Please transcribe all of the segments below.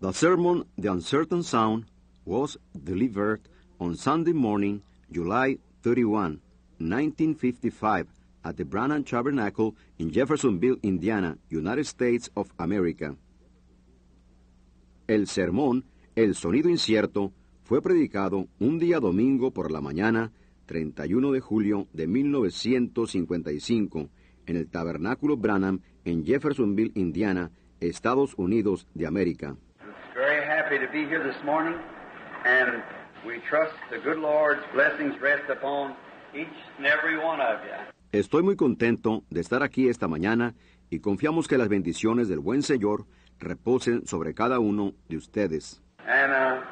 The sermon, The Uncertain Sound, was delivered on Sunday morning, July 31, 1955, at the Branham Tabernacle in Jeffersonville, Indiana, United States of America. El sermón, El Sonido Incierto, fue predicado un día domingo por la mañana, 31 de julio de 1955, en el Tabernáculo Branham en Jeffersonville, Indiana, Estados Unidos de América. Very happy to be here this morning, and we trust the good Lord's blessings rest upon each and every one of you. Estoy muy contento de estar aquí esta mañana y confiamos que las bendiciones del buen Señor reposen sobre cada uno de ustedes. And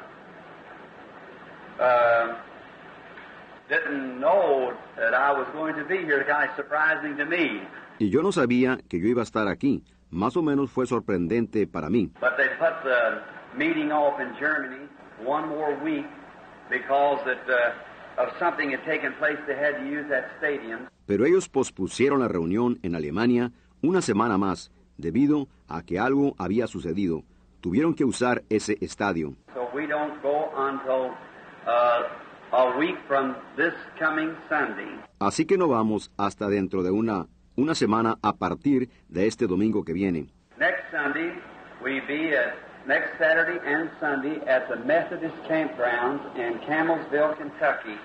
didn't know that I was going to be here. Kind of surprising to me. Y yo no sabía que yo iba a estar aquí. Más o menos fue sorprendente para mí. But they put the meeting off in Germany one more week because of something had taken place. They had to use that stadium. Pero ellos pospusieron la reunión en Alemania una semana más debido a que algo había sucedido. Tuvieron que usar ese estadio. So we don't go until a week from this coming Sunday. Así que no vamos hasta dentro de una semana a partir de este domingo que viene. Next Sunday we be at Next Saturday and Sunday at the Methodist campgrounds in Campbellsville, Kentucky,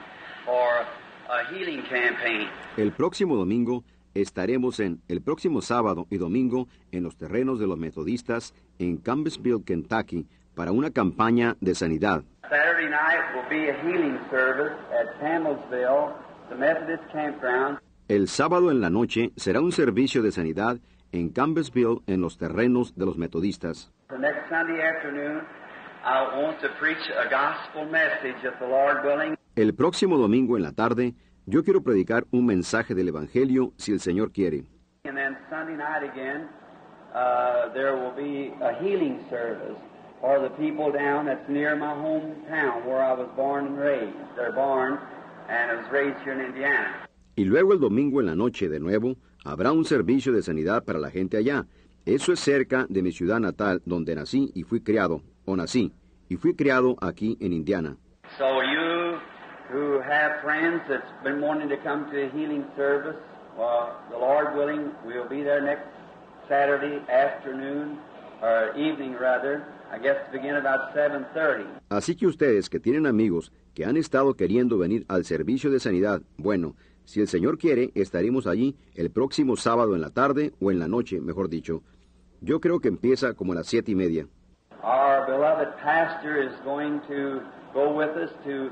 for a healing campaign. El próximo domingo estaremos el próximo sábado y domingo en los terrenos de los metodistas en Campbellsville, Kentucky, para una campaña de sanidad. Saturday night will be a healing service at Campbellsville, the Methodist campground. El sábado en la noche será un servicio de sanidad en Campbellsville, en los terrenos de los metodistas. The next Sunday afternoon, I want to preach a gospel message, if the Lord willing. El próximo domingo en la tarde, yo quiero predicar un mensaje del Evangelio, si el Señor quiere. And then Sunday night again, there will be a healing service for the people down that's near my hometown, where I was born and raised. They're born, and I was raised here in Indiana. Y luego el domingo en la noche, de nuevo, habrá un servicio de sanidad para la gente allá. Eso es cerca de mi ciudad natal, donde nací y fui criado, o nací y fui criado aquí en Indiana. Así que ustedes que tienen amigos que han estado queriendo venir al servicio de sanidad, bueno, si el Señor quiere, estaremos allí el próximo sábado en la tarde o en la noche, mejor dicho. Yo creo que empieza como a las 7:30. Our beloved pastor is going to go with us to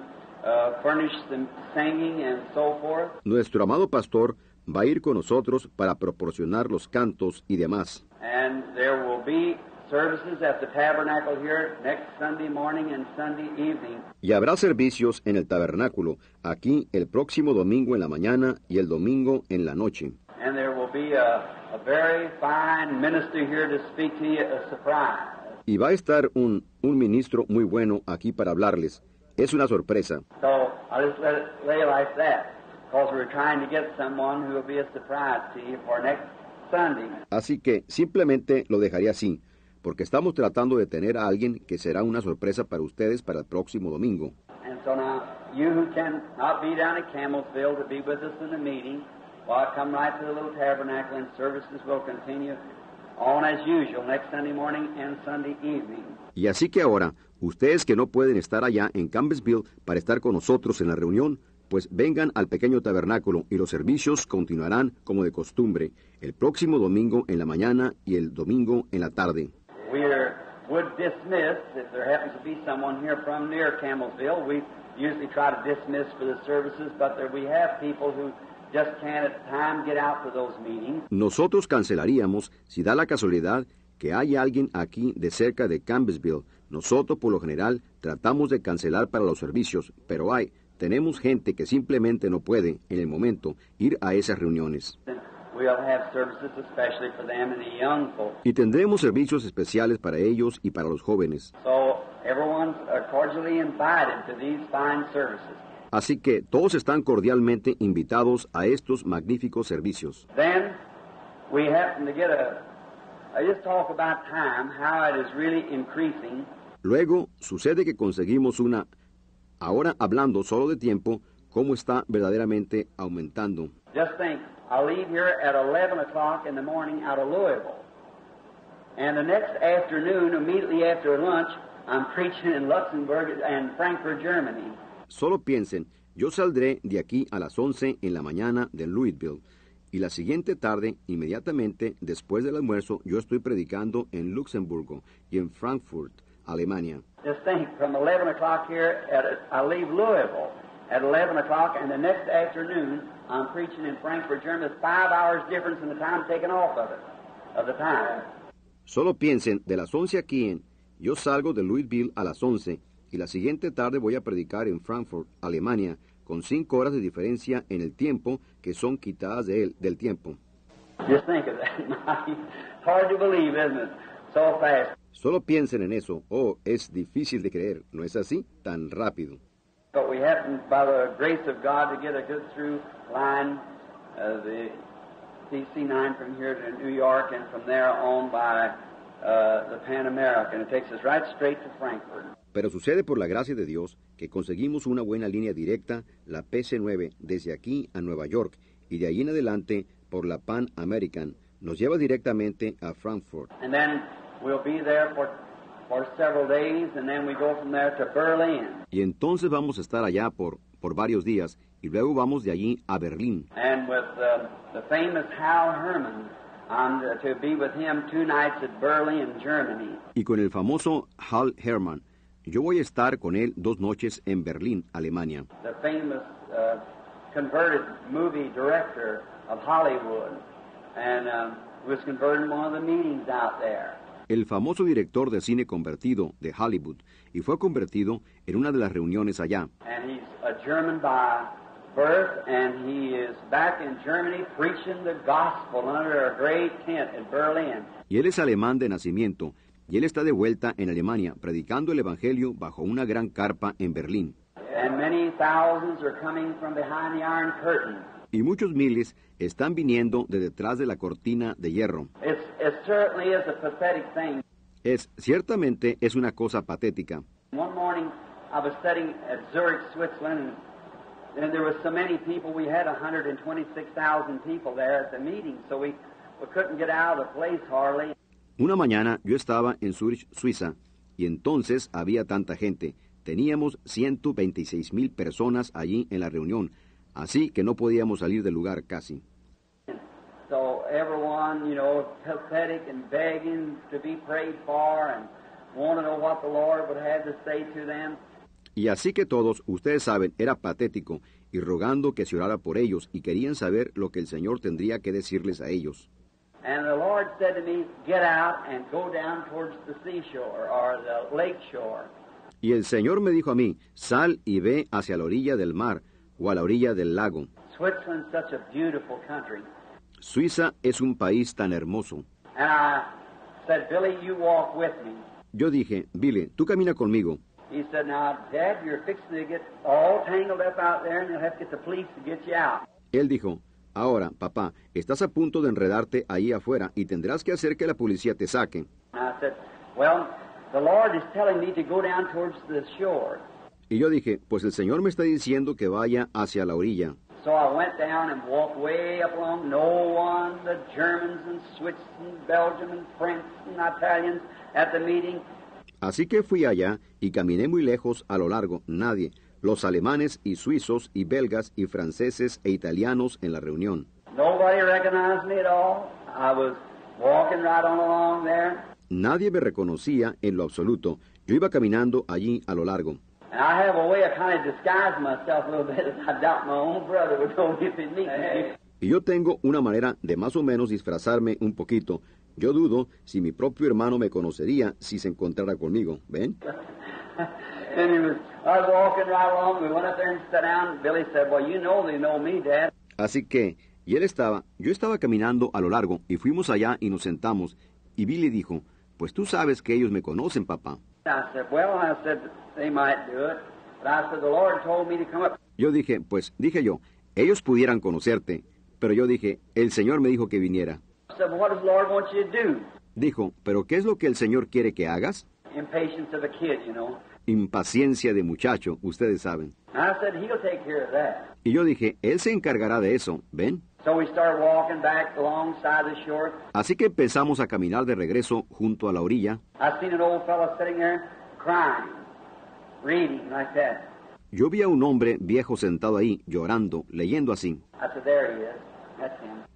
furnish the singing and so forth. Nuestro amado pastor va a ir con nosotros para proporcionar los cantos y demás. And there will be services at the tabernacle here next Sunday morning and Sunday evening. Y habrá servicios en el tabernáculo aquí el próximo domingo en la mañana y el domingo en la noche. And there will be a very fine minister here to speak to you, a surprise. Y va a estar un ministro muy bueno aquí para hablarles. Es una sorpresa. So I just let it lay like that, because we're trying to get someone who will be a surprise to you for next Sunday. Así que simplemente lo dejaré así, porque estamos tratando de tener a alguien que será una sorpresa para ustedes para el próximo domingo. Y así que ahora, ustedes que no pueden estar allá en Campbellsville para estar con nosotros en la reunión, pues vengan al pequeño tabernáculo y los servicios continuarán como de costumbre el próximo domingo en la mañana y el domingo en la tarde. Nosotros cancelaríamos si da la casualidad que hay alguien aquí de cerca de Campbellsville. Nosotros por lo general tratamos de cancelar para los servicios, pero tenemos gente que simplemente no puede en el momento ir a esas reuniones. Y tendremos servicios especiales para ellos y para los jóvenes. Así que todos están cordialmente invitados a estos magníficos servicios. Luego, sucede que conseguimos una... Ahora, hablando solo de tiempo, cómo está verdaderamente aumentando. Just think, I'll leave here at 11 o'clock in the morning out of Louisville. And the next afternoon, immediately after lunch, I'm preaching in Luxembourg and Frankfurt, Germany. Solo piensen, yo saldré de aquí a las 11 en la mañana de Louisville, y la siguiente tarde, inmediatamente después del almuerzo, yo estoy predicando en Luxemburgo y en Frankfurt, Alemania. Just think, from 11 o'clock here, I leave Louisville at 11 o'clock, and the next afternoon, I'm preaching in Frankfurt, Germany. 5 hours difference in the time taken off of it, of the time. Solo piensen, de las 11 aquí yo salgo de Louisville a las 11, y la siguiente tarde voy a predicar en Frankfurt, Alemania, con 5 horas de diferencia en el tiempo que son quitadas de él, del tiempo. Just think of that. Hard to believe, isn't it? So fast. Solo piensen en eso. Oh, es difícil de creer, ¿no es así? Tan rápido. But we happened, by the grace of God, to get a good through line, the DC-9 from here to New York, and from there on by the Pan American. It takes us right straight to Frankfurt. Pero sucede por la gracia de Dios que conseguimos una buena línea directa, la PC-9, desde aquí a Nueva York, y de ahí en adelante por la Pan American. Nos lleva directamente a Frankfurt. And then we'll be there for several days, and then we go from there to Berlin. Y entonces vamos a estar allá por varios días, y luego vamos de allí a Berlín. And with the famous Hal Herman, to be with him 2 nights at Berlin, Germany. Y con el famoso Hal Herman, yo voy a estar con él 2 noches en Berlín, Alemania. The famous converted movie director of Hollywood, and was converted in one of the meetings out there. El famoso director de cine convertido de Hollywood, y fue convertido en una de las reuniones allá. Y él es alemán de nacimiento, y él está de vuelta en Alemania predicando el evangelio bajo una gran carpa en Berlín. Y muchos miles están viniendo de detrás de la cortina de hierro. Ciertamente es una cosa patética. Una mañana yo estaba en Zurich, Suiza, y entonces había tanta gente. Teníamos 126,000 personas allí en la reunión, así que no podíamos salir del lugar casi. Y así que todos, ustedes saben, era patético, y rogando que se orara por ellos, y querían saber lo que el Señor tendría que decirles a ellos. Y el Señor me dijo a mí, sal y ve hacia la orilla del mar, o a la orilla del lago. Suiza es un país tan hermoso. Yo dije, Billy, tú camina conmigo. Él dijo, ahora, papá, estás a punto de enredarte ahí afuera y tendrás que hacer que la policía te saque. Y yo dije, pues el Señor me está diciendo que vaya hacia la orilla. Así que fui allá y caminé muy lejos a lo largo, nadie, los alemanes y suizos y belgas y franceses e italianos en la reunión. Nadie me reconocía en lo absoluto, yo iba caminando allí a lo largo. Y yo tengo una manera de más o menos disfrazarme un poquito. Yo dudo si mi propio hermano me conocería si se encontrara conmigo, ¿ven? Así que, y él estaba, yo estaba caminando a lo largo, y fuimos allá y nos sentamos, y Billy dijo, pues tú sabes que ellos me conocen, papá. Yo dije, pues, dije yo, ellos pudieran conocerte, pero yo dije, el Señor me dijo que viniera. Dijo, ¿pero qué es lo que el Señor quiere que hagas? Impaciencia de muchacho, ustedes saben. Y yo dije, Él se encargará de eso, ¿ven? Así que empezamos a caminar de regreso junto a la orilla. Yo vi a un hombre viejo sentado ahí, llorando, leyendo así.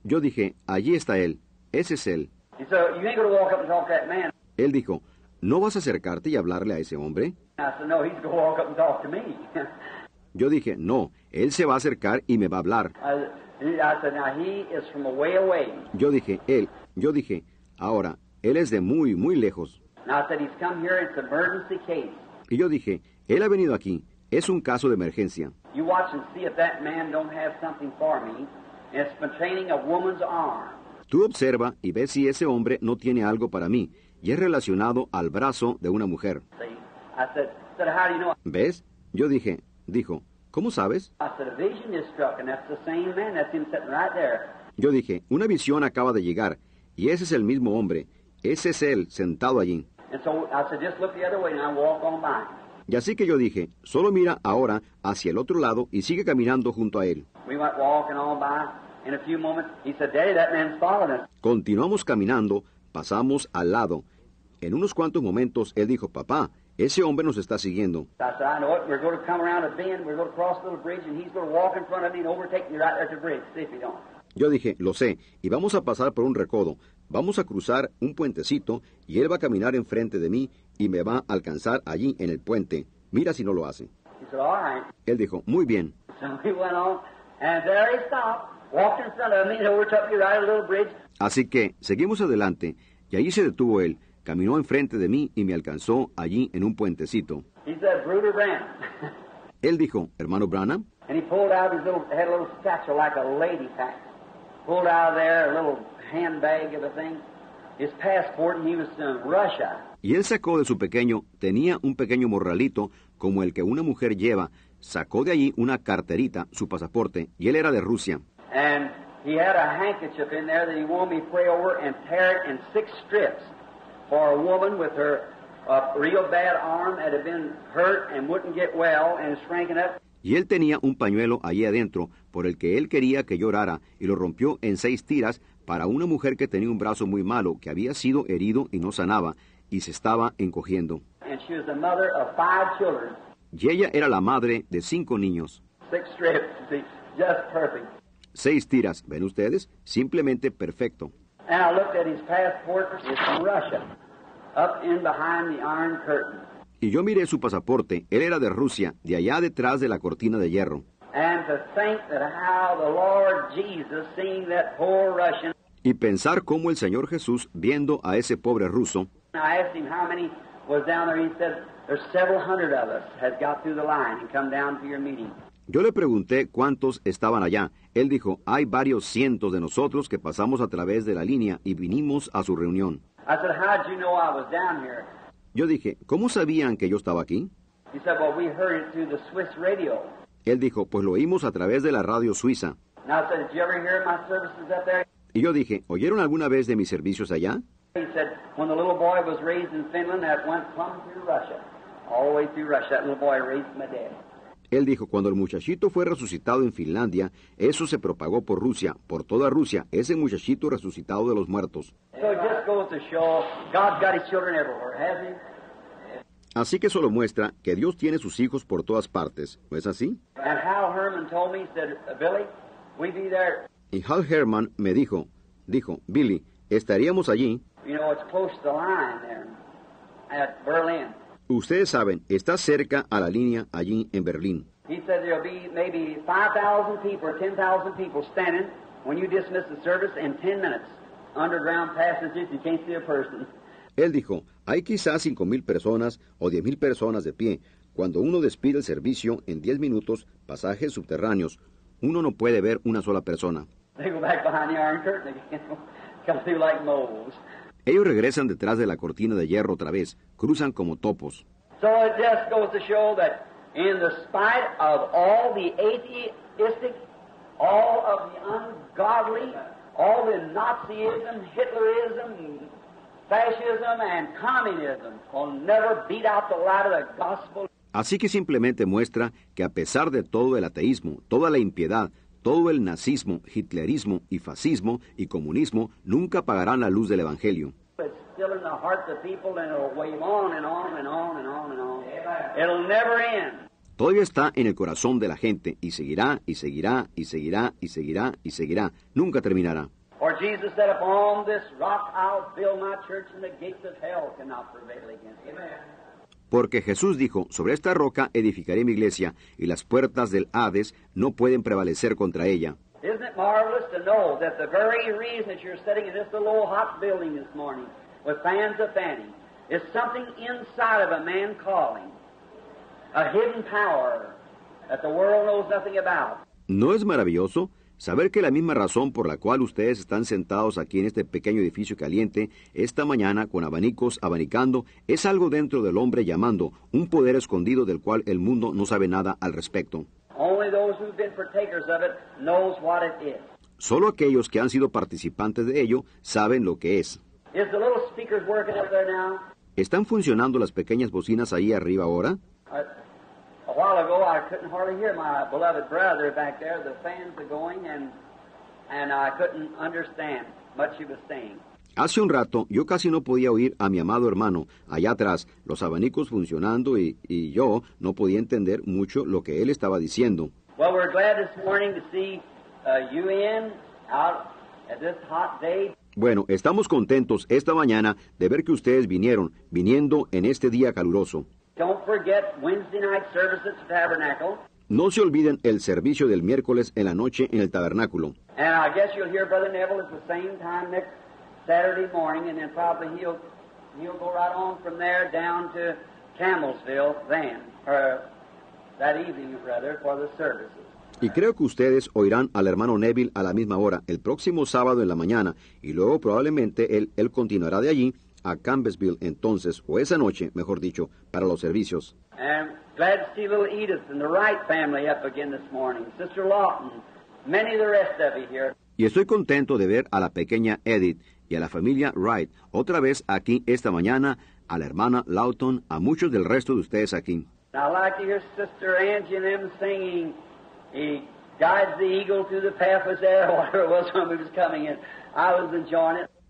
Yo dije, allí está él, ese es él. Él dijo, ¿no vas a acercarte y hablarle a ese hombre? Yo dije, no, él se va a acercar y me va a hablar. Yo dije, ahora, él es de muy, muy lejos. Y yo dije, él ha venido aquí, es un caso de emergencia. Tú observa y ve si ese hombre no tiene algo para mí, y es relacionado al brazo de una mujer. ¿Ves? Yo dije, dijo, ¿cómo sabes? Yo dije, una visión acaba de llegar, y ese es el mismo hombre, ese es él, sentado allí. Y así que yo dije, solo mira ahora hacia el otro lado y sigue caminando junto a él. Continuamos caminando, pasamos al lado. En unos cuantos momentos él dijo, papá, ese hombre nos está siguiendo. Yo dije, lo sé, y vamos a pasar por un recodo. Vamos a cruzar un puentecito y él va a caminar enfrente de mí y me va a alcanzar allí en el puente. Mira si no lo hace. Él dijo, muy bien. Así que seguimos adelante y allí se detuvo él. Caminó enfrente de mí y me alcanzó allí en un puentecito. Él dijo, hermano Branham. Y él sacó de su pequeño, tenía un pequeño morralito como el que una mujer lleva, sacó de allí una carterita, su pasaporte, y él era de Rusia. Y él tenía un pañuelo allí adentro, por el que él quería que yo orara, y lo rompió en 6 tiras para una mujer que tenía un brazo muy malo, que había sido herido y no sanaba, y se estaba encogiendo. Y ella era la madre de 5 niños. 6 tiras, ¿ven ustedes? Simplemente perfecto. Y yo miré su pasaporte, él era de Rusia, de allá detrás de la cortina de hierro. Y pensar cómo el Señor Jesús, viendo a ese pobre ruso, yo le pregunté cuántos estaban allá. Él dijo, hay varios cientos de nosotros que pasamos a través de la línea y vinimos a su reunión. Yo dije, ¿cómo sabían que yo estaba aquí? Él dijo, pues lo oímos a través de la radio suiza. Y yo dije, ¿oyeron alguna vez de mis servicios allá? Él dijo, cuando el muchachito fue resucitado en Finlandia, eso se propagó por Rusia, por toda Rusia, ese muchachito resucitado de los muertos. Así que eso lo muestra que Dios tiene sus hijos por todas partes, ¿no es así? Y Hal Herman me dijo, Billy, estaríamos allí. Ustedes saben, está cerca a la línea allí en Berlín. Él dijo, hay quizás 5,000 personas o 10,000 personas de pie. Cuando uno despide el servicio en 10 minutos, pasajes subterráneos, uno no puede ver una sola persona. Ellos regresan detrás de la cortina de hierro otra vez, cruzan como topos. Así que simplemente muestra que a pesar de todo el ateísmo, toda la impiedad, todo el nazismo, hitlerismo y fascismo y comunismo nunca apagarán la luz del Evangelio. Todavía está en el corazón de la gente y seguirá, y seguirá, y seguirá, y seguirá, y seguirá. Nunca terminará. Porque Jesús dijo, sobre esta roca edificaré mi iglesia, y las puertas del Hades no pueden prevalecer contra ella. ¿No es maravilloso saber que la misma razón por la cual ustedes están sentados aquí en este pequeño edificio caliente, esta mañana con abanicos abanicando, es algo dentro del hombre llamando, un poder escondido del cual el mundo no sabe nada al respecto? Solo aquellos que han sido participantes de ello saben lo que es. ¿Están funcionando las pequeñas bocinas ahí arriba ahora? Hace un rato yo casi no podía oír a mi amado hermano allá atrás, los abanicos funcionando y yo no podía entender mucho lo que él estaba diciendo. Bueno, estamos contentos esta mañana de ver que ustedes viniendo en este día caluroso. No se olviden el servicio del miércoles en la noche en el tabernáculo. Y creo que ustedes oirán al hermano Neville a la misma hora, el próximo sábado en la mañana, y luego probablemente él continuará de allí a Campbellsville entonces, o esa noche, mejor dicho, para los servicios. Y estoy contento de ver a la pequeña Edith y a la familia Wright otra vez aquí esta mañana, a la hermana Lawton, a muchos del resto de ustedes aquí.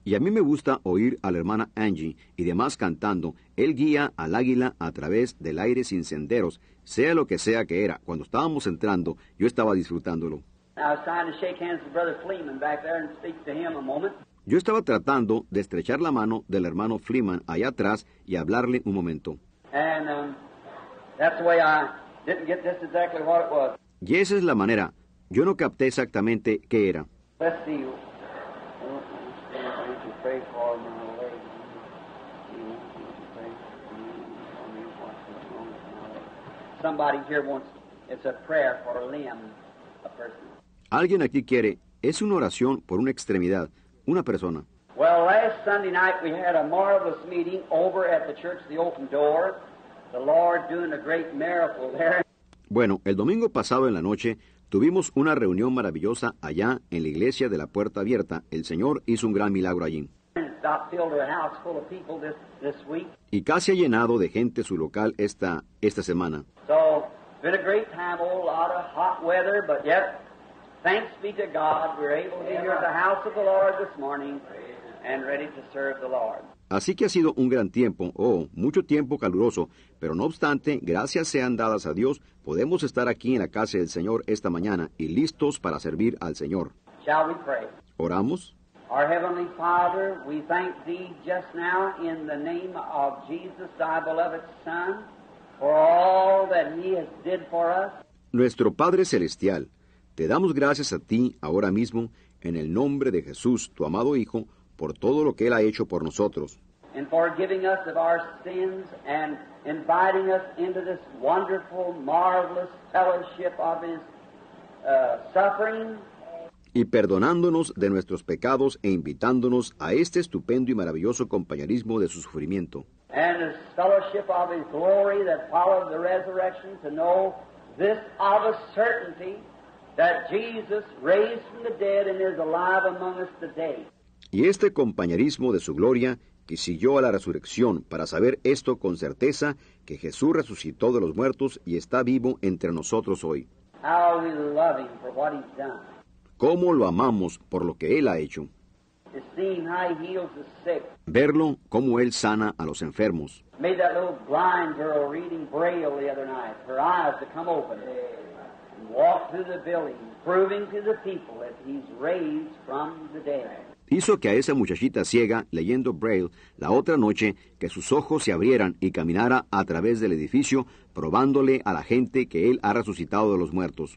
Y a mí me gusta oír a la hermana Angie y demás cantando. Él guía al águila a través del aire sin senderos, sea lo que sea que era. Cuando estábamos entrando, yo estaba disfrutándolo. Yo estaba tratando de estrechar la mano del hermano Fleeman allá atrás y hablarle un momento. Y esa es la manera. Yo no capté exactamente qué era. Alguien aquí quiere, es una oración por una extremidad, una persona. Bueno, el domingo pasado en la noche tuvimos una reunión maravillosa allá en la iglesia de la Puerta Abierta. El Señor hizo un gran milagro allí. Y casi ha llenado de gente su local esta semana. Así que ha sido un gran tiempo, mucho tiempo caluroso, pero no obstante, gracias sean dadas a Dios, podemos estar aquí en la casa del Señor esta mañana y listos para servir al Señor. ¿Oramos? Nuestro Padre Celestial, te damos gracias a ti ahora mismo, en el nombre de Jesús, tu amado Hijo, por todo lo que Él ha hecho por nosotros. Y perdonándonos de nuestros pecados e invitándonos a este estupendo y maravilloso compañerismo de su sufrimiento. Y este compañerismo de su gloria y siguió a la resurrección para saber esto con certeza, que Jesús resucitó de los muertos y está vivo entre nosotros hoy. ¿Cómo lo amamos por lo que Él ha hecho? Verlo cómo Él sana a los enfermos. Hizo que a esa muchachita ciega, leyendo Braille la otra noche, que sus ojos se abrieran y caminara a través del edificio, probándole a la gente que Él ha resucitado de los muertos.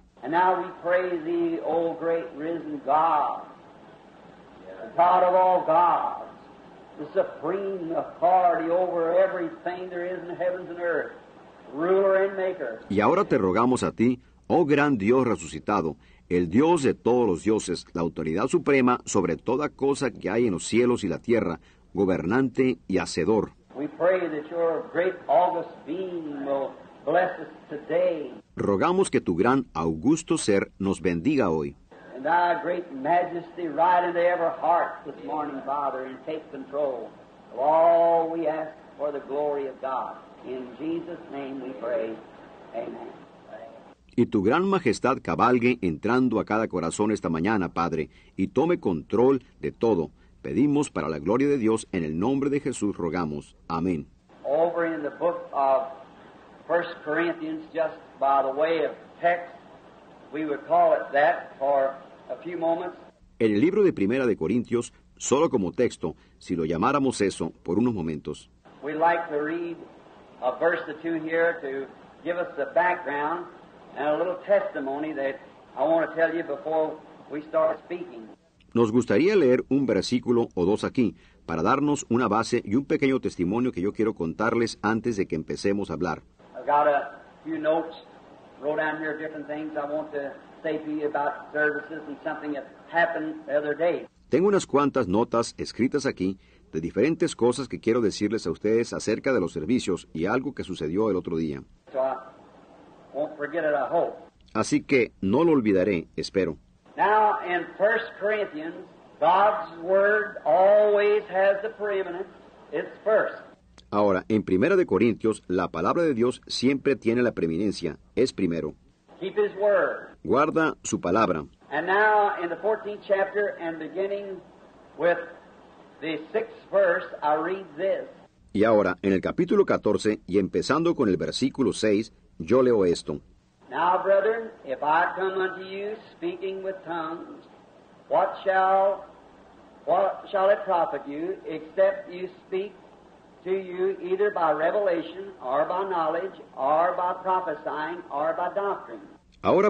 Y ahora te rogamos a ti, oh gran Dios resucitado, el Dios de todos los dioses, la autoridad suprema sobre toda cosa que hay en los cielos y la tierra, gobernante y hacedor. Rogamos que tu gran augusto ser nos bendiga hoy. Y tu gran majestad cabalgue entrando a cada corazón esta mañana, Padre, y tome control de todo. Pedimos para la gloria de Dios, en el nombre de Jesús rogamos. Amén. Over in the book of 1 Corinthians, just by the way of text, we would call it that for a few moments. En el libro de Primera de Corintios, solo como texto, si lo llamáramos eso por unos momentos. We like to read a verse or two here to give us the background. Nos gustaría leer un versículo o dos aquí, para darnos una base y un pequeño testimonio que yo quiero contarles antes de que empecemos a hablar. Tengo unas cuantas notas escritas aquí de diferentes cosas que quiero decirles a ustedes acerca de los servicios y algo que sucedió el otro día. Así que no lo olvidaré, espero. Ahora, en Primera de Corintios, la palabra de Dios siempre tiene la preeminencia, es primero. Guarda su palabra. Y ahora, en el capítulo 14, y empezando con el versículo 6, yo leo esto. Ahora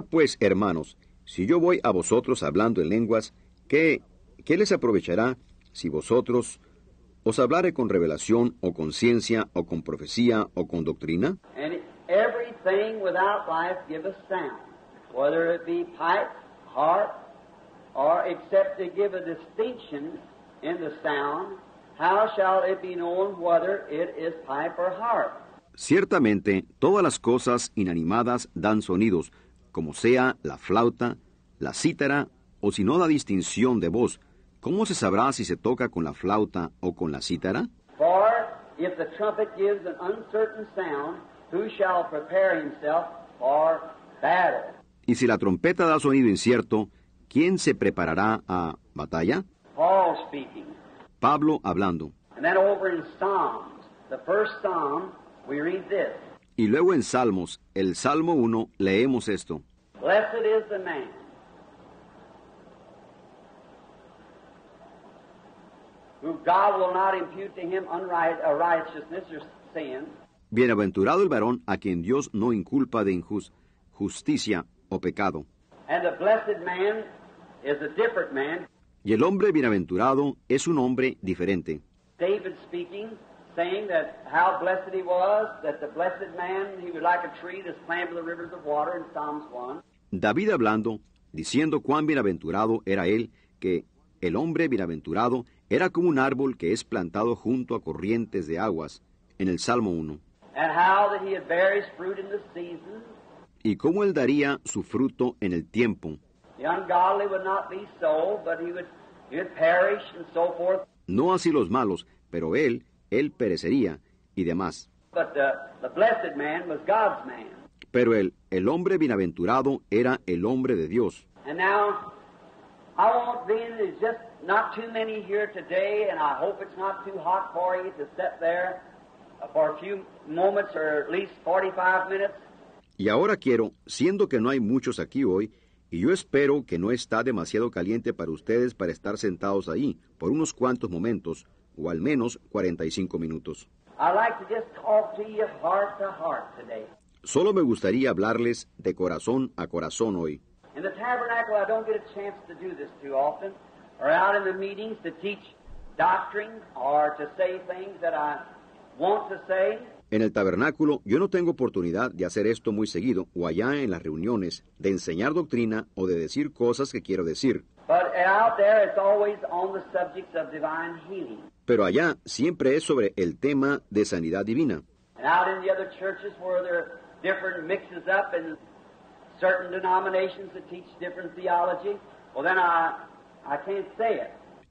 pues, hermanos, si yo voy a vosotros hablando en lenguas, ¿qué les aprovechará si vosotros os hablare con revelación o con ciencia o con profecía o con doctrina? Everything without life giveth sound, whether it be pipe, harp, or except to give a distinction in the sound, how shall it be known whether it is pipe or harp? Ciertamente, todas las cosas inanimadas dan sonidos, como sea la flauta, la cítara, o si no da distinción de voz, ¿cómo se sabrá si se toca con la flauta o con la cítara? For if the trumpet gives an uncertain sound, who shall prepare himself for battle? Y si la trompeta da sonido incierto, ¿quién se preparará a batalla? Paul speaking. Pablo hablando. And then over in Psalms, the first Psalm, we read this. Y luego en Salmos, el Salmo 1, leemos esto. Blessed is the man who God will not impute to him unrighteousness or sin. Bienaventurado el varón a quien Dios no inculpa de injusticia o pecado. Y el hombre bienaventurado es un hombre diferente. David speaking, saying that how blessed he was, that the blessed man he would like a tree that's planted by the rivers of water in Psalms 1. David hablando, diciendo cuán bienaventurado era él, que el hombre bienaventurado era como un árbol que es plantado junto a corrientes de aguas, en el Salmo 1. Y cómo él daría su fruto en el tiempo. No así los malos, pero él perecería, y demás. Pero el hombre bienaventurado era el hombre de Dios. Y ahora quiero, siendo que no hay muchos aquí hoy, y yo espero que no está demasiado caliente para ustedes para estar sentados ahí por unos cuantos momentos, o al menos 45 minutos. Solo me gustaría hablarles de corazón a corazón hoy. En el tabernáculo no tengo la oportunidad de hacer esto muy seguido, o en las reuniones para enseñar doctrina o para decir cosas que quiero decir. En el tabernáculo yo no tengo oportunidad de hacer esto muy seguido, o allá en las reuniones, de enseñar doctrina o de decir cosas que quiero decir. Pero allá siempre es sobre el tema de sanidad divina.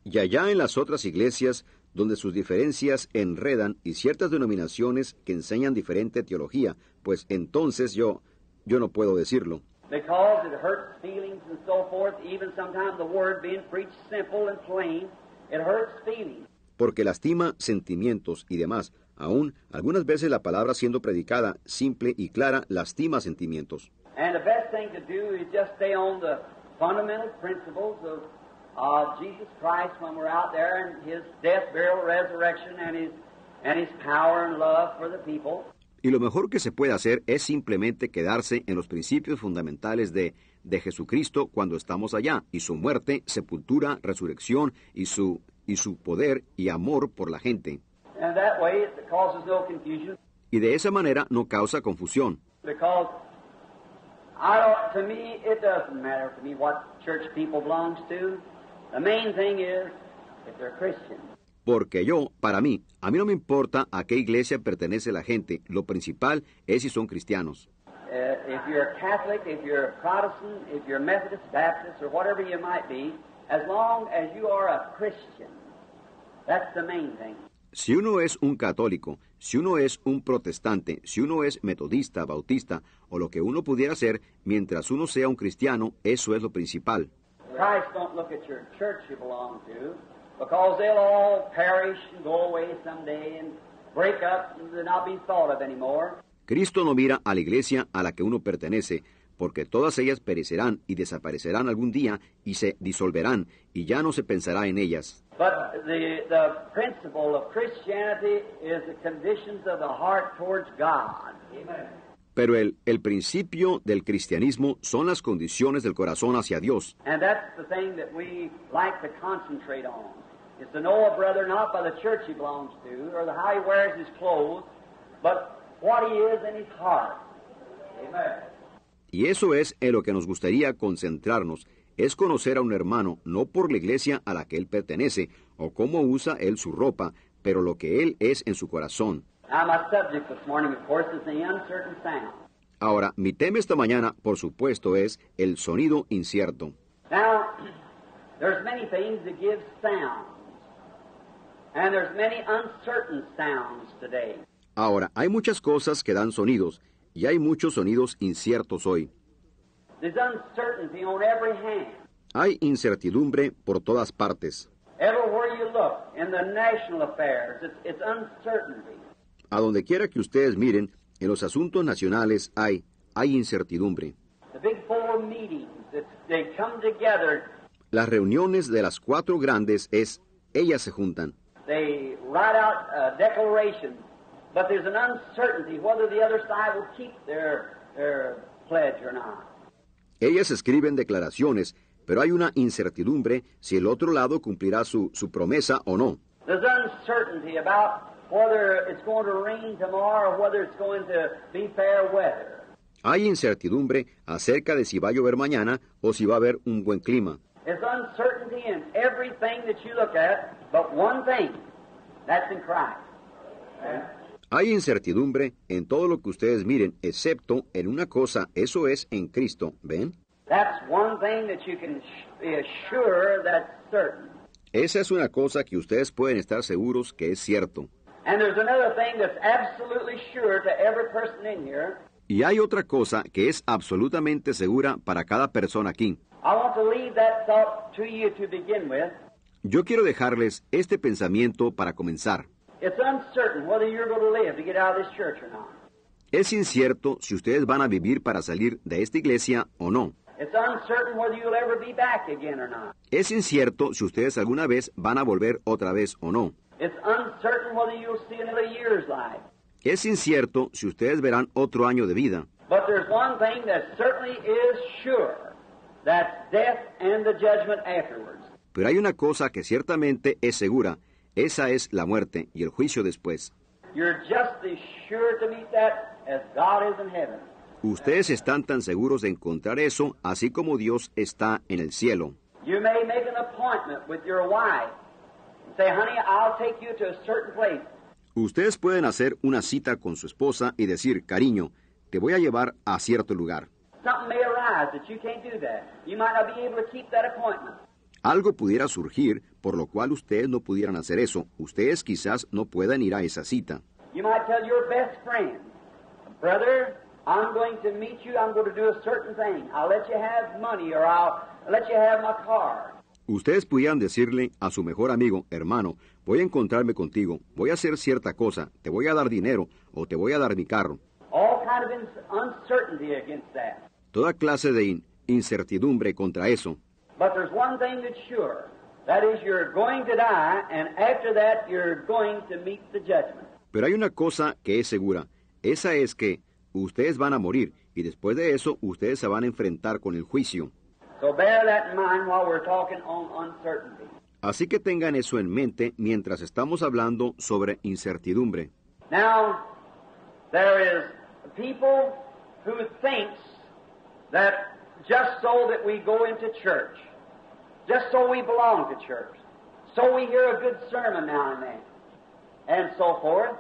Y allá en las otras iglesias, donde sus diferencias enredan y ciertas denominaciones que enseñan diferente teología, pues entonces yo no puedo decirlo. Porque lastima sentimientos y demás. Aún algunas veces la palabra siendo predicada simple y clara lastima sentimientos. Y lo mejor que se puede hacer es simplemente quedarse en los principios fundamentales de Jesucristo cuando estamos allá, y su muerte, sepultura, resurrección, y su poder y amor por la gente. Y de esa manera no causa confusión. Porque a mí no me importa a qué iglesia pertenece la gente, lo principal es si son cristianos. Si uno es un católico, si uno es un protestante, si uno es metodista, bautista, o lo que uno pudiera ser, mientras uno sea un cristiano, eso es lo principal. Cristo no mira a la iglesia a la que uno pertenece, porque todas ellas perecerán y desaparecerán algún día y se disolverán, y ya no se pensará en ellas. Pero el principio del cristianismo son las condiciones del corazón hacia Dios. Y eso es en lo que nos gustaría concentrarnos, es conocer a un hermano, no por la iglesia a la que él pertenece, o cómo usa él su ropa, pero lo que él es en su corazón. Ahora, mi tema esta mañana, por supuesto, es el sonido incierto. Ahora, hay muchas cosas que dan sonidos, y hay muchos sonidos inciertos hoy. Hay incertidumbre por todas partes. A donde quiera que ustedes miren, en los asuntos nacionales hay incertidumbre. Las reuniones de las cuatro grandes ellas se juntan. But there's an uncertainty whether the other side will keep their pledge or not. Ellas escriben declaraciones, pero hay una incertidumbre si el otro lado cumplirá su promesa o no. There's uncertainty about whether it's going to rain tomorrow or whether it's going to be fair weather. Hay incertidumbre acerca de si va a llover mañana o si va a haber un buen clima. There's uncertainty in everything that you look at, but one thing, that's in Christ. Yeah. Hay incertidumbre en todo lo que ustedes miren, excepto en una cosa, eso es en Cristo, ¿ven? Esa es una cosa que ustedes pueden estar seguros que es cierto. Y hay otra cosa que es absolutamente segura para cada persona aquí. Yo quiero dejarles este pensamiento para comenzar. Es incierto si ustedes van a vivir para salir de esta iglesia o no. Es incierto si ustedes alguna vez van a volver otra vez o no. Es incierto si ustedes verán otro año de vida. Pero hay una cosa que ciertamente es segura. Esa es la muerte y el juicio después. Ustedes están tan seguros de encontrar eso, así como Dios está en el cielo. Ustedes pueden hacer una cita con su esposa y decir, cariño, te voy a llevar a cierto lugar. Algo pudiera surgir, por lo cual ustedes no pudieran hacer eso. Ustedes quizás no puedan ir a esa cita. Ustedes pudieran decirle a su mejor amigo, hermano, voy a encontrarme contigo, voy a hacer cierta cosa, te voy a dar dinero o te voy a dar mi carro. Toda clase de incertidumbre contra eso. Pero hay una cosa que es segura. Esa es que ustedes van a morir y después de eso ustedes se van a enfrentar con el juicio. Así que tengan eso en mente mientras estamos hablando sobre incertidumbre. Now, there is people who thinks that just so that we go into church, just so we belong to church, so we hear a good sermon now and then, and so forth,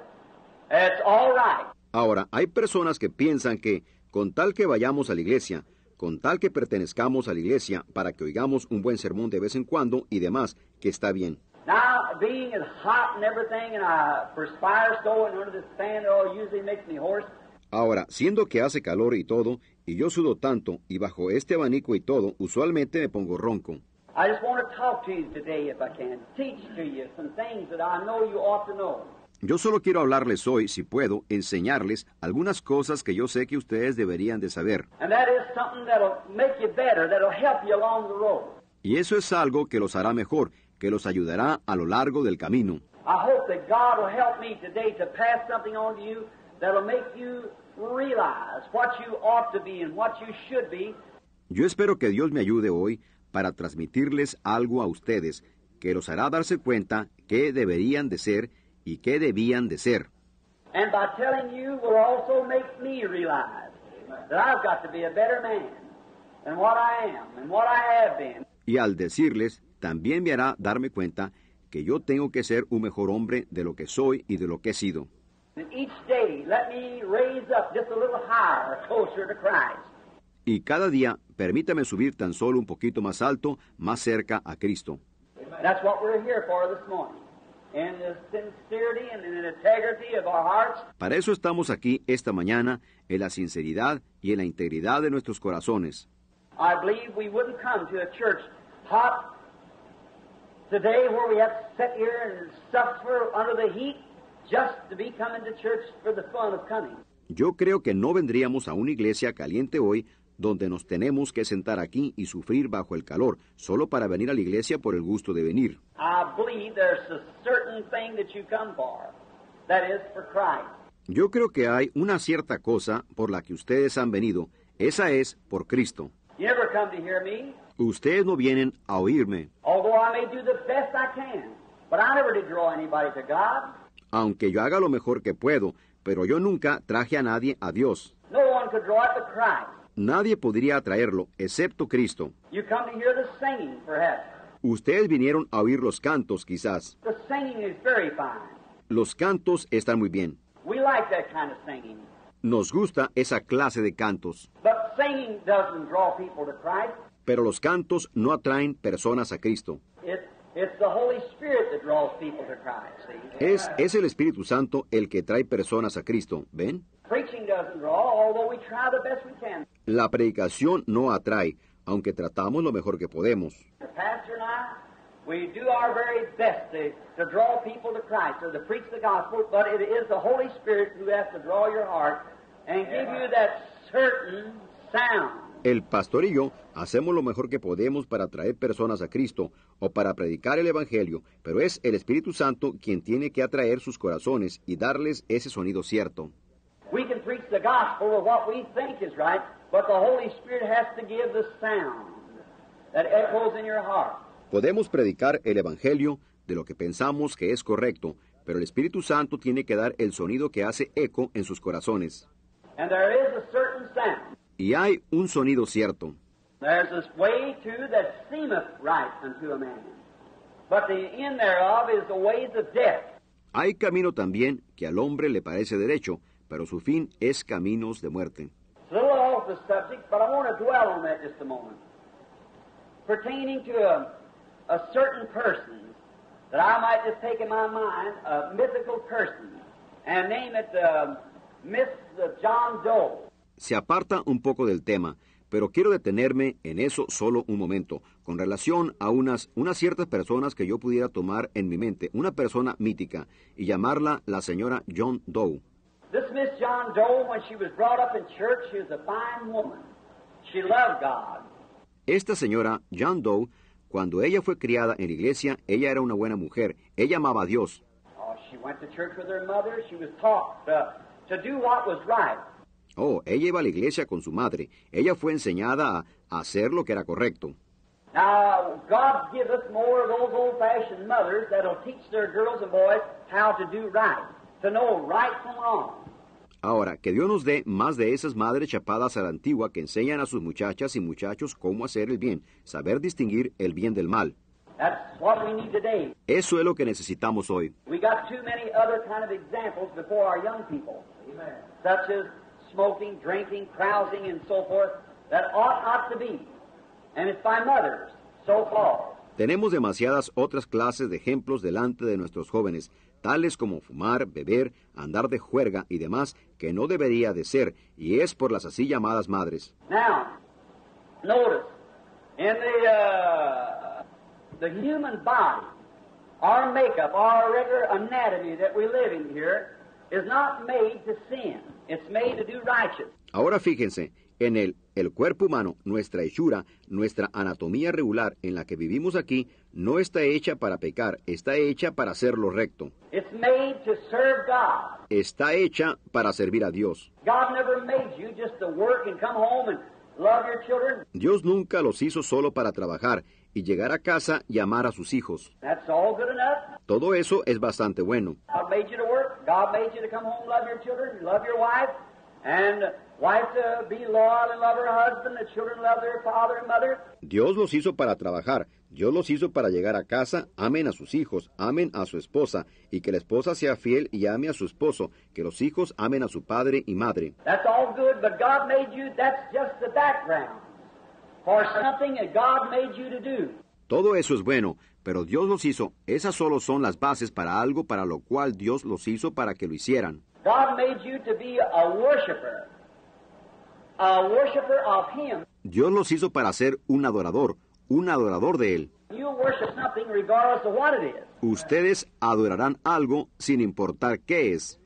it's all right. Ahora, hay personas que piensan que, con tal que vayamos a la iglesia, con tal que pertenezcamos a la iglesia, para que oigamos un buen sermón de vez en cuando y demás, que está bien. Now, being as hot and everything, and I perspire so, and under this fan, it all usually makes me hoarse. Ahora, siendo que hace calor y todo, y yo sudo tanto, y bajo este abanico y todo, usualmente me pongo ronco. Yo solo quiero hablarles hoy, si puedo, enseñarles algunas cosas que yo sé que ustedes deberían de saber. Y eso es algo que los hará mejor, que los ayudará a lo largo del camino. Yo espero que Dios me ayude hoy para transmitirles algo a ustedes que los hará darse cuenta qué deberían de ser y qué debían de ser. Y al decirles, también me hará darme cuenta que yo tengo que ser un mejor hombre de lo que soy y de lo que he sido. Y cada día, permítame subir tan solo un poquito más alto, más cerca a Cristo. Para eso estamos aquí esta mañana, en la sinceridad y en la integridad de nuestros corazones. Yo creo que no vendríamos a una iglesia caliente hoy donde nos tenemos que sentar aquí y sufrir bajo el calor, solo para venir a la iglesia por el gusto de venir. Yo creo que hay una cierta cosa por la que ustedes han venido. Esa es por Cristo. Ustedes no vienen a oírme. Aunque yo haga lo mejor que puedo, pero yo nunca traje a nadie a Dios. Nadie podría atraerlo, excepto Cristo. Ustedes vinieron a oír los cantos, quizás. Los cantos están muy bien. Nos gusta esa clase de cantos. Pero los cantos no atraen personas a Cristo. Es el Espíritu Santo el que trae personas a Cristo, ¿ven? La predicación no atrae, aunque tratamos lo mejor que podemos. El pastor y yo hacemos lo mejor que podemos para atraer personas a Cristo o para predicar el Evangelio, pero es el Espíritu Santo quien tiene que atraer sus corazones y darles ese sonido cierto. Podemos predicar el Evangelio de lo que pensamos que es correcto, pero el Espíritu Santo tiene que dar el sonido que hace eco en sus corazones. Y hay un sonido cierto. Hay camino también que al hombre le parece derecho, pero su fin es caminos de muerte. Se aparta un poco del tema, pero quiero detenerme en eso solo un momento, con relación a unas ciertas personas que yo pudiera tomar en mi mente, una persona mítica, y llamarla la señora John Doe. This Miss John Doe, when she was brought up in church, she was a fine woman. She loved God. Esta señora, John Doe, cuando ella fue criada en la iglesia, ella era una buena mujer. Ella amaba a Dios. Ella iba a la iglesia con su madre. Ella fue enseñada a hacer lo que era correcto. Now, God gives us more of those old-fashioned mothers that'll teach their girls and boys how to do right. To know right from wrong. Ahora, que Dios nos dé más de esas madres chapadas a la antigua que enseñan a sus muchachas y muchachos cómo hacer el bien, saber distinguir el bien del mal. That's what we need today. Eso es lo que necesitamos hoy. We got too many other kind of examples before our young people, such as smoking, drinking, carousing, and so forth, that ought not to be, and it's by mothers, so called. Tenemos demasiadas otras clases de ejemplos delante de nuestros jóvenes, tales como fumar, beber, andar de juerga y demás, que no debería de ser, y es por las así llamadas madres. Now, notice, in the human body, our makeup, our regular anatomy that we live in here, is not made to sin, it's made to do righteous. Ahora fíjense, en el cuerpo humano, nuestra hechura, nuestra anatomía regular en la que vivimos aquí, no está hecha para pecar, está hecha para hacer lo recto. It's made to serve God. Está hecha para servir a Dios. Dios nunca los hizo solo para trabajar y llegar a casa y amar a sus hijos. That's all good enough. Todo eso es bastante bueno. God made you to work. God made you to come home, love your children, love your wife. Dios los hizo para trabajar, Dios los hizo para llegar a casa, amen a sus hijos, amen a su esposa, y que la esposa sea fiel y ame a su esposo, que los hijos amen a su padre y madre. Todo eso es bueno, pero Dios los hizo, esas solo son las bases para algo para lo cual Dios los hizo para que lo hicieran. Dios los hizo para ser un adorador de Él. Ustedes adorarán algo sin importar qué es.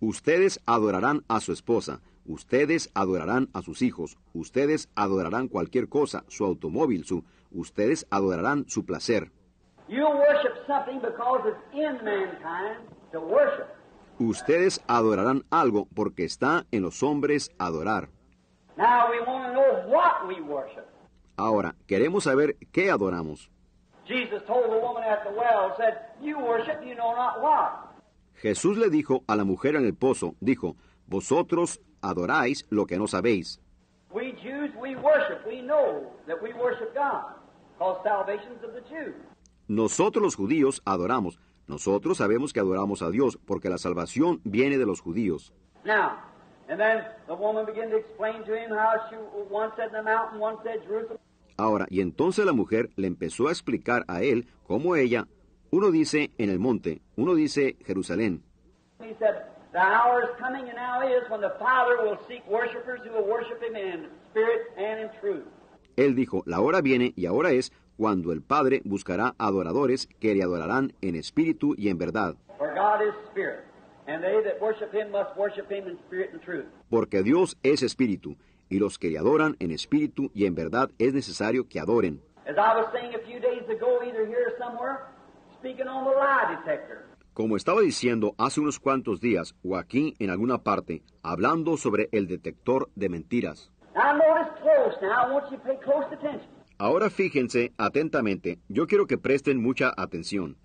Ustedes adorarán a su esposa. Ustedes adorarán a sus hijos. Ustedes adorarán cualquier cosa, su automóvil, ustedes adorarán su placer. Ustedes adorarán algo porque está en los hombres adorar. Ahora, queremos saber qué adoramos. Jesús le dijo a la mujer en el pozo, dijo, vosotros adoráis lo que no sabéis. Nosotros los judíos adoramos. Nosotros sabemos que adoramos a Dios porque la salvación viene de los judíos. Ahora, y entonces la mujer le empezó a explicar a él cómo ella, uno dice en el monte, uno dice Jerusalén. Él dijo, la hora viene y ahora es cuando el Padre buscará adoradores que le adorarán en espíritu y en verdad. Porque Dios es espíritu, y los que le adoran en espíritu y en verdad es necesario que adoren. Como estaba diciendo hace unos cuantos días, o aquí en alguna parte, hablando sobre el detector de mentiras. Ahora fíjense atentamente, yo quiero que presten mucha atención.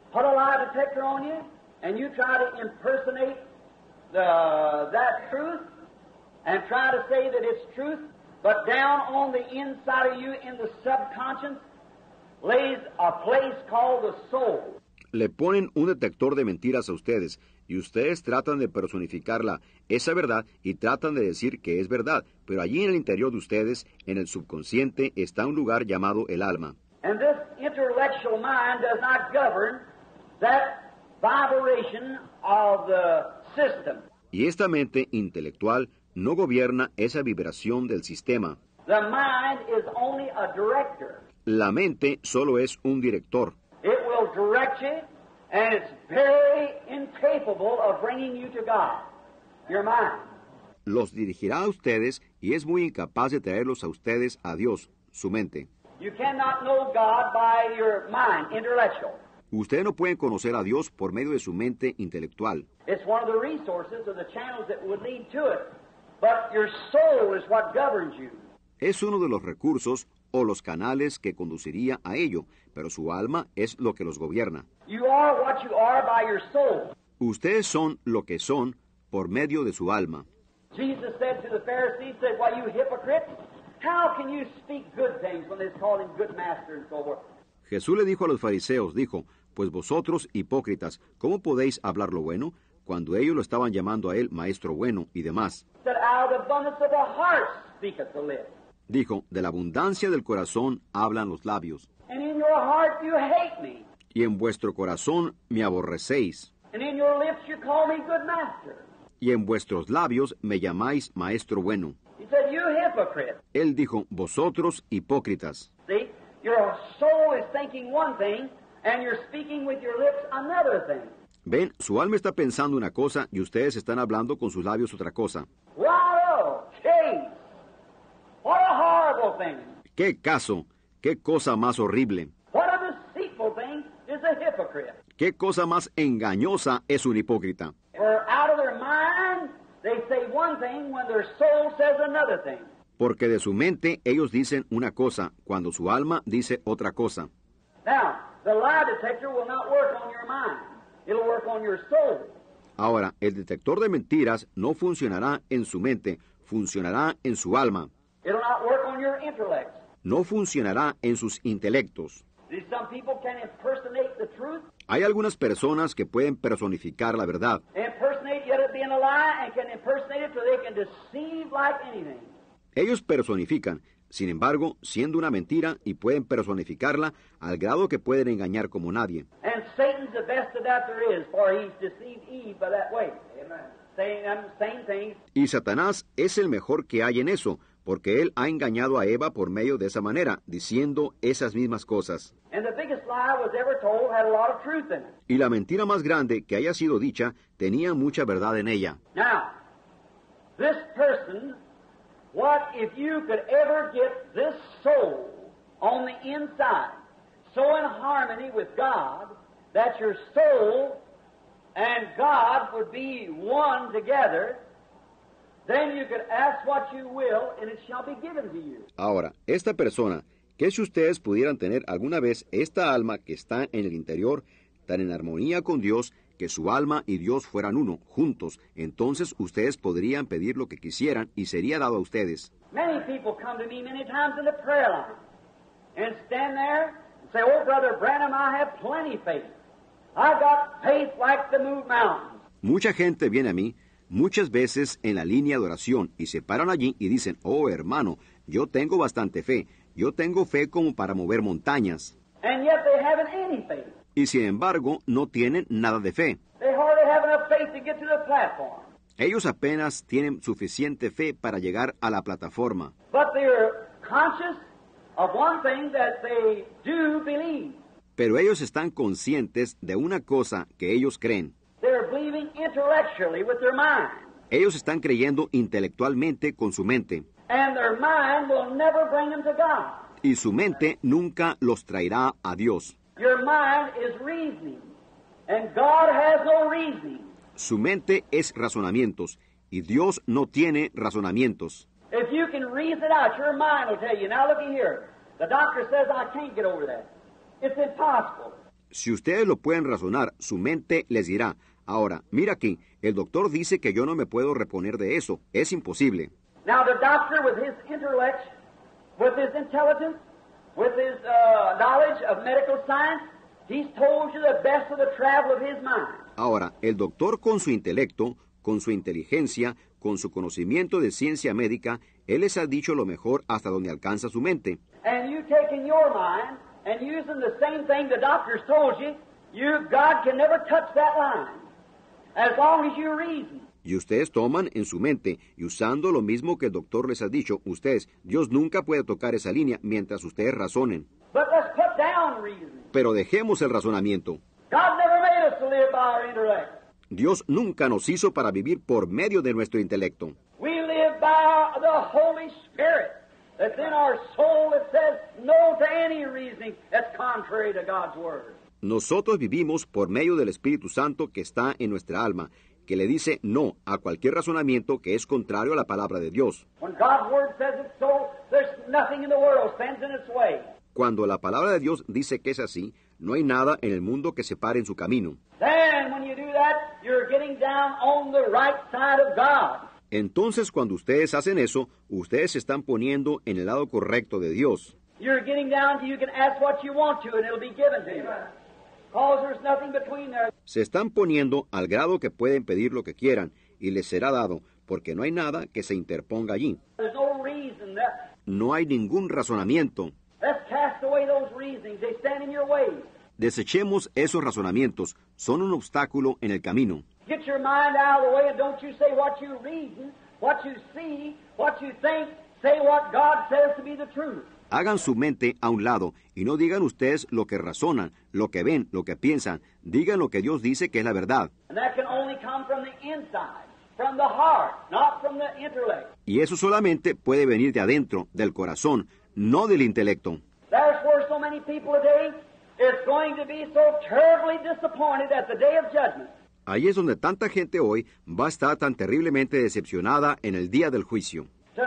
Le ponen un detector de mentiras a ustedes, y ustedes tratan de personificarla, esa verdad, y tratan de decir que es verdad, pero allí en el interior de ustedes, en el subconsciente, está un lugar llamado el alma. Y esta mente intelectual no gobierna esa vibración del sistema. La mente solo es un director. Los dirigirá a ustedes y es muy incapaz de traerlos a ustedes a Dios, su mente. Ustedes no pueden conocer a Dios por medio de su mente intelectual. Es uno de los recursos o los canales que conduciría a ello, pero su alma es lo que los gobierna. Ustedes son lo que son por medio de su alma. Jesús le dijo a los fariseos, dijo, pues vosotros hipócritas, ¿cómo podéis hablar lo bueno? Cuando ellos lo estaban llamando a él maestro bueno y demás. Dijo, de la abundancia del corazón hablan los labios. Y en vuestro corazón me aborrecéis. Y en vuestros labios me llamáis maestro bueno. Él dijo, vosotros hipócritas. Ven, su alma está pensando una cosa y ustedes están hablando con sus labios otra cosa. ¡Qué caso! ¡Qué cosa más horrible! ¡Qué cosa más engañosa es un hipócrita! Porque de su mente ellos dicen una cosa, cuando su alma dice otra cosa. Ahora, el detector de mentiras no funcionará en su mente, funcionará en su alma. No funcionará en sus intelectos. Hay algunas personas que pueden personificar la verdad. Ellos personifican, sin embargo, siendo una mentira, y pueden personificarla al grado que pueden engañar como nadie. Y Satanás es el mejor que hay en eso, porque él ha engañado a Eva por medio de esa manera, diciendo esas mismas cosas. Y la mentira más grande que haya sido dicha tenía mucha verdad en ella. Ahora, esta persona, que si ustedes pudieran tener alguna vez esta alma que está en el interior, tan en armonía con Dios, que su alma y Dios fueran uno, juntos, entonces ustedes podrían pedir lo que quisieran y sería dado a ustedes. Mucha gente viene a mí muchas veces en la línea de oración y se paran allí y dicen, oh hermano, yo tengo bastante fe, yo tengo fe como para mover montañas. Y sin embargo, no tienen nada de fe. Ellos apenas tienen suficiente fe para llegar a la plataforma. Pero ellos están conscientes de una cosa que ellos creen. Ellos están creyendo intelectualmente con su mente. Y su mente nunca los traerá a Dios. Su mente es razonamientos, y Dios no tiene razonamientos. Si ustedes lo pueden razonar, su mente les dirá, ahora, mira aquí, el doctor dice que yo no me puedo reponer de eso, es imposible. Now the doctor, with his intellect, with his intelligence, with his knowledge of medical science, he's told you the best of the travel of his mind. Ahora, el doctor con su intelecto, con su inteligencia, con su conocimiento de ciencia médica, él les ha dicho lo mejor hasta donde alcanza su mente. And you taking your mind and using the same thing the doctor's told you, God can never touch that line, as long as you reason. Y ustedes toman en su mente, y usando lo mismo que el doctor les ha dicho, ustedes, Dios nunca puede tocar esa línea mientras ustedes razonen. Pero dejemos el razonamiento. Dios nunca nos hizo para vivir por medio de nuestro intelecto. Nosotros vivimos por medio del Espíritu Santo que está en nuestra alma, que le dice no a cualquier razonamiento que es contrario a la palabra de Dios. Cuando la palabra de Dios dice que es así, no hay nada en el mundo que se pare en su camino. Entonces, cuando ustedes hacen eso, ustedes se están poniendo en el lado correcto de Dios. Se están poniendo al grado que pueden pedir lo que quieran, y les será dado, porque no hay nada que se interponga allí. No hay ningún razonamiento. Desechemos esos razonamientos, son un obstáculo en el camino. Hagan su mente a un lado y no digan ustedes lo que razonan, lo que ven, lo que piensan. Digan lo que Dios dice que es la verdad. Y eso solamente puede venir de adentro, del corazón, no del intelecto. Ahí es donde tanta gente hoy va a estar tan terriblemente decepcionada en el día del juicio. To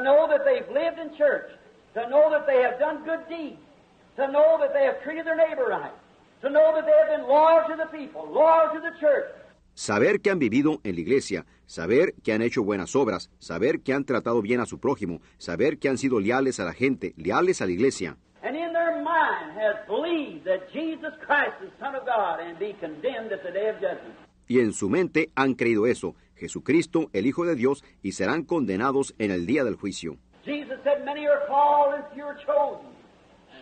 know that they have done good deeds, to know that they have treated their neighbor right, to know that they have been loyal to the people, loyal to the church. Saber que han vivido en la iglesia, saber que han hecho buenas obras, saber que han tratado bien a su prójimo, saber que han sido leales a la gente, leales a la iglesia. And in their mind has believed that Jesus Christ is Son of God and be condemned at the day of judgment. Y en su mente han creído eso, Jesucristo, el Hijo de Dios, y serán condenados en el día del juicio. Jesus said, many are called and few are chosen.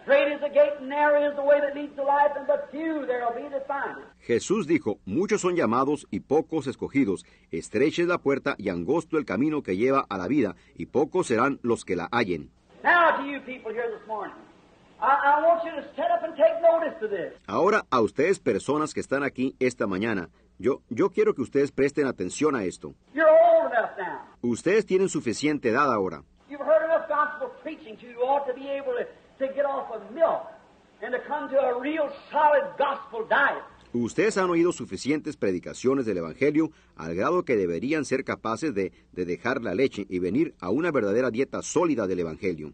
Straight is the gate and narrow is the way that leads to life, and but few there will be that find it. Jesús dijo, muchos son llamados y pocos escogidos. Estrecha es la puerta y angosto el camino que lleva a la vida, y pocos serán los que la hallen. Now to you people here this morning, I want you to stand up and take notice to this. Ahora a ustedes personas que están aquí esta mañana, yo quiero que ustedes presten atención a esto. You're old enough now. Ustedes tienen suficiente edad ahora. Ustedes han oído suficientes predicaciones del Evangelio al grado que deberían ser capaces de dejar la leche y venir a una verdadera dieta sólida del Evangelio.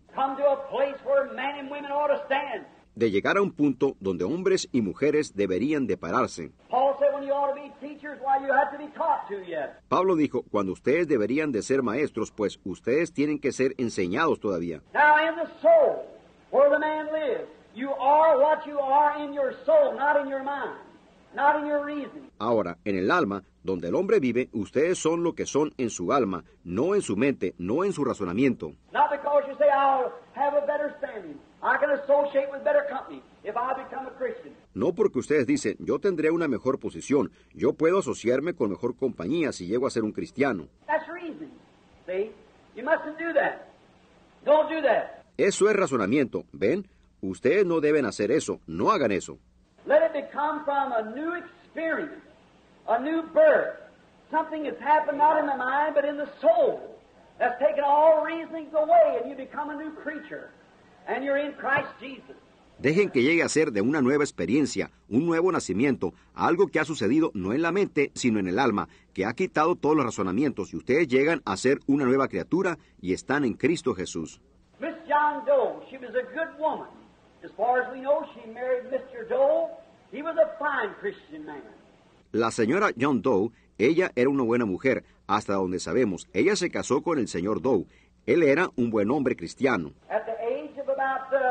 De llegar a un punto donde hombres y mujeres deberían de pararse. Pablo dijo, cuando ustedes deberían de ser maestros, pues ustedes tienen que ser enseñados todavía. Ahora, en el alma, donde el hombre vive, ustedes son lo que son en su alma, no en su mente, no en su razonamiento. No porque ustedes dicen, yo tendré una mejor posición, yo puedo asociarme con mejor compañía si llego a ser un cristiano. Eso es razonamiento, ¿ven? Ustedes no deben hacer eso, no hagan eso. Dejen que llegue a ser de una nueva experiencia, un nuevo nacimiento, algo que ha sucedido no en la mente, sino en el alma, que ha quitado todos los razonamientos, y ustedes llegan a ser una nueva criatura y están en Cristo Jesús. Miss John Doe, she was a good woman. As far as we know, she married Mr. Doe. He was a fine Christian man. La señora John Doe, ella era una buena mujer, hasta donde sabemos. Ella se casó con el señor Doe. Él era un buen hombre cristiano. At the age of about 30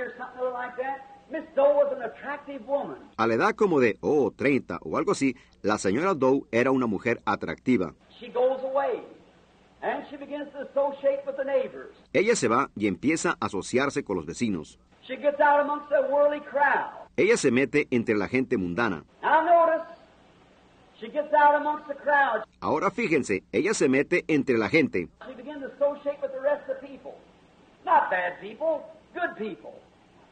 or something like that, Miss Doe was an attractive woman. A la edad como de 30 o algo así, la señora Doe era una mujer atractiva. She goes away. And she begins to associate with the neighbors. Ella se va y empieza a asociarse con los vecinos. She gets out amongst the worldly crowd. Ella se mete entre la gente mundana. Now notice, she gets out amongst the crowd. Ahora fíjense, ella se mete entre la gente. She begins to associate with the rest of the people. Not bad people, good people.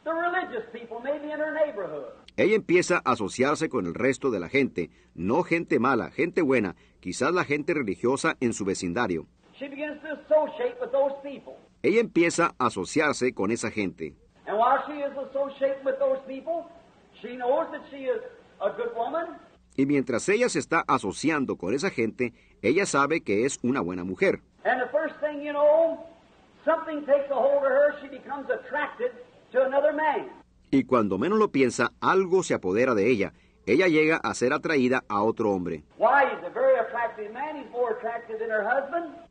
The religious people maybe in her neighborhood. Ella empieza a asociarse con el resto de la gente, no gente mala, gente buena, quizás la gente religiosa en su vecindario. She begins to associate with those people. Ella empieza a asociarse con esa gente. And while she is associating with those people, she knows that she is a good woman. Y mientras ella se está asociando con esa gente, ella sabe que es una buena mujer. And the first thing you know, something takes a hold of her, she becomes attracted to another man. Y cuando menos lo piensa, algo se apodera de ella. Ella llega a ser atraída a otro hombre.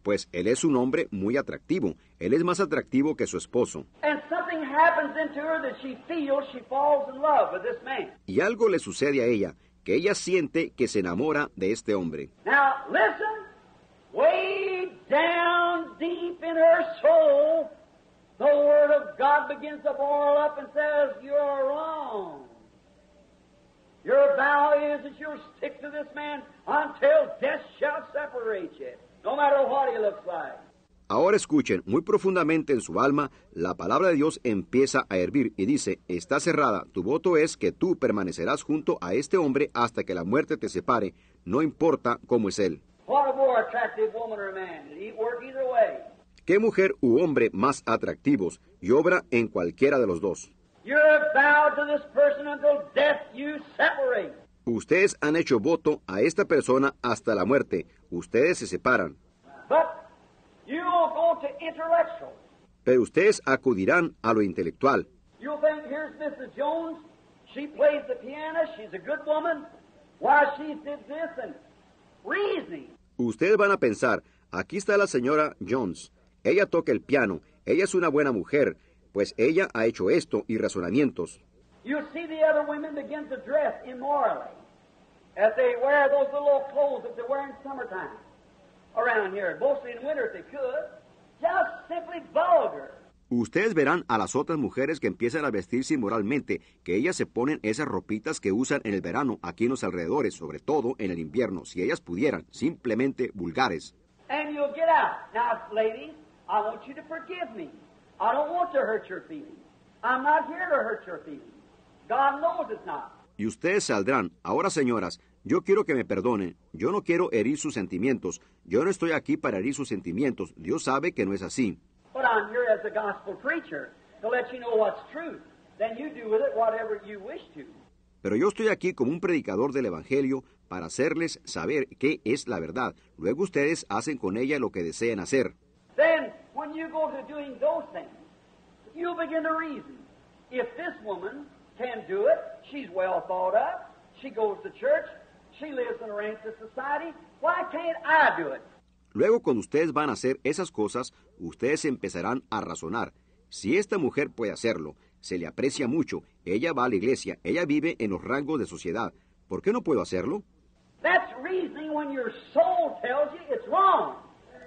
Pues él es un hombre muy atractivo. Él es más atractivo que su esposo. Y algo le sucede a ella, que ella siente que se enamora de este hombre. Now listen, way down deep in her soul, the word of God begins to boil up and says, "You're wrong. Your vow is that you'll stick to this man until death shall separate you, no matter what he looks like." Ahora escuchen, muy profundamente en su alma, la palabra de Dios empieza a hervir y dice, está cerrada, tu voto es que tú permanecerás junto a este hombre hasta que la muerte te separe, no importa cómo es él. ¿Qué mujer u hombre más atractivos? Y obra en cualquiera de los dos. Ustedes han hecho voto a esta persona hasta la muerte. Ustedes se separan. Pero ustedes acudirán a lo intelectual. Ustedes van a pensar, aquí está la señora Jones. Ella toca el piano. Ella es una buena mujer. Pues ella ha hecho esto y razonamientos. Ustedes verán a las otras mujeres que empiezan a vestirse inmoralmente, que ellas se ponen esas ropitas que usan en el verano aquí en los alrededores, sobre todo en el invierno, si ellas pudieran, simplemente vulgares. And you'll get out. Now, ladies, I want you to forgive me. I don't want to hurt your feelings. I'm not here to hurt your feelings. God knows it's not. Y ustedes saldrán. Ahora, señoras, yo quiero que me perdonen. Yo no quiero herir sus sentimientos. Yo no estoy aquí para herir sus sentimientos. Dios sabe que no es así. But I'm here as a gospel preacher to let you know what's true. Then you do with it whatever you wish to. Pero yo estoy aquí como un predicador del Evangelio para hacerles saber qué es la verdad. Luego ustedes hacen con ella lo que desean hacer. Then, when you go to doing those things, you begin to reason. If this woman can do it, she's well thought up, she goes to church, she lives in a rank of society, why can't I do it? Luego, cuando ustedes van a hacer esas cosas, ustedes empezarán a razonar. Si esta mujer puede hacerlo, Se le aprecia mucho. Ella va a la iglesia. Ella vive en los rangos de sociedad. ¿Por qué no puedo hacerlo?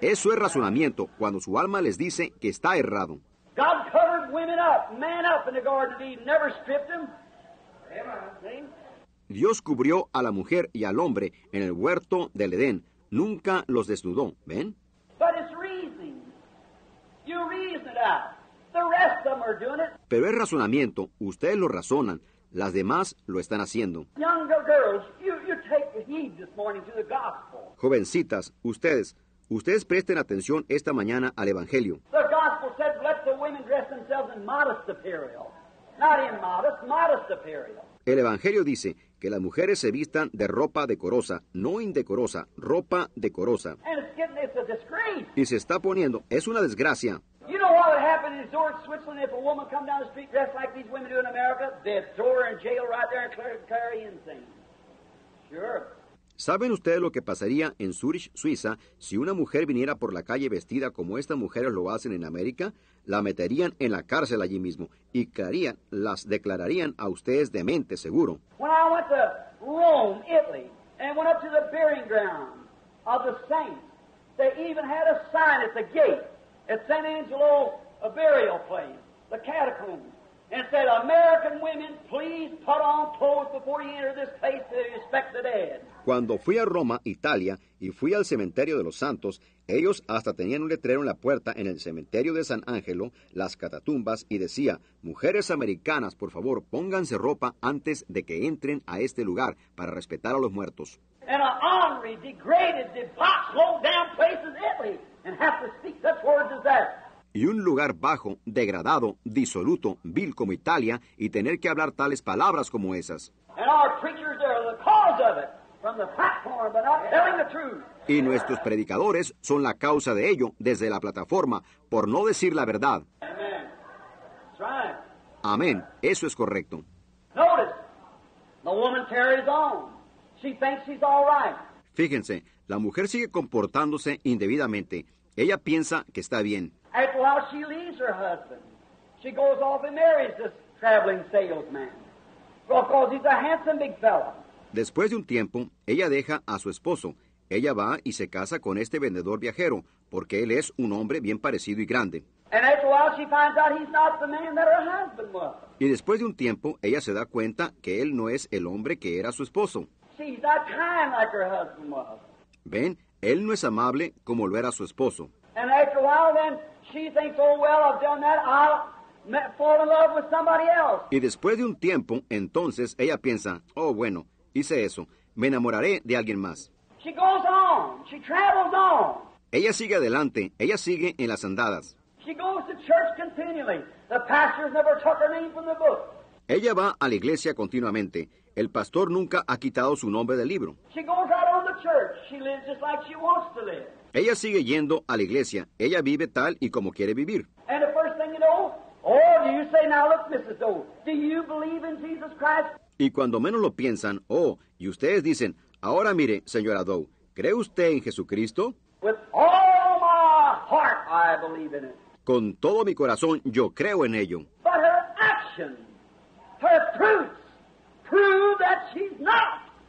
Eso es razonamiento cuando su alma les dice que está errado. Dios cubrió a la mujer y al hombre en el huerto del Edén. Nunca los desnudó. ¿Ven? Pero es razonamiento. Ustedes lo razonan. Las demás lo están haciendo. Jovencitas, ustedes presten atención esta mañana al Evangelio. El Evangelio dice que las mujeres se vistan de ropa decorosa, no indecorosa, ropa decorosa. Y se está poniendo, es una desgracia. ¿Saben ustedes lo que pasaría en Zurich, Suiza, si una mujer viniera por la calle vestida como estas mujeres lo hacen en América? La meterían en la cárcel allí mismo y las declararían a ustedes dementes, seguro. At San Angelo, a burial place, the catacombs, and said, American women, please put on clothes before you enter this place to respect the dead. Cuando fui a Roma, Italia, y fui al cementerio de los santos, ellos hasta tenían un letrero en la puerta en el cementerio de San Angelo, las catatumbas, y decía, mujeres americanas, por favor, pónganse ropa antes de que entren a este lugar para respetar a los muertos. And an honorary, degraded, debauched, low-down place in Italy. Y un lugar bajo, degradado, disoluto, vil como Italia, y tener que hablar tales palabras como esas. Y nuestros predicadores son la causa de ello desde la plataforma, por no decir la verdad. Amén, eso es correcto. Fíjense, la mujer sigue comportándose indebidamente. Ella piensa que está bien. Después de un tiempo, ella deja a su esposo. Ella va y se casa con este vendedor viajero, porque él es un hombre bien parecido y grande. Y después de un tiempo, ella se da cuenta que él no es el hombre que era su esposo. Ven, él no es amable como lo era su esposo. Y después de un tiempo, entonces ella piensa, oh bueno, hice eso, me enamoraré de alguien más. Ella sigue adelante, ella sigue en las andadas. Ella va a la iglesia continuamente. El pastor nunca ha quitado su nombre del libro. Ella sigue yendo a la iglesia. Ella vive tal y como quiere vivir. Y cuando menos lo piensan, oh, y ustedes dicen, ahora mire, señora Doe, ¿cree usted en Jesucristo? Con todo mi corazón, yo creo en ello.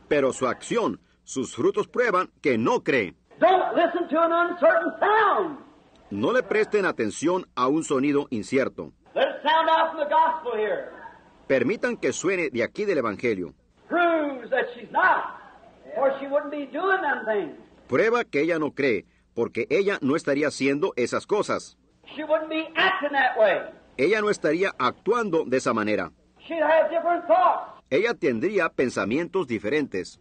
Pero su acción, sus frutos prueban que no cree. No le presten atención a un sonido incierto. Permitan que suene de aquí del Evangelio. Prueba que ella no cree, porque ella no estaría haciendo esas cosas. Ella no estaría actuando de esa manera. Ella tendría pensamientos diferentes.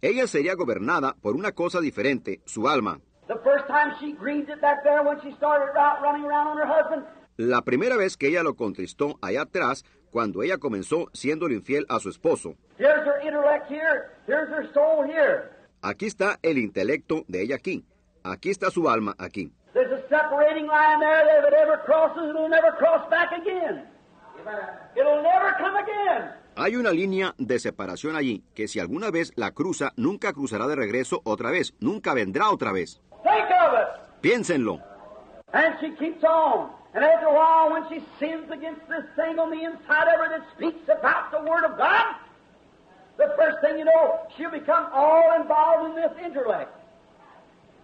Ella sería gobernada por una cosa diferente, su alma. La primera vez que ella lo contristó allá atrás, cuando ella comenzó siéndole infiel a su esposo. Aquí está el intelecto de ella aquí. Aquí está su alma aquí. Hay una línea de separación allí, que si alguna vez la cruza, nunca cruzará de regreso otra vez, nunca vendrá otra vez. Piénsenlo. And she keeps on. And after a while, when she sins against this thing on the inside of her that speaks about the Word of God, the first thing you know, she'll become all involved in this intellect,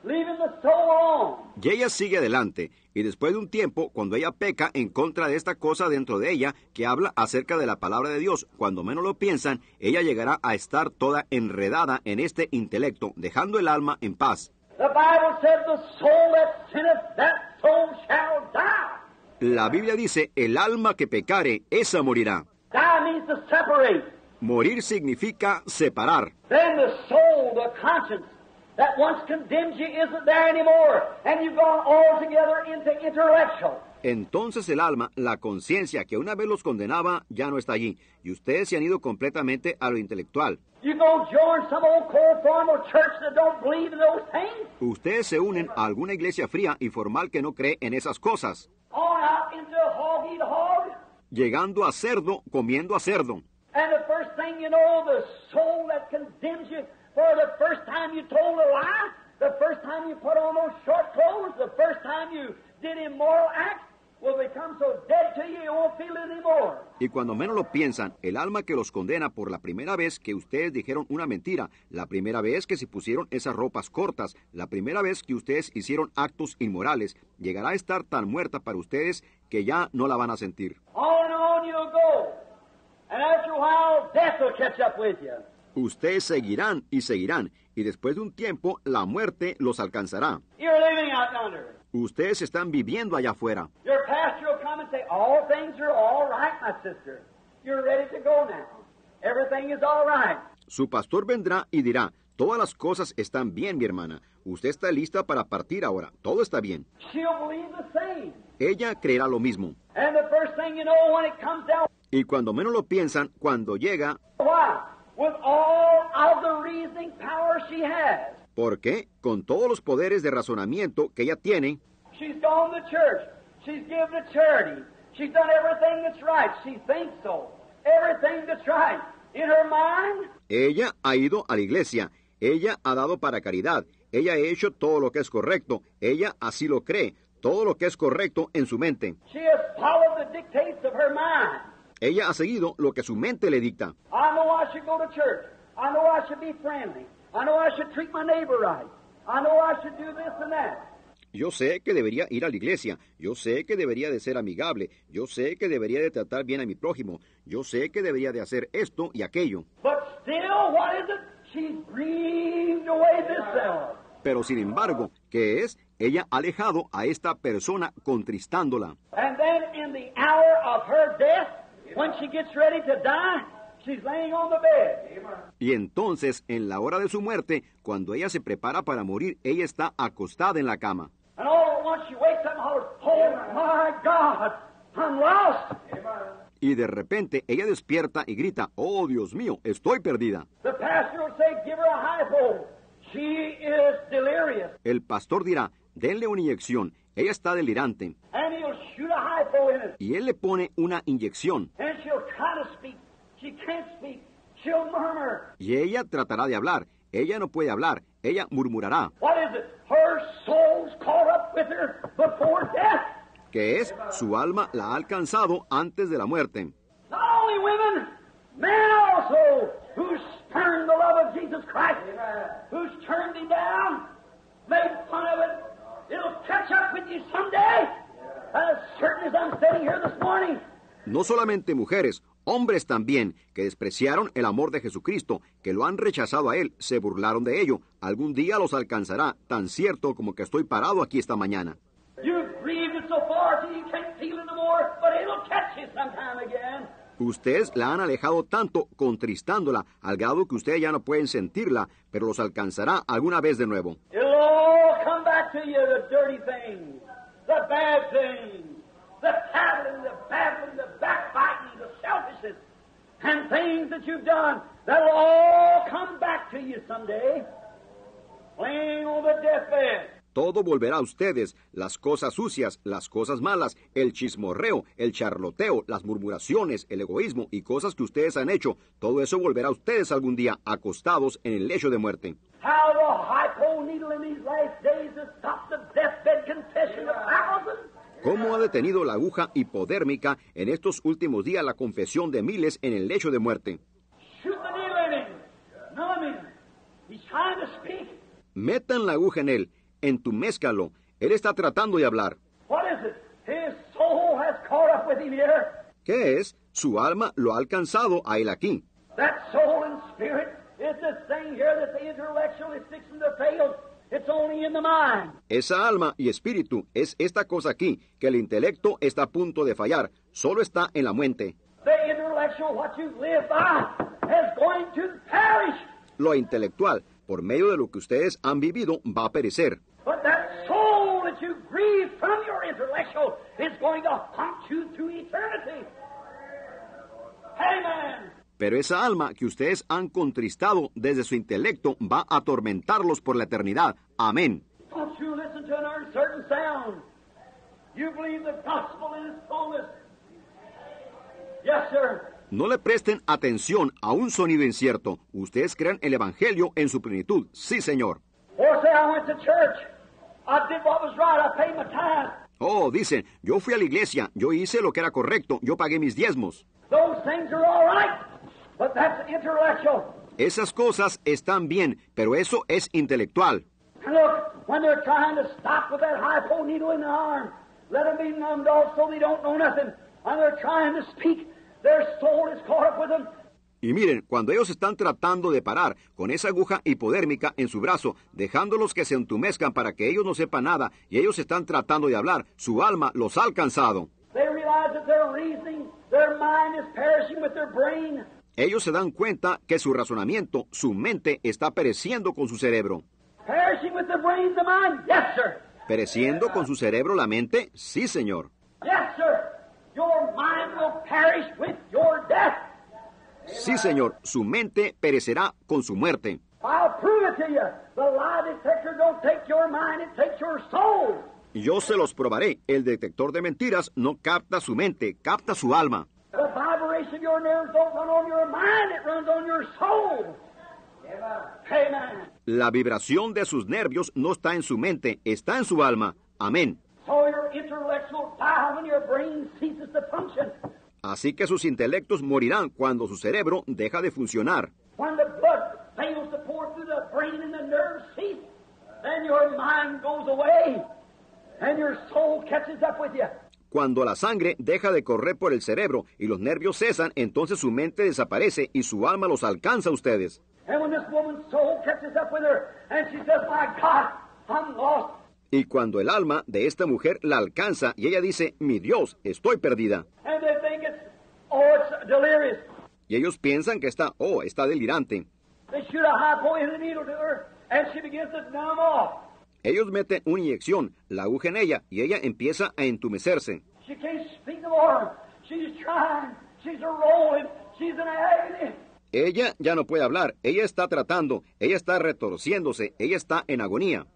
leaving the soul alone. Y ella sigue adelante, y después de un tiempo, cuando ella peca en contra de esta cosa dentro de ella, que habla acerca de la palabra de Dios, cuando menos lo piensan, ella llegará a estar toda enredada en este intelecto, dejando el alma en paz. La Biblia dice, el alma que pecare, esa morirá. Morir significa separar. Entonces el alma, la conciencia que una vez los condenaba, ya no está allí. Y ustedes se han ido completamente a lo intelectual. Ustedes se unen a alguna iglesia fría y formal que no cree en esas cosas. Llegando a cerdo, comiendo a cerdo. Y cuando menos lo piensan, el alma que los condena por la primera vez que ustedes dijeron una mentira, la primera vez que se pusieron esas ropas cortas, la primera vez que ustedes hicieron actos inmorales, llegará a estar tan muerta para ustedes que ya no la van a sentir. Ustedes seguirán y seguirán, y después de un tiempo, la muerte los alcanzará. Ustedes están viviendo allá afuera. Su pastor vendrá y dirá, todas las cosas están bien, mi hermana. Usted está lista para partir ahora. Todo está bien. Ella creerá lo mismo. Y cuando menos lo piensan, cuando llega... Porque con todos los poderes de razonamiento que ella tiene, ella ha ido a la iglesia, ella ha dado para caridad, ella ha hecho todo lo que es correcto, ella así lo cree, todo lo que es correcto en su mente. Ella ha seguido lo que su mente le dicta. Yo sé que debería ir a la iglesia. Yo sé que debería de ser amigable. Yo sé que debería de tratar bien a mi prójimo. Yo sé que debería de hacer esto y aquello. Pero sin embargo, ¿qué es? Ella ha alejado a esta persona contristándola. Y entonces, en la hora de su muerte, cuando ella se prepara para morir, ella está acostada en la cama. Y de repente, ella despierta y grita, ¡oh, Dios mío, estoy perdida! El pastor dirá, denle una inyección, ella está delirante. Y él le pone una inyección. Y ella tratará de hablar, ella no puede hablar, ella murmurará. ¿Qué es? Su alma la ha alcanzado antes de la muerte. No solamente mujeres, hombres también, que despreciaron el amor de Jesucristo, que lo han rechazado a él, se burlaron de ello. Algún día los alcanzará, tan cierto como que estoy parado aquí esta mañana. Ustedes la han alejado tanto, contristándola, al grado que ustedes ya no pueden sentirla, pero los alcanzará alguna vez de nuevo. Todo volverá a ustedes, las cosas sucias, las cosas malas, el chismorreo, el charloteo, las murmuraciones, el egoísmo y cosas que ustedes han hecho. Todo eso volverá a ustedes algún día, acostados en el lecho de muerte. ¿Cómo ha detenido la aguja hipodérmica en estos últimos días la confesión de miles en el lecho de muerte? Metan la aguja en él, entumezcalo. Él está tratando de hablar. ¿Qué es? Su alma lo ha alcanzado a él aquí. Esa alma y espíritu es esta cosa aquí, que el intelecto está a punto de fallar, solo está en la mente. Lo intelectual, por medio de lo que ustedes han vivido, va a perecer. Pero esa alma que ustedes han contristado desde su intelecto va a atormentarlos por la eternidad. Amén. No le presten atención a un sonido incierto. Ustedes crean el Evangelio en su plenitud. Sí, Señor. Oh, dicen, yo fui a la iglesia, yo hice lo que era correcto, yo pagué mis diezmos. Esas cosas están bien, pero eso es intelectual. Y miren, cuando ellos están tratando de parar con esa aguja hipodérmica en su brazo, dejándolos que se entumezcan para que ellos no sepan nada, y ellos están tratando de hablar, su alma los ha alcanzado. Ellos se dan cuenta que su razonamiento, su mente, está pereciendo con su cerebro. ¿Pereciendo con su cerebro la mente? Sí, Señor. Sí, Señor, su mente perecerá con su muerte. Yo se los probaré. El detector de mentiras no capta su mente, capta su alma. La vibración de sus nervios no está en su mente, está en su alma. Amén. Así que sus intelectos morirán cuando su cerebro deja de funcionar. Cuando la sangre deja de correr por el cerebro y los nervios cesan, entonces su mente desaparece y su alma los alcanza a ustedes. Y cuando el alma de esta mujer la alcanza y ella dice, mi Dios, estoy perdida. Y ellos piensan que está delirante. Ellos meten una inyección, la aguja en ella, y ella empieza a entumecerse. Ella ya no puede hablar, ella está tratando, ella está retorciéndose, ella está en agonía.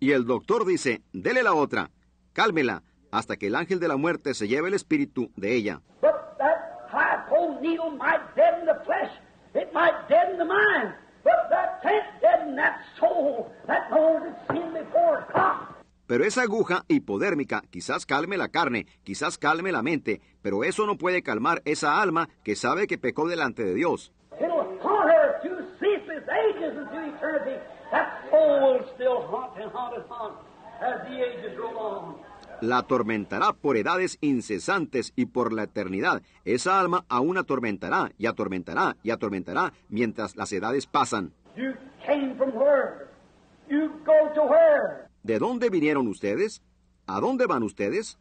Y el doctor dice, dele la otra, cálmela, hasta que el ángel de la muerte se lleve el espíritu de ella. Pero esa aguja hipodérmica quizás calme la carne, quizás calme la mente, pero eso no puede calmar esa alma que sabe que pecó delante de Dios. La atormentará por edades incesantes y por la eternidad. Esa alma aún atormentará y atormentará y atormentará mientras las edades pasan. ¿De dónde vinieron ustedes? ¿A dónde van ustedes?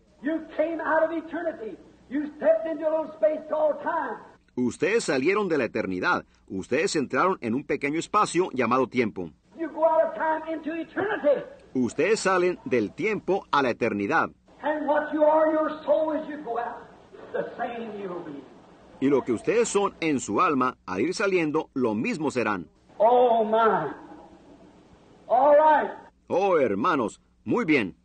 Ustedes salieron de la eternidad. Ustedes entraron en un pequeño espacio llamado tiempo. Ustedes salen del tiempo a la eternidad. Y lo que ustedes son en su alma, al ir saliendo, lo mismo serán. Oh, man. All right. Oh, hermanos, muy bien.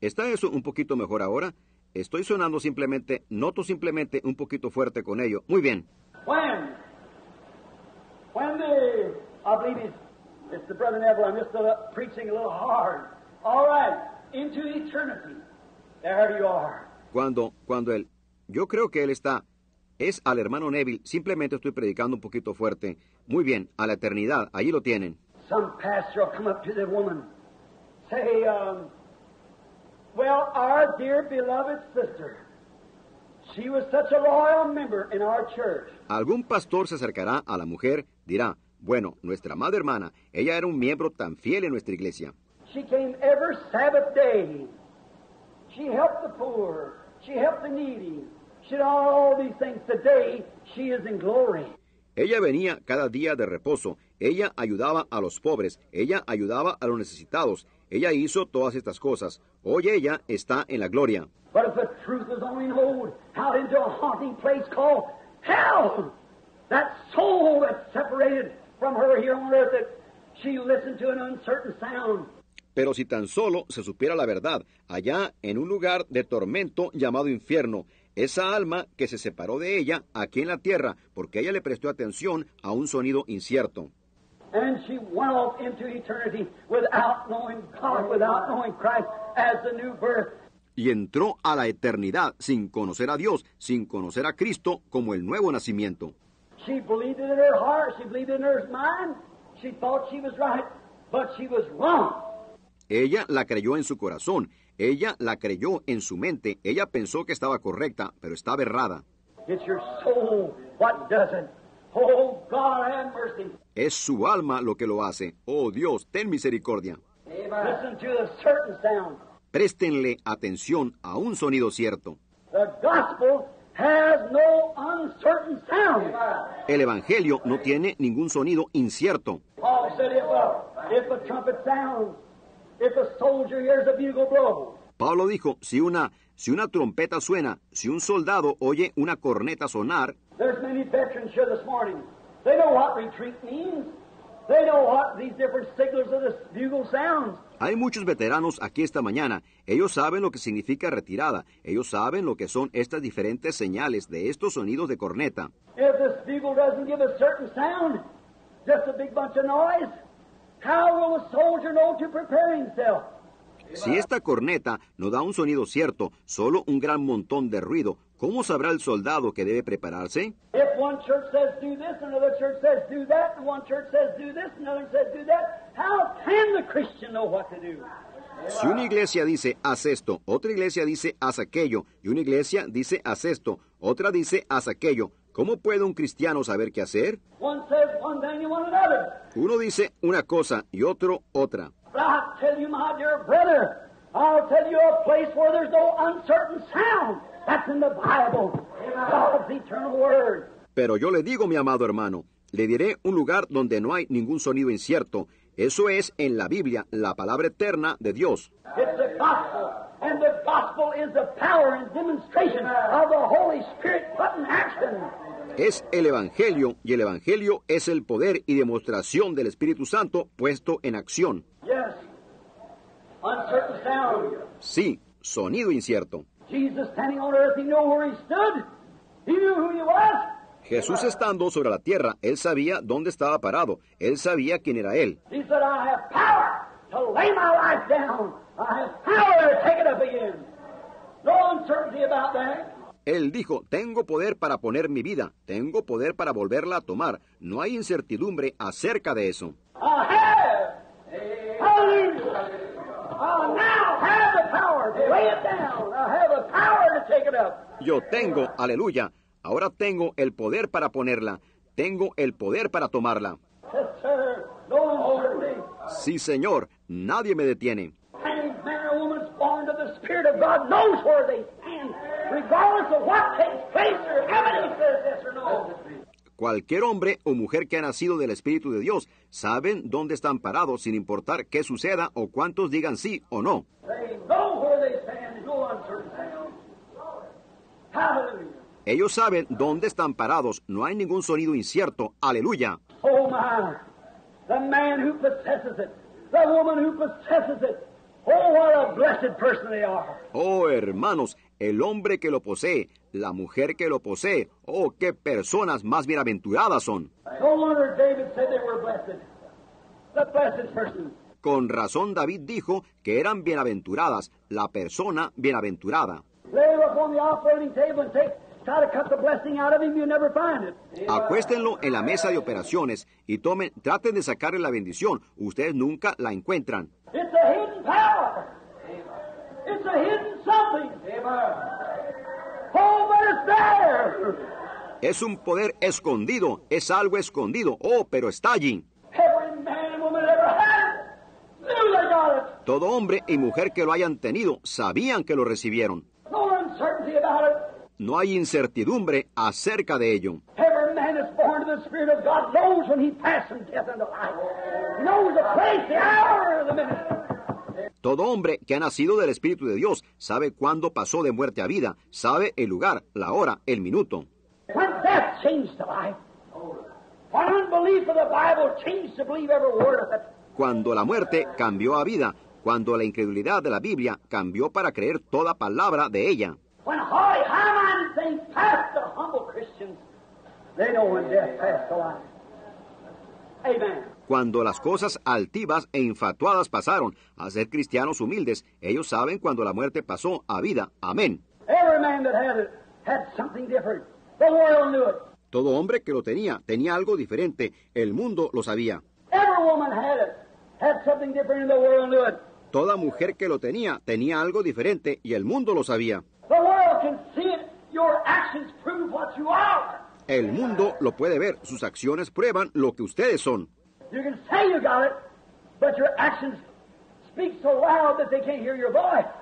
Está eso un poquito mejor ahora. Estoy sonando simplemente, noto simplemente un poquito fuerte con ello. Muy bien. Cuando él, yo creo que él está, es al hermano Neville, simplemente estoy predicando un poquito fuerte. Muy bien, a la eternidad, allí lo tienen. Some pastor will come up to the woman, say, well, our dear beloved sister, she was such a loyal member in our church. Algún pastor se acercará a la mujer, dirá, bueno, nuestra amada hermana, ella era un miembro tan fiel en nuestra iglesia. She came every Sabbath day. She helped the poor. She helped the needy. She did all these things. Today, she is in glory. Ella venía cada día de reposo. Ella ayudaba a los pobres. Ella ayudaba a los necesitados. Ella hizo todas estas cosas. Hoy ella está en la gloria. But if the truth is only known, out into a haunting place called hell, that soul that's separated from her here on earth, that she listened to an uncertain sound. Pero si tan solo se supiera la verdad, allá en un lugar de tormento llamado infierno, esa alma que se separó de ella aquí en la tierra, porque ella le prestó atención a un sonido incierto. And she went off into eternity without knowing God, without knowing Christ as the new birth. Y entró a la eternidad sin conocer a Dios, sin conocer a Cristo como el nuevo nacimiento. She believed it in her heart, she believed it in her mind, she thought she was right, but she was wrong. Ella la creyó en su corazón, ella la creyó en su mente, ella pensó que estaba correcta, pero estaba errada. Es su alma lo que lo hace. Oh Dios, ten misericordia. Préstenle atención a un sonido cierto. El Evangelio no tiene ningún sonido incierto. Pablo dijo, si una trompeta suena, si un soldado oye una corneta sonar, hay muchos veteranos aquí esta mañana. Ellos saben lo que significa retirada. Ellos saben lo que son estas diferentes señales de estos sonidos de corneta. Si esta corneta no da un sonido cierto, solo un gran montón de ruido, ¿cómo sabrá el soldado que debe prepararse? Si una iglesia dice, haz esto, otra iglesia dice, haz aquello, y una iglesia dice, haz esto, otra dice, haz aquello, ¿cómo puede un cristiano saber qué hacer? Uno dice una cosa y otro otra. Pero yo le digo, mi amado hermano, le diré un lugar donde no hay ningún sonido incierto. Eso es en la Biblia, la palabra eterna de Dios. Es el Evangelio, y el Evangelio es el poder y demostración del Espíritu Santo puesto en acción. Sí, sonido incierto. Jesús estando sobre la tierra, Él sabía dónde estaba parado. Él sabía quién era Él. Él dijo, tengo poder para poner mi vida, tengo poder para volverla a tomar. No hay incertidumbre acerca de eso. Yo tengo, aleluya, ahora tengo el poder para ponerla, tengo el poder para tomarla. Sí, Señor, nadie me detiene. Cualquier hombre o mujer que ha nacido del Espíritu de Dios saben dónde están parados sin importar qué suceda o cuántos digan sí o no. Ellos saben dónde están parados, no hay ningún sonido incierto. ¡Aleluya! Oh, my. The man who possesses it, the woman who possesses it. Oh, what a blessed person they are. Oh, hermanos, el hombre que lo posee, la mujer que lo posee. ¡Oh, qué personas más bienaventuradas son! Con razón David dijo que eran bienaventuradas, la persona bienaventurada. Acuéstenlo en la mesa de operaciones y traten de sacarle la bendición. Ustedes nunca la encuentran. Es un poder escondido, es algo escondido. Oh, pero está allí. Todo hombre y mujer que lo hayan tenido sabían que lo recibieron. No hay incertidumbre acerca de ello. Todo hombre que ha nacido del Espíritu de Dios sabe cuándo pasó de muerte a vida, sabe el lugar, la hora, el minuto. Cuando la muerte cambió a vida, cuando la incredulidad de la Biblia cambió para creer toda palabra de ella. Cuando las cosas altivas e infatuadas pasaron a ser cristianos humildes, ellos saben cuando la muerte pasó a vida. Amén. Todo hombre que lo tenía, tenía algo diferente. El mundo lo sabía. Toda mujer que lo tenía, tenía algo diferente y el mundo lo sabía. El mundo lo puede ver, sus acciones prueban lo que ustedes son.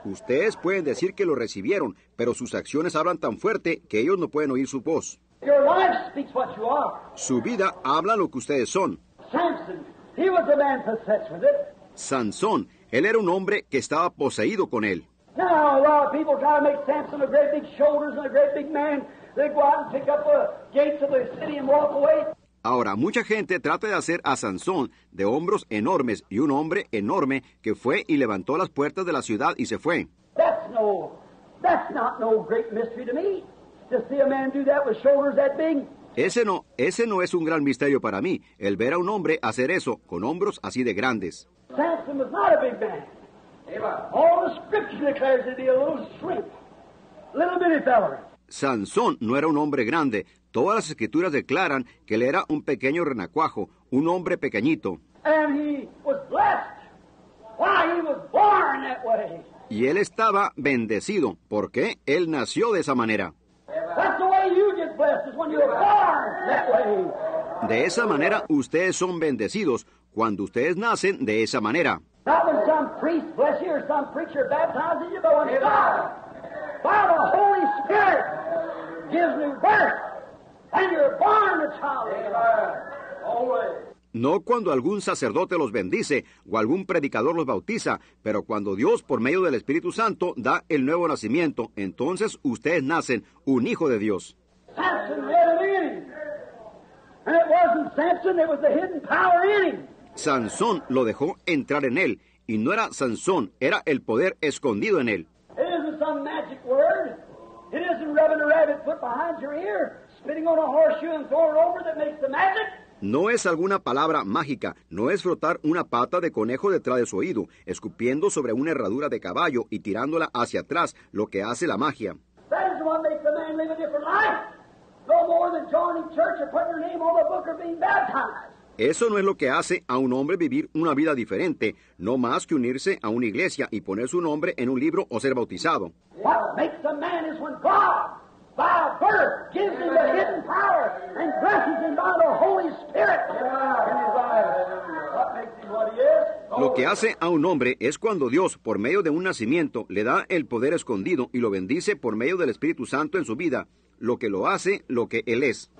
Ustedes pueden decir que lo recibieron, pero sus acciones hablan tan fuerte que ellos no pueden oír su voz. Su vida habla lo que ustedes son. Sansón, él era un hombre que estaba poseído con él. Ahora, mucha gente trata de hacer a Sansón de hombros enormes y un hombre enorme que fue y levantó las puertas de la ciudad y se fue. Ese no es un gran misterio para mí, el ver a un hombre hacer eso con hombros así de grandes. Samson was not a big man. All the scripture declares that he was a little shrimp, little bitty fella. Sansón no era un hombre grande. Todas las escrituras declaran que él era un pequeño renacuajo, un hombre pequeñito. And he was blessed. Why he was born that way. Y él estaba bendecido porque él nació de esa manera. That's the way you get blessed, is when you are born that way. De esa manera ustedes son bendecidos cuando ustedes nacen de esa manera. No cuando algún sacerdote los bendice o algún predicador los bautiza, pero cuando Dios por medio del Espíritu Santo da el nuevo nacimiento, entonces ustedes nacen un hijo de Dios. Sansón lo dejó entrar en él, y no era Sansón, era el poder escondido en él. No es alguna palabra mágica, no es frotar una pata de conejo detrás de su oído, escupiendo sobre una herradura de caballo y tirándola hacia atrás, lo que hace la magia. Eso no es lo que hace a un hombre vivir una vida diferente, no más que unirse a una iglesia y poner su nombre en un libro o ser bautizado. Lo que hace a un hombre es cuando Dios, por medio de un nacimiento, le da el poder escondido y lo bendice por medio del Espíritu Santo en su vida, lo que lo hace, lo que él es.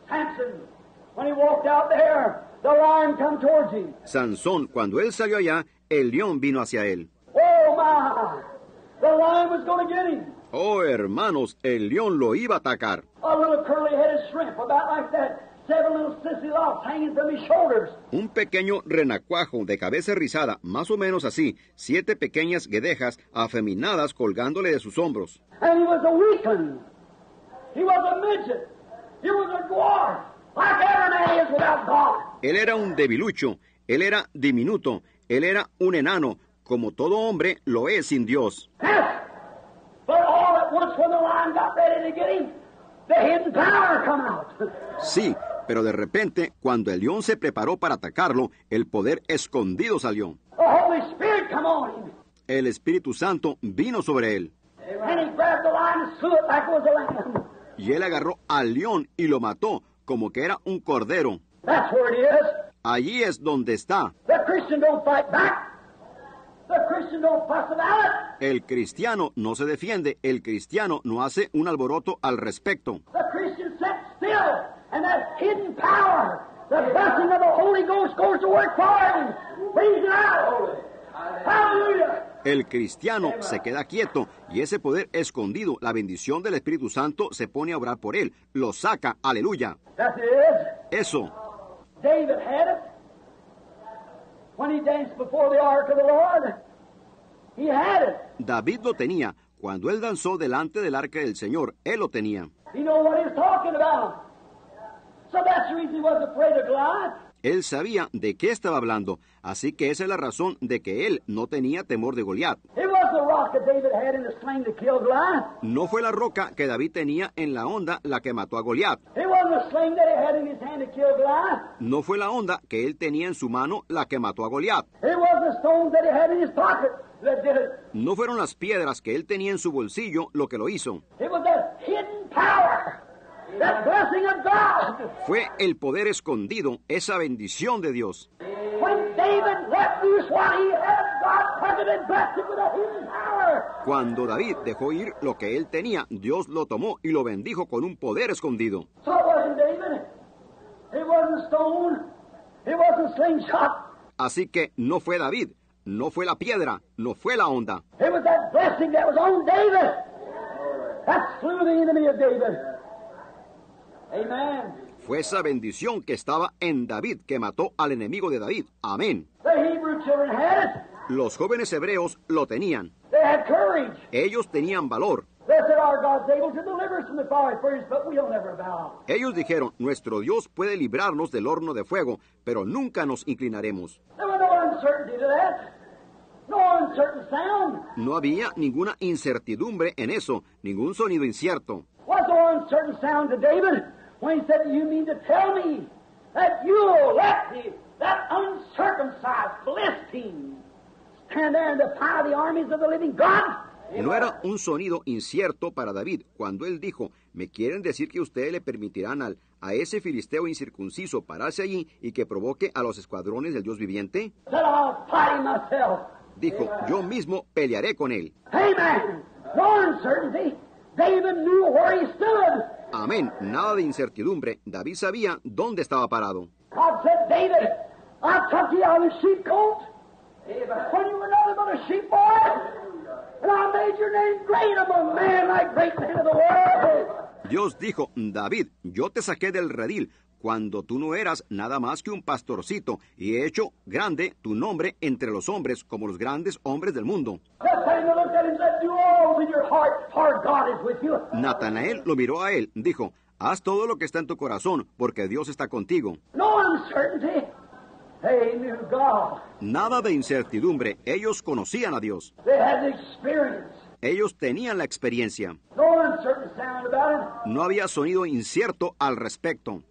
Sansón, cuando él salió allá, el león vino hacia él. Oh, hermanos, el león lo iba a atacar. Un pequeño renacuajo de cabeza rizada, más o menos así, 7 pequeñas guedejas afeminadas colgándole de sus hombros. Él era un debilucho, él era diminuto, él era un enano, como todo hombre lo es sin Dios. Sí, pero de repente, cuando el león se preparó para atacarlo, el poder escondido salió. El Espíritu Santo vino sobre él. Y él agarró al león y lo mató, como que era un cordero. Allí es donde está. El cristiano no se defiende, el cristiano no hace un alboroto al respecto. El cristiano se queda quieto y ese poder escondido, la bendición del Espíritu Santo, se pone a obrar por él, lo saca, aleluya. Eso. David lo tenía. Cuando él danzó delante del arca del Señor, él lo tenía. Él sabía de qué estaba hablando, así que esa es la razón de que él no tenía temor de Goliat. No fue la roca que David tenía en la honda la que mató a Goliat. No fue la honda que él tenía en su mano la que mató a Goliat. No fueron las piedras que él tenía en su bolsillo lo que lo hizo. Fue el poder escondido, esa bendición de Dios. Cuando David dejó ir lo que él tenía, Dios lo tomó y lo bendijo con un poder escondido. Así que no fue David, no fue la piedra, no fue la honda. Fue esa bendición que estaba en David, que mató al enemigo de David. Amén. Los jóvenes hebreos lo tenían. Ellos tenían valor. Ellos dijeron, nuestro Dios puede librarnos del horno de fuego, pero nunca nos inclinaremos. No había ninguna incertidumbre en eso, ningún sonido incierto. No era un sonido incierto para David cuando él dijo, me quieren decir que ustedes le permitirán a ese filisteo incircunciso pararse allí y que provoque a los escuadrones del Dios viviente. Dijo, yo mismo pelearé con él. Amén. Nada de incertidumbre. David sabía dónde estaba parado. Dios dijo, David, yo te saqué del redil cuando tú no eras nada más que un pastorcito y he hecho grande tu nombre entre los hombres como los grandes hombres del mundo. Natanael lo miró a él, dijo, haz todo lo que está en tu corazón porque Dios está contigo. Nada de incertidumbre, ellos conocían a Dios. Ellos tenían la experiencia. No había sonido incierto al respecto.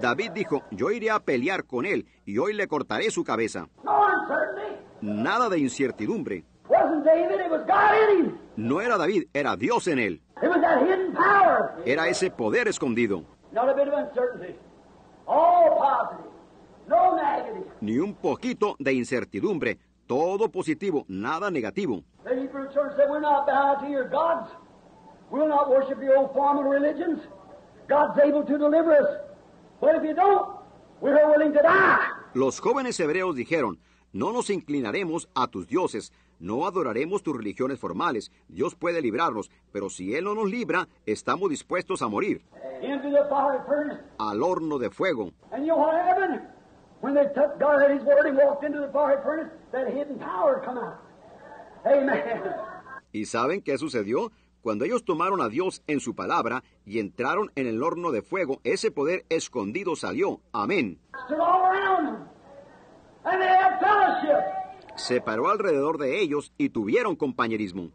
David dijo, yo iré a pelear con él y hoy le cortaré su cabeza. Nada de incertidumbre. No era David, era Dios en él. Era ese poder escondido. Ni un poquito de incertidumbre. Todo positivo, nada negativo. Los jóvenes hebreos dijeron, No nos inclinaremos a tus dioses, no adoraremos tus religiones formales. Dios puede librarnos, pero si Él no nos libra, estamos dispuestos a morir. Al horno de fuego. ¿Y saben qué sucedió? Cuando ellos tomaron a Dios en su palabra y entraron en el horno de fuego, ese poder escondido salió. Amén. Se paró alrededor de ellos y tuvieron compañerismo.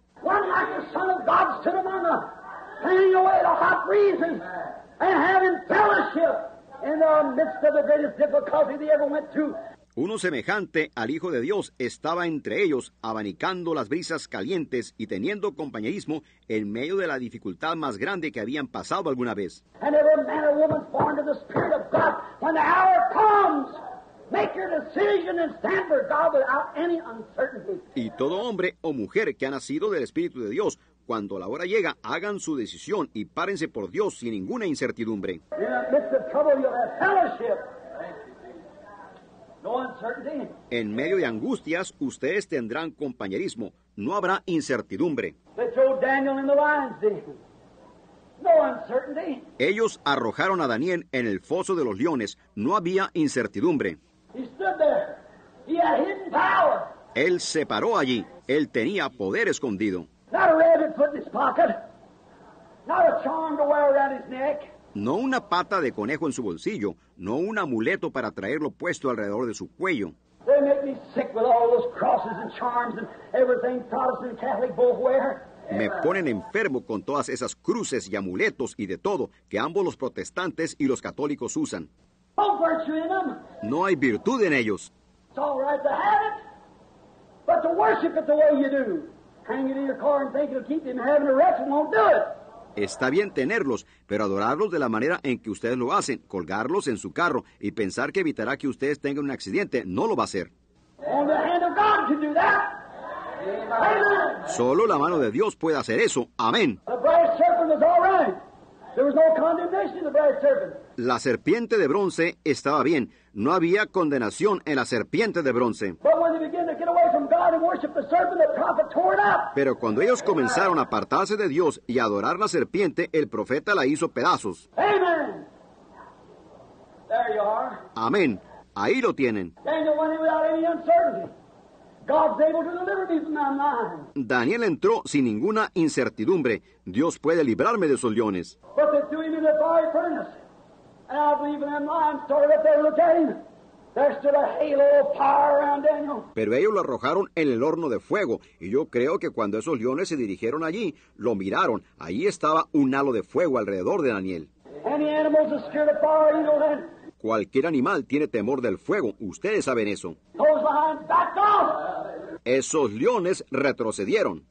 Uno semejante al Hijo de Dios estaba entre ellos, abanicando las brisas calientes y teniendo compañerismo en medio de la dificultad más grande que habían pasado alguna vez. Y todo hombre o mujer que ha nacido del Espíritu de Dios, cuando la hora llega, hagan su decisión y párense por Dios sin ninguna incertidumbre. En medio de angustias, ustedes tendrán compañerismo. No habrá incertidumbre. Ellos arrojaron a Daniel en el foso de los leones. No había incertidumbre. Él se paró allí. Él tenía poder escondido. No una pata de conejo en su bolsillo, no un amuleto para traerlo puesto alrededor de su cuello. Me ponen enfermo con todas esas cruces y amuletos y de todo que ambos los protestantes y los católicos usan. No hay virtud en ellos. Está bien tenerlos, pero adorarlos de la manera en que ustedes lo hacen, colgarlos en su carro y pensar que evitará que ustedes tengan un accidente, no lo va a hacer. Solo la mano de Dios puede hacer eso. Amén. La serpiente de bronce estaba bien. No había condenación en la serpiente de bronce. Pero cuando ellos comenzaron a apartarse de Dios y a adorar la serpiente, el profeta la hizo pedazos. Amén. Ahí lo tienen. Daniel entró sin ninguna incertidumbre. Dios puede librarme de esos leones. Pero ellos lo arrojaron en el horno de fuego, y yo creo que cuando esos leones se dirigieron allí, lo miraron. Allí estaba un halo de fuego alrededor de Daniel. Cualquier animal tiene temor del fuego, ustedes saben eso. Esos leones retrocedieron.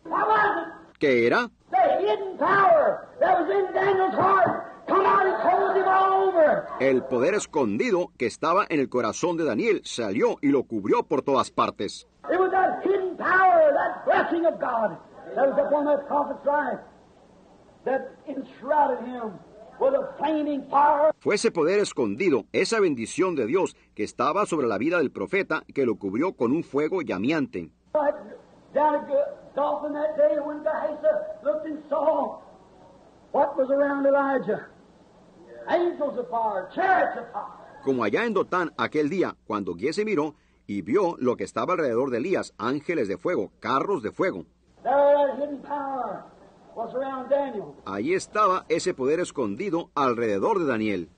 ¿Qué era? El poder escondido que estaba en el corazón de Daniel salió y lo cubrió por todas partes. Fue ese poder escondido, esa bendición de Dios que estaba sobre la vida del profeta, que lo cubrió con un fuego llameante. Como allá en Dotán aquel día, cuando Giese miró y vio lo que estaba alrededor de Elías, ángeles de fuego, carros de fuego. Allí estaba ese poder escondido alrededor de Daniel.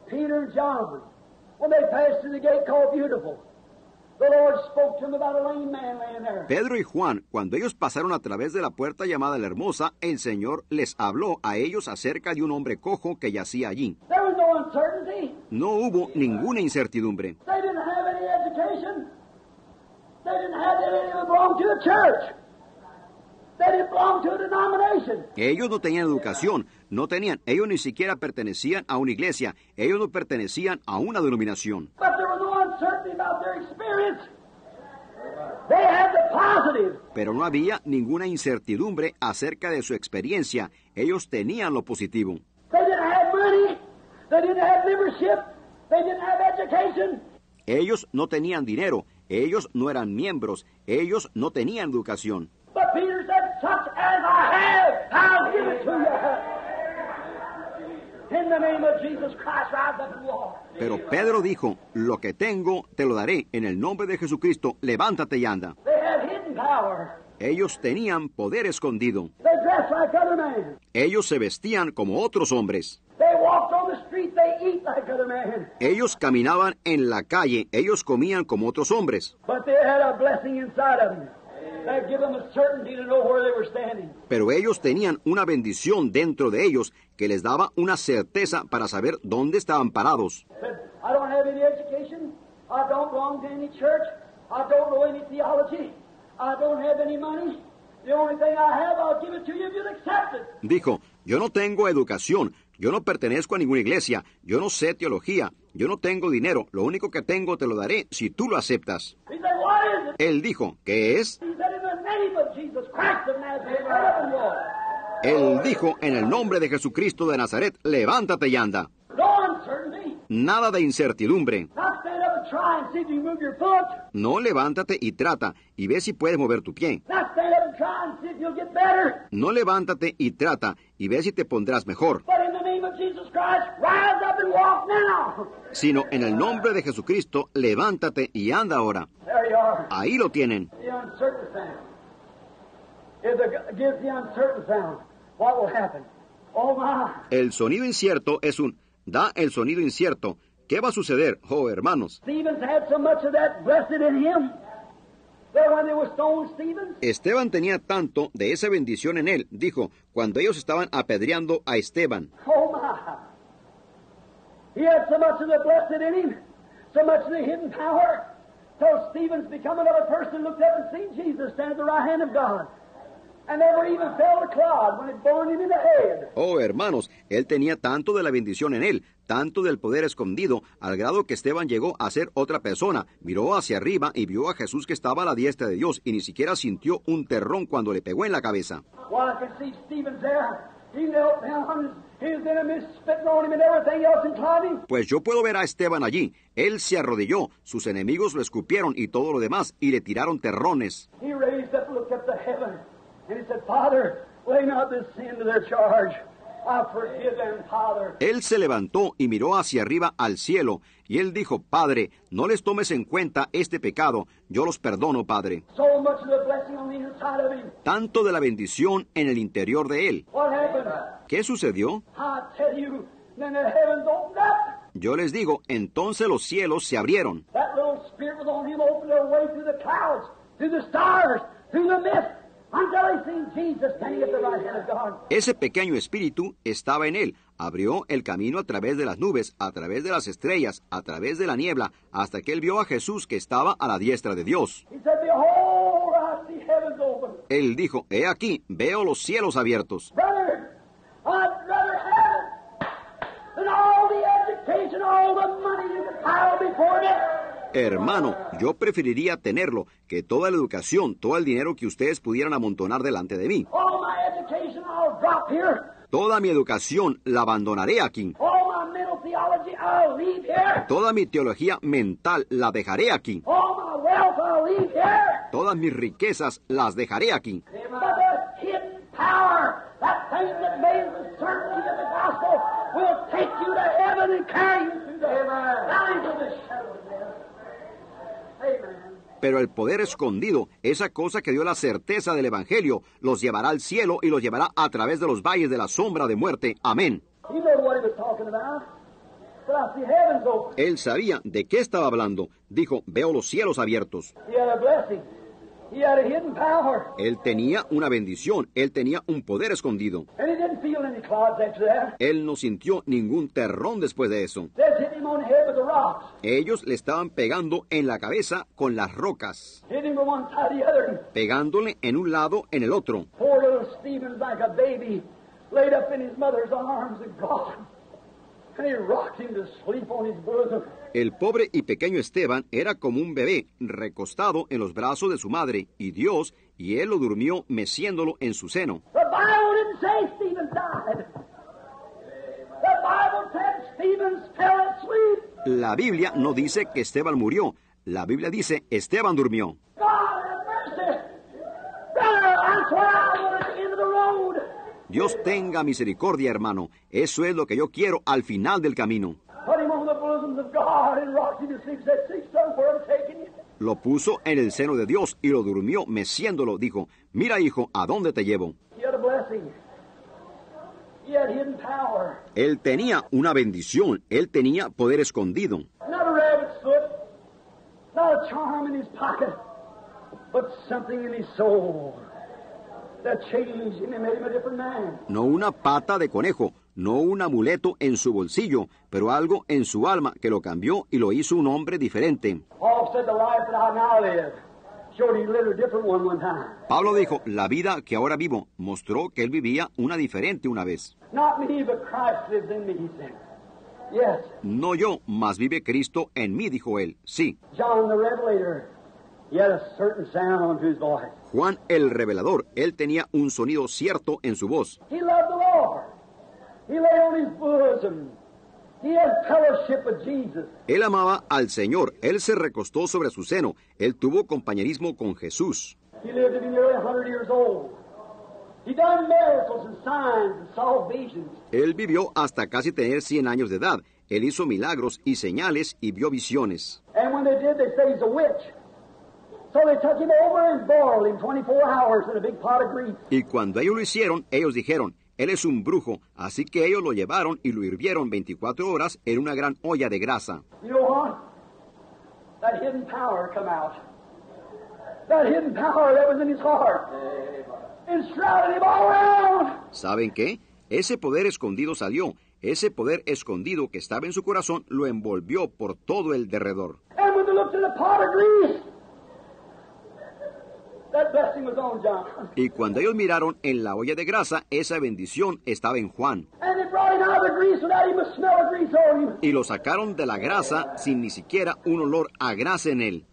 Pedro y Juan, cuando ellos pasaron a través de la puerta llamada La Hermosa, el Señor les habló a ellos acerca de un hombre cojo que yacía allí. No hubo ninguna incertidumbre. Ellos no tenían educación, no tenían, ellos ni siquiera pertenecían a una iglesia, ellos no pertenecían a una denominación. Pero no había ninguna incertidumbre acerca de su experiencia, ellos tenían lo positivo. Ellos no tenían dinero, Ellos no eran miembros, ellos no tenían educación. Pero Pedro dijo, lo que tengo te lo daré, en el nombre de Jesucristo, levántate y anda. Ellos tenían poder escondido. Ellos se vestían como otros hombres. Ellos caminaban en la calle, ellos comían como otros hombres. Pero ellos tenían una bendición dentro de ellos que les daba una certeza para saber dónde estaban parados. Dijo, yo no tengo educación, yo no pertenezco a ninguna iglesia, yo no sé teología, yo no tengo dinero, lo único que tengo te lo daré si tú lo aceptas. Él dijo, ¿qué es? Él dijo, en el nombre de Jesucristo de Nazaret, levántate y anda. Nada de incertidumbre. No, levántate y trata, y ve si puedes mover tu pie. No, levántate y trata, y ve si te pondrás mejor. Sino, en el nombre de Jesucristo, levántate y anda ahora. Ahí lo tienen. El sonido incierto es un... Da el sonido incierto. ¿Qué va a suceder, oh hermanos? Esteban tenía tanto de esa bendición en él, dijo, cuando ellos estaban apedreando a Esteban. Oh, hermanos, él tenía tanto de la bendición en él, tanto del poder escondido, al grado que Esteban llegó a ser otra persona, miró hacia arriba y vio a Jesús que estaba a la diestra de Dios y ni siquiera sintió un terrón cuando le pegó en la cabeza. Pues yo puedo ver a Esteban allí. Él se arrodilló, sus enemigos lo escupieron y todo lo demás, y le tiraron terrones. Él se levantó y miró hacia arriba al cielo, y él dijo, Padre, no les tomes en cuenta este pecado, yo los perdono, Padre. Tanto de la bendición en el interior de él. ¿Qué sucedió? Yo les digo, entonces los cielos se abrieron. Ese pequeño espíritu estaba en él, abrió el camino a través de las nubes, a través de las estrellas, a través de la niebla, hasta que él vio a Jesús que estaba a la diestra de Dios. Él dijo, he aquí, veo los cielos abiertos. Hermano, yo preferiría tenerlo que toda la educación, todo el dinero que ustedes pudieran amontonar delante de mí. Toda mi educación la abandonaré aquí. Toda mi teología mental la dejaré aquí. Todas mis riquezas las dejaré aquí. Pero el poder escondido, esa cosa que dio la certeza del Evangelio, los llevará al cielo y los llevará a través de los valles de la sombra de muerte. Amén. Él sabía de qué estaba hablando. Dijo, veo los cielos abiertos. Él tenía una bendición, él tenía un poder escondido. Él no sintió ningún terrón después de eso. Ellos le estaban pegando en la cabeza con las rocas, pegándole en un lado, en el otro. El pobre y pequeño Esteban era como un bebé recostado en los brazos de su madre y Dios, y él lo durmió meciéndolo en su seno. La Biblia no dice que Esteban murió. La Biblia dice, Esteban durmió. Dios tenga misericordia, hermano. Eso es lo que yo quiero al final del camino. Lo puso en el seno de Dios y lo durmió meciéndolo. Dijo, mira, hijo, ¿a dónde te llevo? Él tenía una bendición. Él tenía poder escondido. No una pata de conejo, no un amuleto en su bolsillo, pero algo en su alma que lo cambió y lo hizo un hombre diferente. Pablo dijo, la vida que ahora vivo mostró que él vivía una diferente una vez. No yo, mas vive Cristo en mí, dijo él. Sí. Juan el revelador, él tenía un sonido cierto en su voz. Él amaba al Señor, él se recostó sobre su seno, él tuvo compañerismo con Jesús. Él vivió hasta casi tener 100 años de edad, él hizo milagros y señales y vio visiones. Y cuando ellos lo hicieron, ellos dijeron, él es un brujo, así que ellos lo llevaron y lo hirvieron 24 horas en una gran olla de grasa. ¿Saben qué? Ese poder escondido salió, ese poder escondido que estaba en su corazón lo envolvió por todo el derredor. Y cuando ellos miraron en la olla de grasa, esa bendición estaba en Juan. Y lo sacaron de la grasa sin ni siquiera un olor a grasa en él.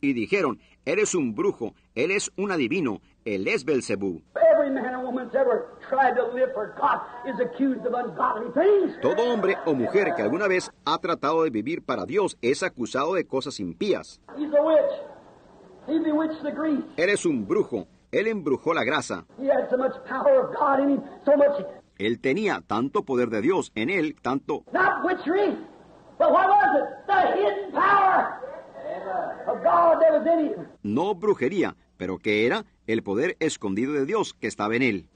Y dijeron, eres un brujo, él es un adivino, él es Belcebú. Todo hombre o mujer que alguna vez ha tratado de vivir para Dios es acusado de cosas impías. Eres un brujo, él embrujó la grasa. Él tenía tanto poder de Dios en él, tanto... No brujería, pero ¿qué era? El poder escondido de Dios que estaba en él.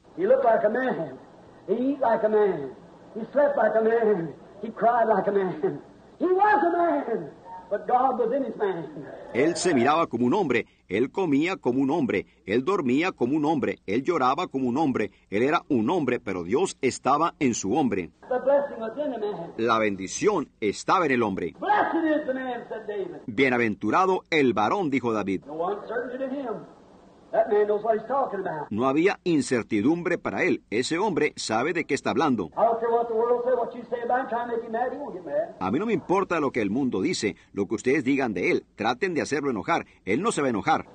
Él se miraba como un hombre, él comía como un hombre, él dormía como un hombre, él lloraba como un hombre, él era un hombre, pero Dios estaba en su hombre. La bendición estaba en el hombre. Bienaventurado el varón, dijo David. No había incertidumbre para él. Ese hombre sabe de qué está hablando. A mí no me importa lo que el mundo dice, lo que ustedes digan de él. Traten de hacerlo enojar. Él no se va a enojar.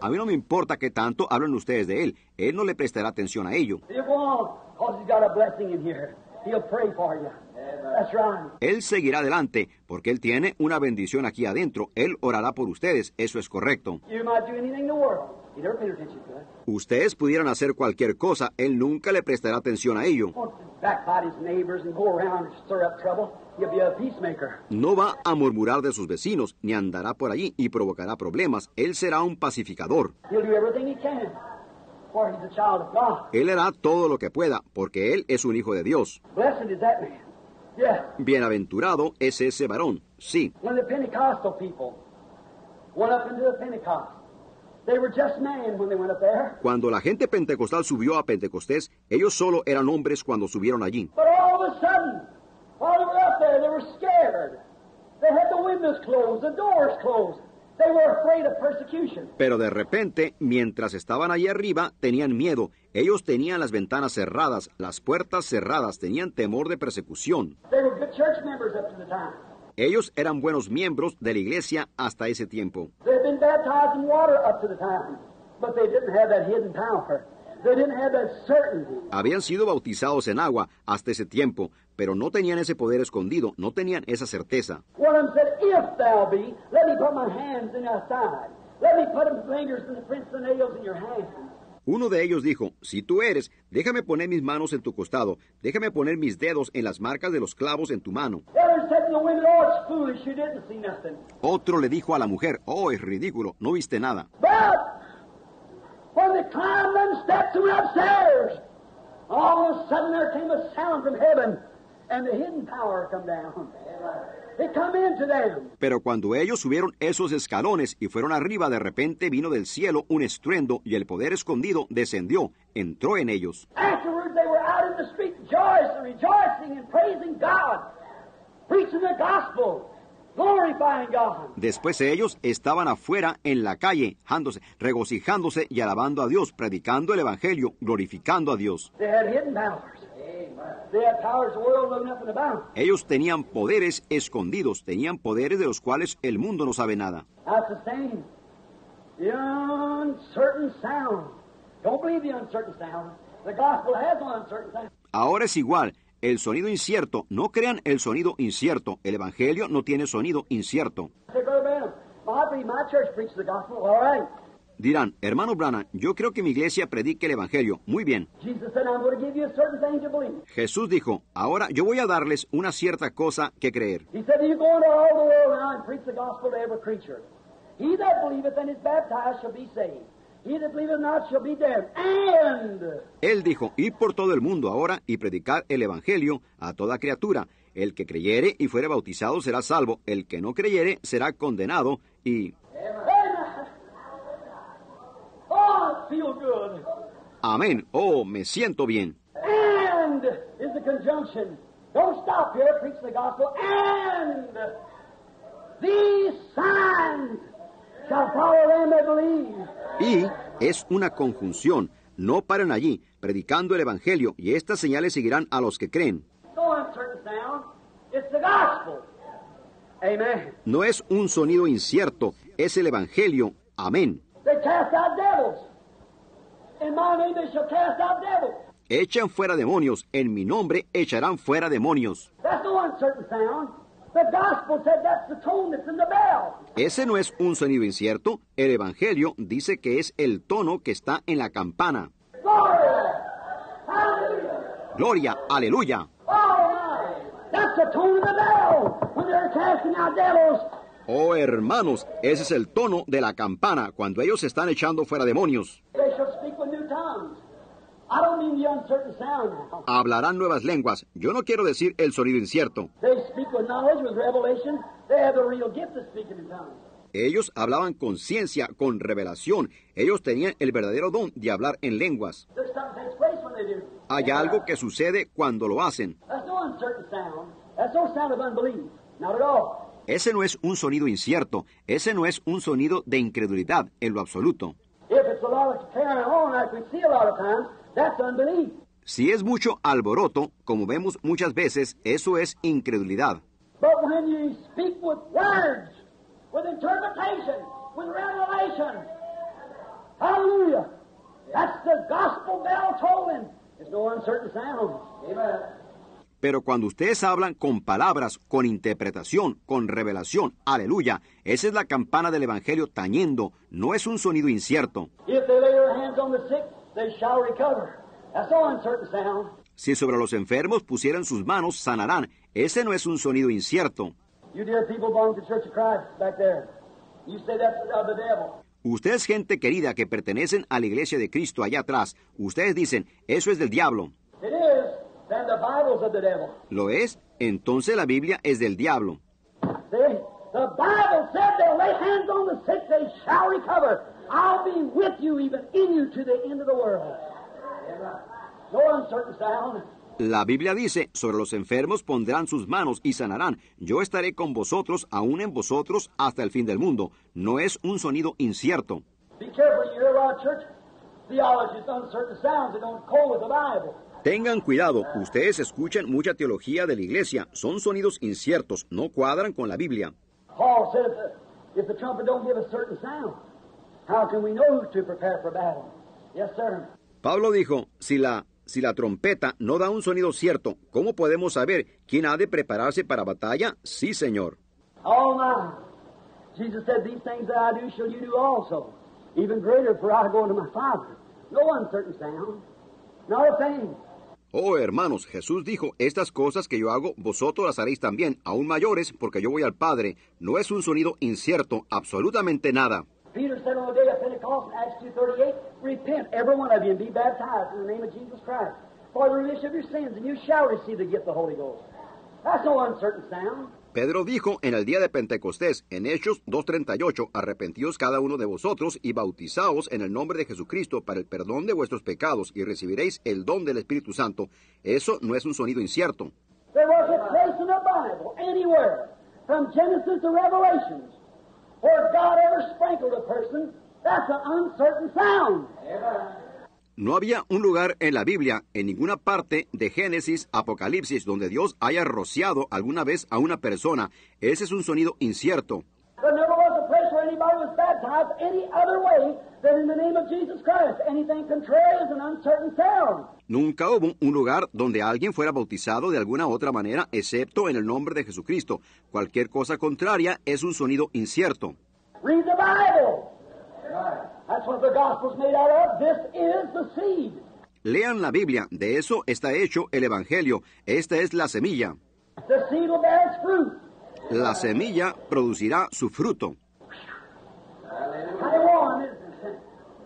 A mí no me importa qué tanto hablen ustedes de él. Él no le prestará atención a ello. Él seguirá adelante, porque él tiene una bendición aquí adentro. Él orará por ustedes, eso es correcto. Ustedes pudieran hacer cualquier cosa, él nunca le prestará atención a ello. No va a murmurar de sus vecinos, ni andará por allí y provocará problemas. Él será un pacificador. Él hará todo lo que pueda, porque él es un hijo de Dios. Bienaventurado es ese varón, sí. Cuando la gente pentecostal subió a Pentecostés, ellos solo eran hombres cuando subieron allí. Pero de repente, mientras estaban allí arriba, tenían miedo. Ellos tenían las ventanas cerradas, las puertas cerradas, tenían temor de persecución. Ellos eran buenos miembros de la iglesia hasta ese tiempo. Habían sido bautizados en agua hasta ese tiempo, pero no tenían ese poder escondido, no tenían esa certeza. Uno de ellos dijo, si tú eres, déjame poner mis manos en tu costado, déjame poner mis dedos en las marcas de los clavos en tu mano. Otro le dijo a la mujer, oh, es ridículo, no viste nada. Pero cuando ellos subieron esos escalones y fueron arriba, de repente vino del cielo un estruendo y el poder escondido descendió, entró en ellos. Después ellos estaban afuera en la calle, regocijándose y alabando a Dios, predicando el Evangelio, glorificando a Dios. Ellos tenían poderes escondidos, tenían poderes de los cuales el mundo no sabe nada. Ahora es igual. El sonido incierto. No crean el sonido incierto. El Evangelio no tiene sonido incierto. Dirán, hermano Branham, yo creo que mi iglesia predique el Evangelio. Muy bien. Jesús dijo, ahora yo voy a darles una cierta cosa que creer. Él dijo, id por todo el mundo ahora y predicar el Evangelio a toda criatura. El que creyere y fuere bautizado será salvo, el que no creyere será condenado y... Amén. Oh, me siento bien. Y es una conjunción. No paren allí, predicando el Evangelio, y estas señales seguirán a los que creen. No es un sonido incierto, es el Evangelio. Amén. Echan fuera demonios, en mi nombre echarán fuera demonios. Ese no es un sonido incierto. El Evangelio dice que es el tono que está en la campana. Gloria, aleluya. Oh, hermanos, ese es el tono de la campana cuando ellos están echando fuera demonios. Hablarán nuevas lenguas. Yo no quiero decir el sonido incierto. Ellos hablaban con ciencia, con revelación. Ellos tenían el verdadero don de hablar en lenguas. Hay algo que sucede cuando lo hacen. Ese no es un sonido incierto. Ese no es un sonido de incredulidad en lo absoluto. Si es mucho alboroto, como vemos muchas veces, eso es incredulidad. Pero cuando ustedes hablan con palabras, con interpretación, con revelación, aleluya, esa es la campana del Evangelio tañendo, no es un sonido incierto. Si sobre los enfermos pusieran sus manos, sanarán. Ese no es un sonido incierto. Ustedes, gente querida, que pertenecen a la Iglesia de Cristo allá atrás, ustedes dicen, eso es del diablo. ¿Lo es? Entonces la Biblia es del diablo. La Biblia dice, sobre los enfermos pondrán sus manos y sanarán. Yo estaré con vosotros, aún en vosotros, hasta el fin del mundo. No es un sonido incierto. Tengan cuidado, ustedes escuchan mucha teología de la iglesia. Son sonidos inciertos, no cuadran con la Biblia. Pablo dijo, si la trompeta no da un sonido cierto, ¿cómo podemos saber quién ha de prepararse para batalla? Sí, Señor. Oh, my. Jesus said, these things that I do shall you do also, even greater, for I go unto my Father. No uncertain sound, not a thing. Oh, hermanos, Jesús dijo, estas cosas que yo hago, vosotros las haréis también, aún mayores, porque yo voy al Padre. No es un sonido incierto, absolutamente nada. Peter said on the day of Pentecost, Acts 2:38, repent, every one of you, and be baptized in the name of Jesus Christ, for the remission of your sins, and you shall receive the gift of the Holy Ghost. That's no uncertain sound. Pedro dijo en el día de Pentecostés, en Hechos 2:38, arrepentíos cada uno de vosotros y bautizaos en el nombre de Jesucristo para el perdón de vuestros pecados y recibiréis el don del Espíritu Santo. Eso no es un sonido incierto. No había un lugar en la Biblia, en ninguna parte de Génesis, Apocalipsis, donde Dios haya rociado alguna vez a una persona. Ese es un sonido incierto. Nunca hubo un lugar donde alguien fuera bautizado de alguna otra manera, excepto en el nombre de Jesucristo. Cualquier cosa contraria es un sonido incierto. Read the Bible. That's what the gospel's made out of. This is the seed. Lean la Biblia. De eso está hecho el Evangelio. Esta es la semilla. The seed will bear its fruit. La semilla producirá su fruto.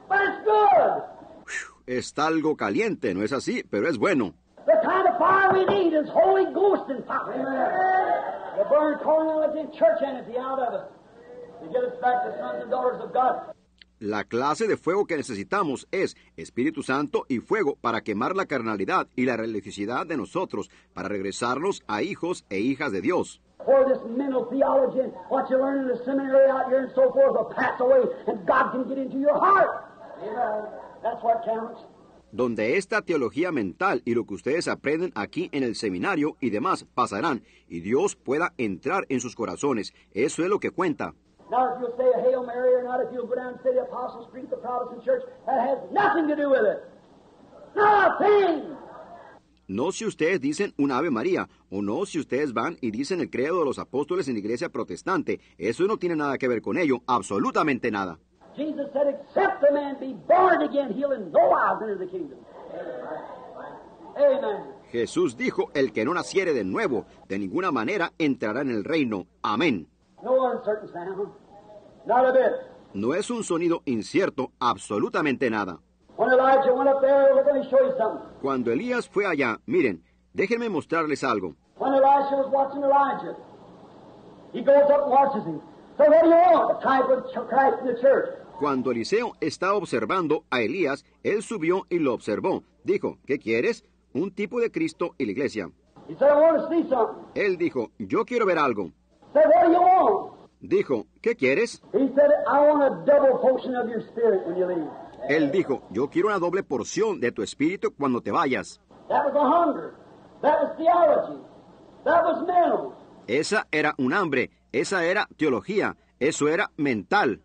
But it's good. Está algo caliente, ¿no es así? Pero es bueno. The kind of fire we need is Holy Ghost and fire. The burn carnality and church energy out of us to get us back to sons and daughters of God. La clase de fuego que necesitamos es Espíritu Santo y fuego para quemar la carnalidad y la religiosidad de nosotros, para regresarnos a hijos e hijas de Dios. Donde esta teología mental y lo que ustedes aprenden aquí en el seminario y demás pasarán, y Dios pueda entrar en sus corazones. Eso es lo que cuenta. Not if you'll say a Hail Mary or not if you'll go down and say the Apostles' Creed, the Protestant Church, that has nothing to do with it. Nothing! No si ustedes dicen un Ave María, o no si ustedes van y dicen el credo de los apóstoles en la iglesia protestante. Eso no tiene nada que ver con ello, absolutamente nada. Jesus said, except a man be born again, he'll in no wise enter the kingdom. Amen. Jesús dijo, el que no naciere de nuevo, de ninguna manera entrará en el reino. Amén. No es un sonido incierto, absolutamente nada. Cuando Elías fue allá, miren, déjenme mostrarles algo. Cuando Eliseo estaba observando a Elías, él subió y lo observó. Dijo, ¿qué quieres? Un tipo de Cristo y la iglesia. Él dijo, yo quiero ver algo. Dijo, ¿qué quieres? Él dijo, yo quiero una doble porción de tu espíritu cuando te vayas. Esa era un hambre, esa era teología, eso era mental.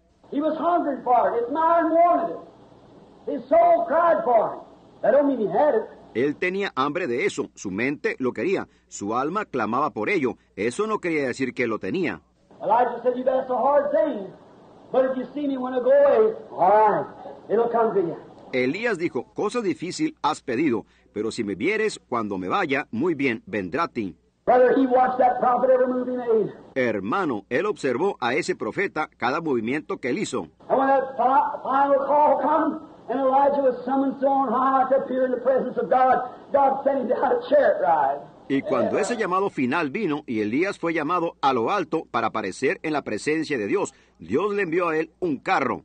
Él tenía hambre de eso, su mente lo quería, su alma clamaba por ello, eso no quería decir que lo tenía. Elías dijo, cosa difícil has pedido, pero si me vieres cuando me vaya, muy bien, vendrá a ti. Hermano, él observó a ese profeta cada movimiento que él hizo. Y cuando ese llamado final vino y Elías fue llamado a lo alto para aparecer en la presencia de Dios, Dios le envió a él un carro.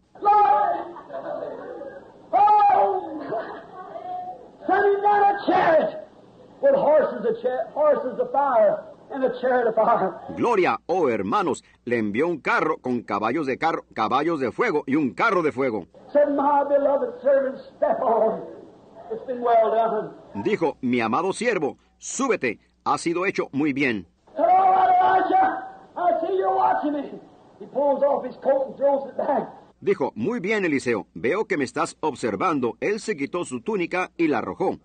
Gloria, oh hermanos, le envió un carro con caballos de fuego y un carro de fuego. Dijo, mi amado siervo, súbete, ha sido hecho muy bien. Dijo, muy bien, Eliseo, veo que me estás observando. Él se quitó su túnica y la arrojó.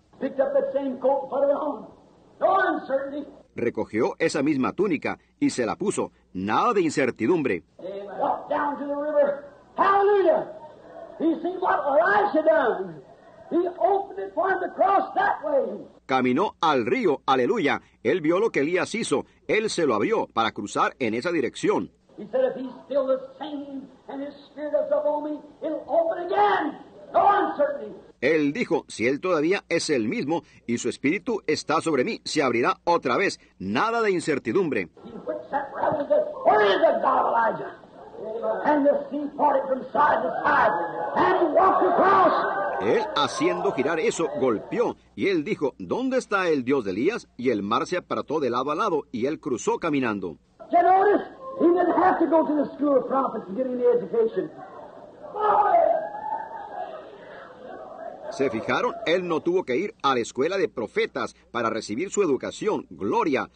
Recogió esa misma túnica y se la puso. Nada de incertidumbre. Caminó al río, aleluya. Él vio lo que Elías hizo. Él se lo abrió para cruzar en esa dirección. Él dijo, si Él todavía es el mismo y su Espíritu está sobre mí, se abrirá otra vez. Nada de incertidumbre. Él, haciendo girar eso, golpeó. Y Él dijo, ¿dónde está el Dios de Elías? Y el mar se apartó de lado a lado y Él cruzó caminando. He didn't have to go to the school of prophets and get any education. ¿Se fijaron? Él no tuvo que ir a la escuela de profetas para recibir su educación. ¡Gloria!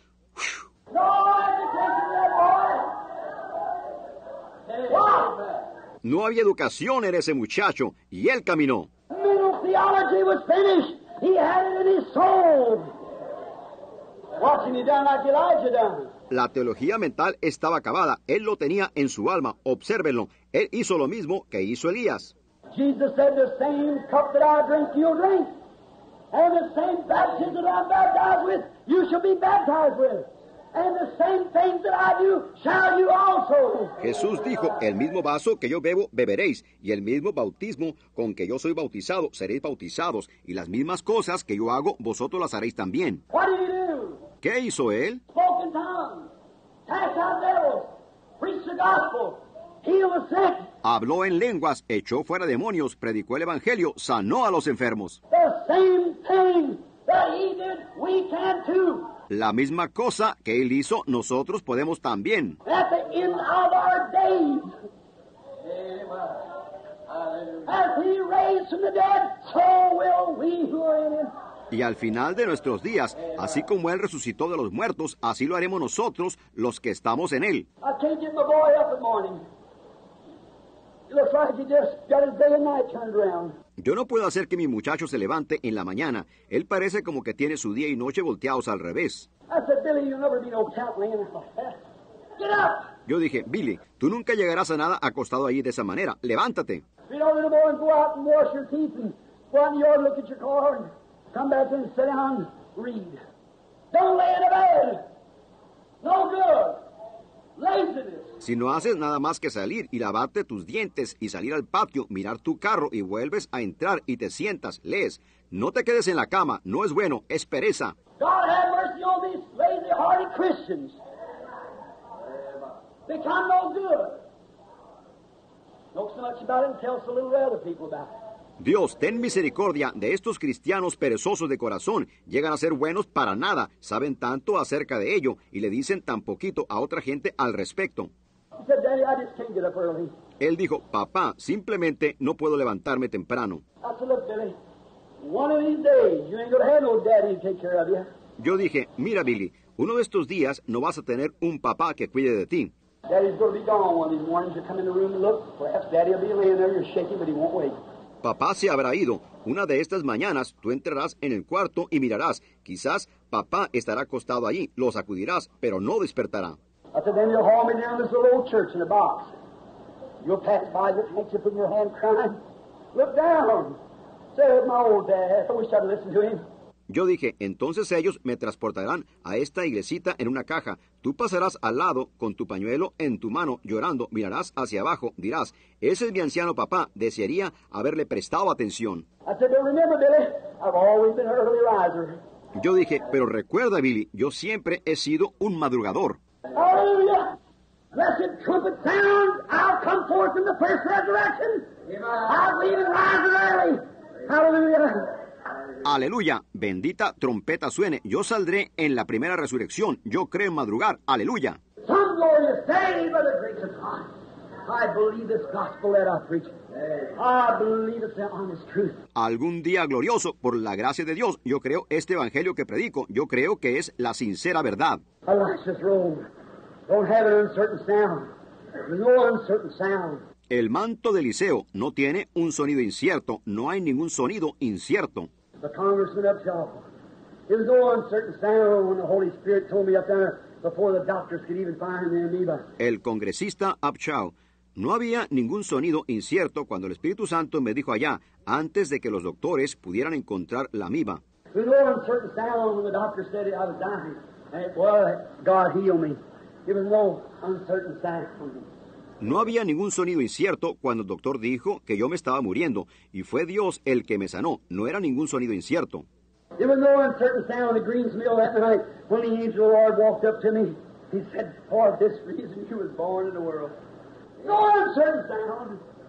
No había educación en ese muchacho, y él caminó. Middle theology was finished. He had it in his soul. Watch him, he done like Elijah done. La teología mental estaba acabada. Él lo tenía en su alma. Obsérvenlo. Él hizo lo mismo que hizo Elías. Jesús dijo, el mismo vaso que yo bebo, beberéis, y el mismo bautismo con que yo soy bautizado, seréis bautizados, y las mismas cosas que yo hago, vosotros las haréis también. ¿Qué hizo él? Habló en lenguas, echó fuera demonios, predicó el evangelio, sanó a los enfermos. La misma cosa que él hizo, nosotros podemos también. Y al final de nuestros días, así como Él resucitó de los muertos, así lo haremos nosotros, los que estamos en Él. Yo no puedo hacer que mi muchacho se levante en la mañana. Él parece como que tiene su día y noche volteados al revés. Yo dije, Billy, tú nunca llegarás a nada acostado ahí de esa manera. ¡Levántate! Come back and sit down, read. Don't lay in a bed. No good. Laziness. Si no haces nada más que salir y lavarte tus dientes y salir al patio, mirar tu carro y vuelves a entrar y te sientas, lees. No te quedes en la cama, no es bueno, es pereza. God have mercy on these lazy-hearted Christians. Become no good. Talk so much about it and tell so little to other people about it. Dios, ten misericordia de estos cristianos perezosos de corazón. Llegan a ser buenos para nada, saben tanto acerca de ello y le dicen tan poquito a otra gente al respecto. Él dijo, papá, simplemente no puedo levantarme temprano. Yo dije, mira, Billy, uno de estos días no vas a tener un papá que cuide de ti. Papá se habrá ido. Una de estas mañanas tú entrarás en el cuarto y mirarás. Quizás papá estará acostado allí, lo sacudirás, pero no despertará. Yo dije, entonces ellos me transportarán a esta iglesita en una caja. Tú pasarás al lado con tu pañuelo en tu mano, llorando, mirarás hacia abajo, dirás, ese es mi anciano papá, desearía haberle prestado atención. Yo dije, pero recuerda, Billy, yo siempre he sido un madrugador. Aleluya, bendita trompeta suene, yo saldré en la primera resurrección, yo creo en madrugar, aleluya. Algún día glorioso, por la gracia de Dios, yo creo este evangelio que predico, yo creo que es la sincera verdad. El manto de Eliseo no tiene un sonido incierto. No hay ningún sonido incierto. El congresista Upshaw, no había ningún sonido incierto cuando el Espíritu Santo me dijo allá, antes de que los doctores pudieran encontrar la amiba. No había ningún sonido incierto cuando el doctor dijo que yo me estaba muriendo, y fue Dios el que me sanó. No era ningún sonido incierto.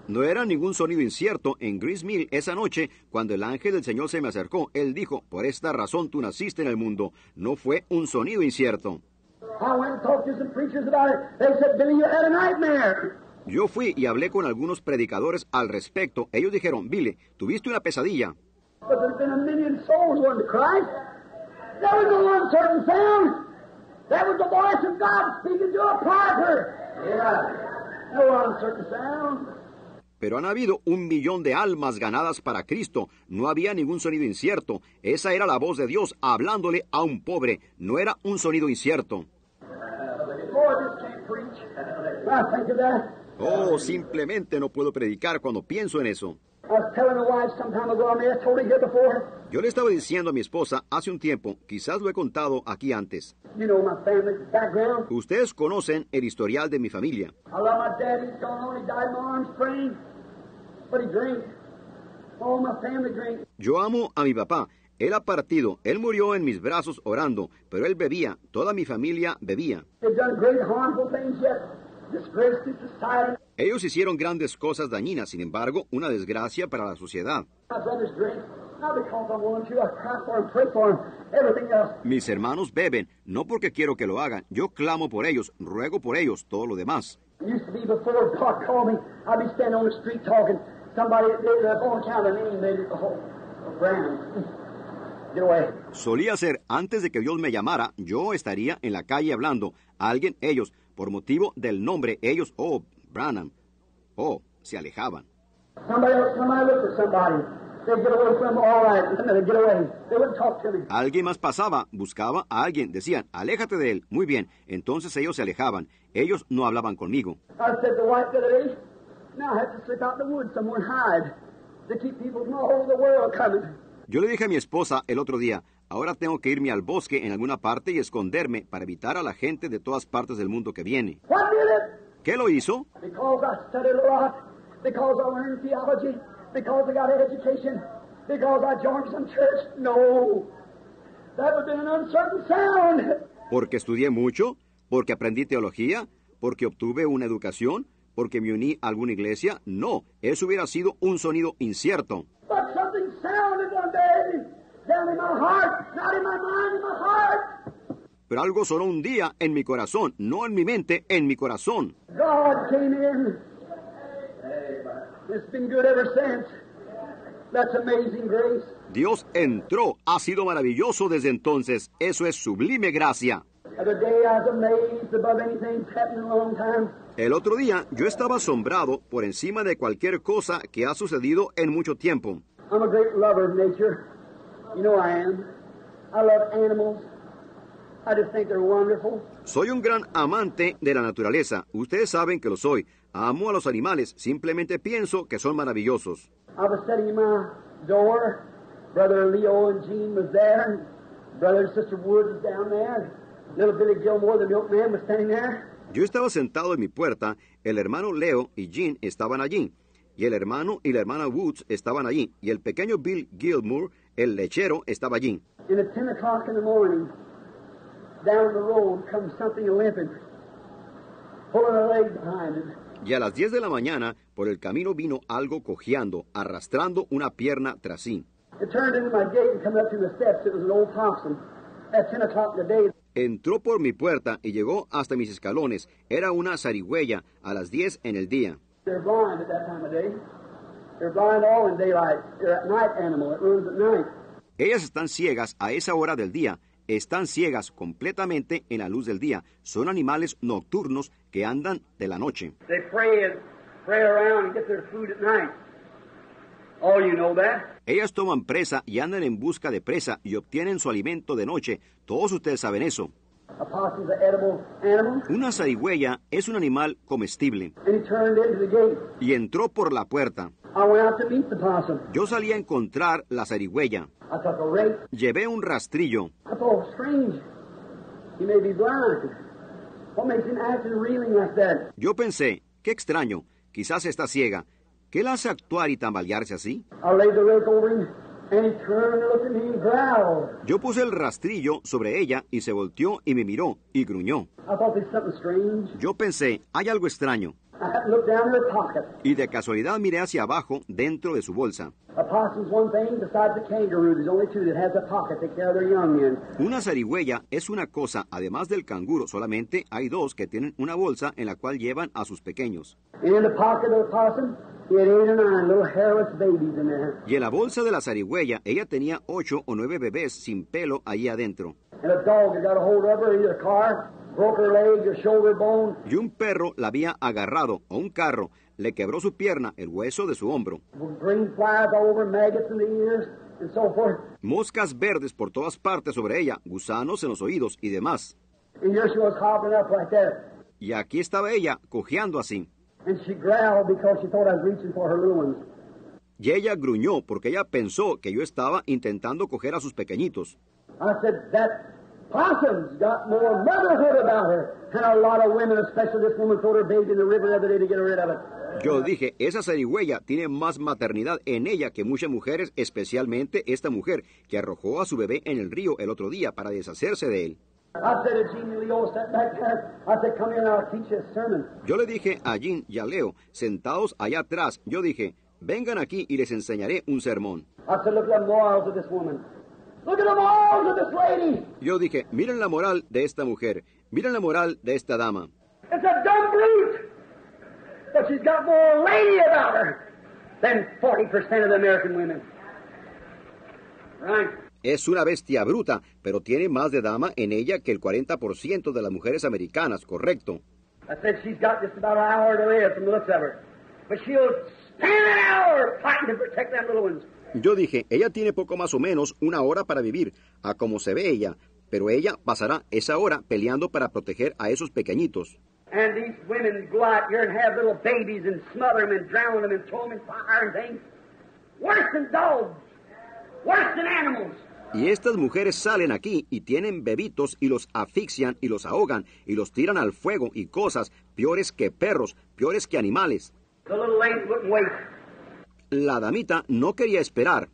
No era ningún sonido incierto en Greens Mill esa noche cuando el ángel del Señor se me acercó. Él dijo, por esta razón tú naciste en el mundo. No fue un sonido incierto. Yo fui y hablé con algunos predicadores al respecto. Ellos dijeron, Billy, tuviste una pesadilla. Pero han habido 1,000,000 de almas ganadas para Cristo. No había ningún sonido incierto. Esa era la voz de Dios hablándole a un pobre. No era un sonido incierto. Oh, simplemente no puedo predicar cuando pienso en eso. Yo le estaba diciendo a mi esposa hace un tiempo, quizás lo he contado aquí antes. Ustedes conocen el historial de mi familia. Yo amo a mi papá. Él ha partido. Él murió en mis brazos orando, pero él bebía. Toda mi familia bebía. Ellos hicieron grandes cosas dañinas, sin embargo, una desgracia para la sociedad. Mis hermanos beben, no porque quiero que lo hagan. Yo clamo por ellos, ruego por ellos, todo lo demás. Solía ser, antes de que Dios me llamara, yo estaría en la calle hablando. Alguien, ellos, por motivo del nombre, ellos, oh, Branham, oh, se alejaban. Alguien más pasaba, buscaba a alguien, decían, aléjate de él, muy bien. Entonces ellos se alejaban, ellos no hablaban conmigo. Yo le dije a mi esposa el otro día, ahora tengo que irme al bosque en alguna parte y esconderme para evitar a la gente de todas partes del mundo que viene. ¿Qué lo hizo? Porque estudié mucho, porque aprendí teología, porque obtuve una educación, porque me uní a alguna iglesia. No, eso hubiera sido un sonido incierto. Pero algo sonó un día en mi corazón, no en mi mente, en mi corazón. Dios entró, ha sido maravilloso desde entonces. Eso es sublime gracia. El otro día yo estaba asombrado por encima de cualquier cosa que ha sucedido en mucho tiempo. Soy un gran amante de la naturaleza. Ustedes saben que lo soy. Amo a los animales. Simplemente pienso que son maravillosos. Yo estaba sentado en mi puerta. El hermano Leo y Jean estaban allí. Y el hermano y la hermana Woods estaban allí. Y el pequeño Bill Gilmore, el lechero, estaba allí. Y a las 10 de la mañana, por el camino vino algo cojeando, arrastrando una pierna tras sí. Entró por mi puerta y llegó hasta mis escalones. Era una zarigüeya a las 10 en el día. Ellas están ciegas a esa hora del día. Están ciegas completamente en la luz del día. Son animales nocturnos que andan de la noche. Ellas toman presa y andan en busca de presa y obtienen su alimento de noche. Todos ustedes saben eso. Una zarigüeya es un animal comestible. Y entró por la puerta. Yo salí a encontrar la zarigüeya. Llevé un rastrillo. Yo pensé, qué extraño, quizás está ciega. ¿Qué la hace actuar y tambalearse así? Yo puse el rastrillo sobre ella y se volteó y me miró y gruñó. Yo pensé, hay algo extraño. Y de casualidad miré hacia abajo dentro de su bolsa. Una zarigüeya es una cosa, además del canguro, solamente hay dos que tienen una bolsa en la cual llevan a sus pequeños. Y en la bolsa de la zarigüeya, ella tenía 8 o 9 bebés sin pelo ahí adentro. Y un perro la había agarrado, o un carro, le quebró su pierna, el hueso de su hombro. Moscas verdes por todas partes sobre ella, gusanos en los oídos y demás. Y aquí estaba ella, cojeando así. Y ella gruñó porque ella pensó que yo estaba intentando coger a sus pequeñitos. Yo dije, esa zarigüeya tiene más maternidad en ella que muchas mujeres, especialmente esta mujer que arrojó a su bebé en el río el otro día para deshacerse de él. Yo le dije a Jim y a Leo, sentados allá atrás, yo dije, vengan aquí y les enseñaré un sermón. Yo dije, miren la moral de esta mujer, miren la moral de esta dama. Es una bestia bruta, pero tiene más de dama en ella que el 40% de las mujeres americanas, correcto. Yo dije, ella tiene poco más o menos una hora para vivir, a como se ve ella, pero ella pasará esa hora peleando para proteger a esos pequeñitos. Y estas mujeres salen aquí y tienen bebitos y los asfixian y los ahogan y los tiran al fuego y cosas peores que perros, peores que animales. La damita no quería esperar.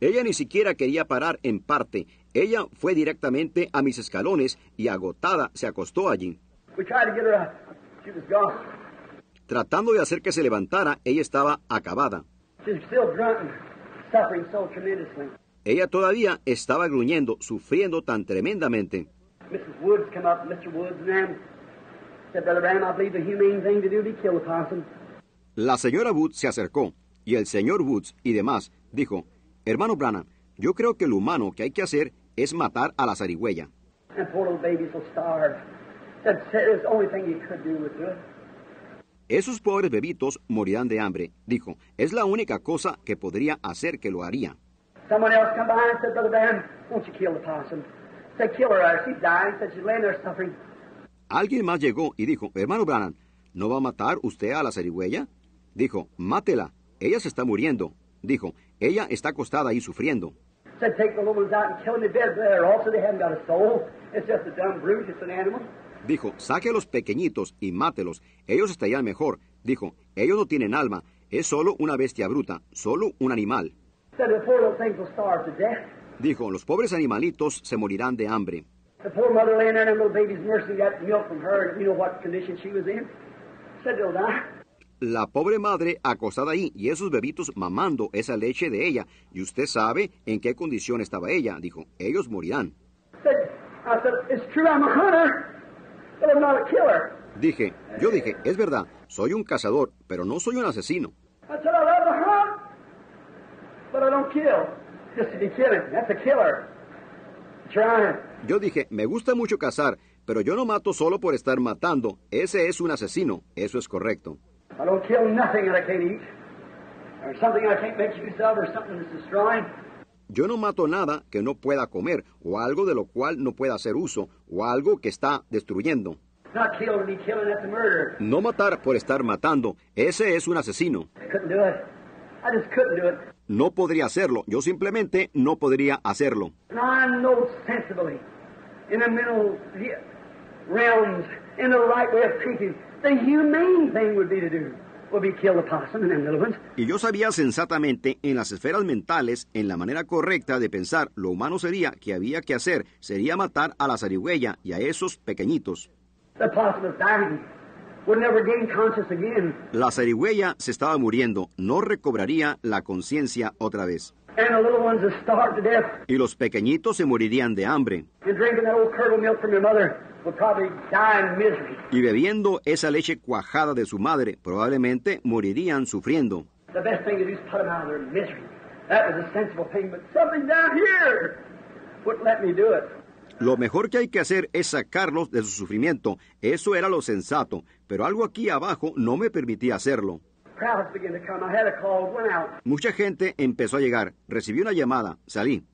Ella ni siquiera quería parar en parte. Ella fue directamente a mis escalones y agotada se acostó allí. Tratando de hacer que se levantara, ella estaba acabada. Ella todavía estaba gruñendo, sufriendo tan tremendamente. La señora Woods se acercó, y el señor Woods y demás dijo, hermano Branham, yo creo que lo humano que hay que hacer es matar a la zarigüeya. Esos pobres bebitos morirán de hambre, dijo. Es la única cosa que podría hacer que lo haría. Alguien más llegó y dijo, hermano Branham, ¿no va a matar usted a la zarigüeya? Dijo, mátela, ella se está muriendo. Dijo, ella está acostada ahí sufriendo. Dijo, saque a los pequeñitos y mátelos, ellos estarían mejor. Dijo, ellos no tienen alma, es solo una bestia bruta, solo un animal. Dijo, los pobres animalitos se morirán de hambre. La pobre madre acostada ahí y esos bebitos mamando esa leche de ella, y usted sabe en qué condición estaba ella. Dijo, ellos morirán. Yo dije, es verdad, soy un cazador, pero no soy un asesino. Yo dije, me gusta mucho cazar, Pero yo no mato solo por estar matando. Ese es un asesino. Eso es correcto. Yo no mato nada que no pueda comer, o algo de lo cual no pueda hacer uso, o algo que está destruyendo. No matar por estar matando. Ese es un asesino. No podría hacerlo. Yo simplemente no podría hacerlo. Y yo sabía sensatamente, en las esferas mentales, en la manera correcta de pensar, lo humano sería que había que hacer, sería matar a la zarigüeya y a esos pequeñitos. La zarigüeya se estaba muriendo, no recobraría la conciencia otra vez. Y los pequeñitos se morirían de hambre. Y bebiendo esa leche cuajada de su madre, probablemente morirían sufriendo. Lo mejor que hay que hacer es sacarlos de su sufrimiento. Eso era lo sensato, pero algo aquí abajo no me permitía hacerlo. Mucha gente empezó a llegar. Recibí una llamada. Salí.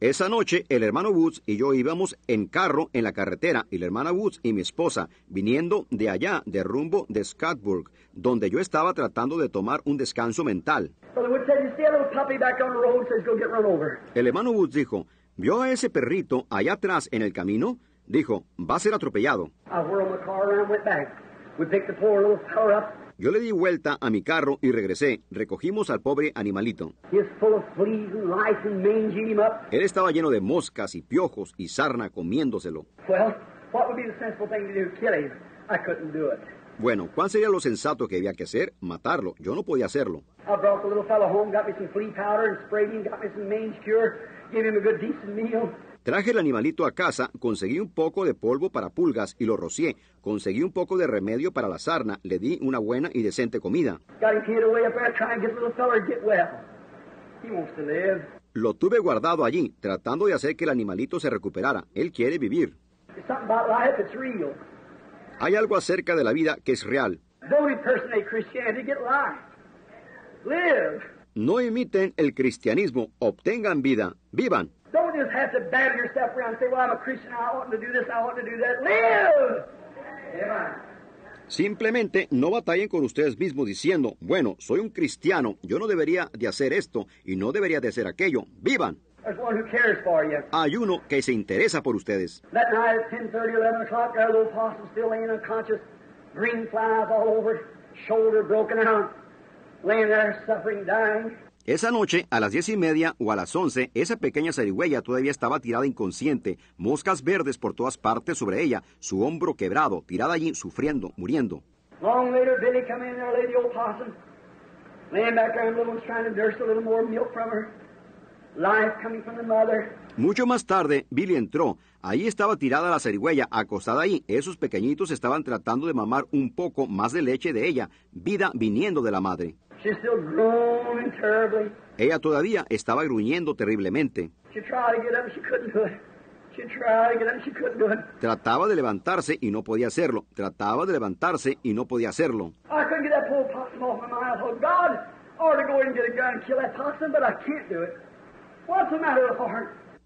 Esa noche, el hermano Woods y yo íbamos en carro en la carretera, y la hermana Woods y mi esposa, viniendo de allá, de rumbo de Scottsburg, donde yo estaba tratando de tomar un descanso mental. El hermano Woods dijo, ¿vio a ese perrito allá atrás en el camino? Dijo, va a ser atropellado. Yo le di vuelta a mi carro y regresé. Recogimos al pobre animalito. Él estaba lleno de moscas y piojos y sarna comiéndoselo. Bueno, ¿cuál sería lo sensato que había que hacer? Matarlo. Yo no podía hacerlo. Traje el animalito a casa, conseguí un poco de polvo para pulgas y lo rocié. Conseguí un poco de remedio para la sarna, le di una buena y decente comida. Lo tuve guardado allí, tratando de hacer que el animalito se recuperara. Él quiere vivir. Hay algo acerca de la vida que es real. No imiten el cristianismo, obtengan vida, vivan. Simplemente no batallen con ustedes mismos diciendo, bueno, soy un cristiano, yo no debería de hacer esto y no debería de hacer aquello. ¡Vivan! Hay uno que se interesa por ustedes. Esa noche, a las 10:30 o a las 11, esa pequeña zarigüeya todavía estaba tirada inconsciente, moscas verdes por todas partes sobre ella, su hombro quebrado, tirada allí, sufriendo, muriendo. Mucho más tarde, Billy entró. Ahí estaba tirada la zarigüeya, acostada ahí. Esos pequeñitos estaban tratando de mamar un poco más de leche de ella, vida viniendo de la madre. Ella todavía estaba gruñendo terriblemente. Trataba de levantarse y no podía hacerlo. Trataba de levantarse y no podía hacerlo.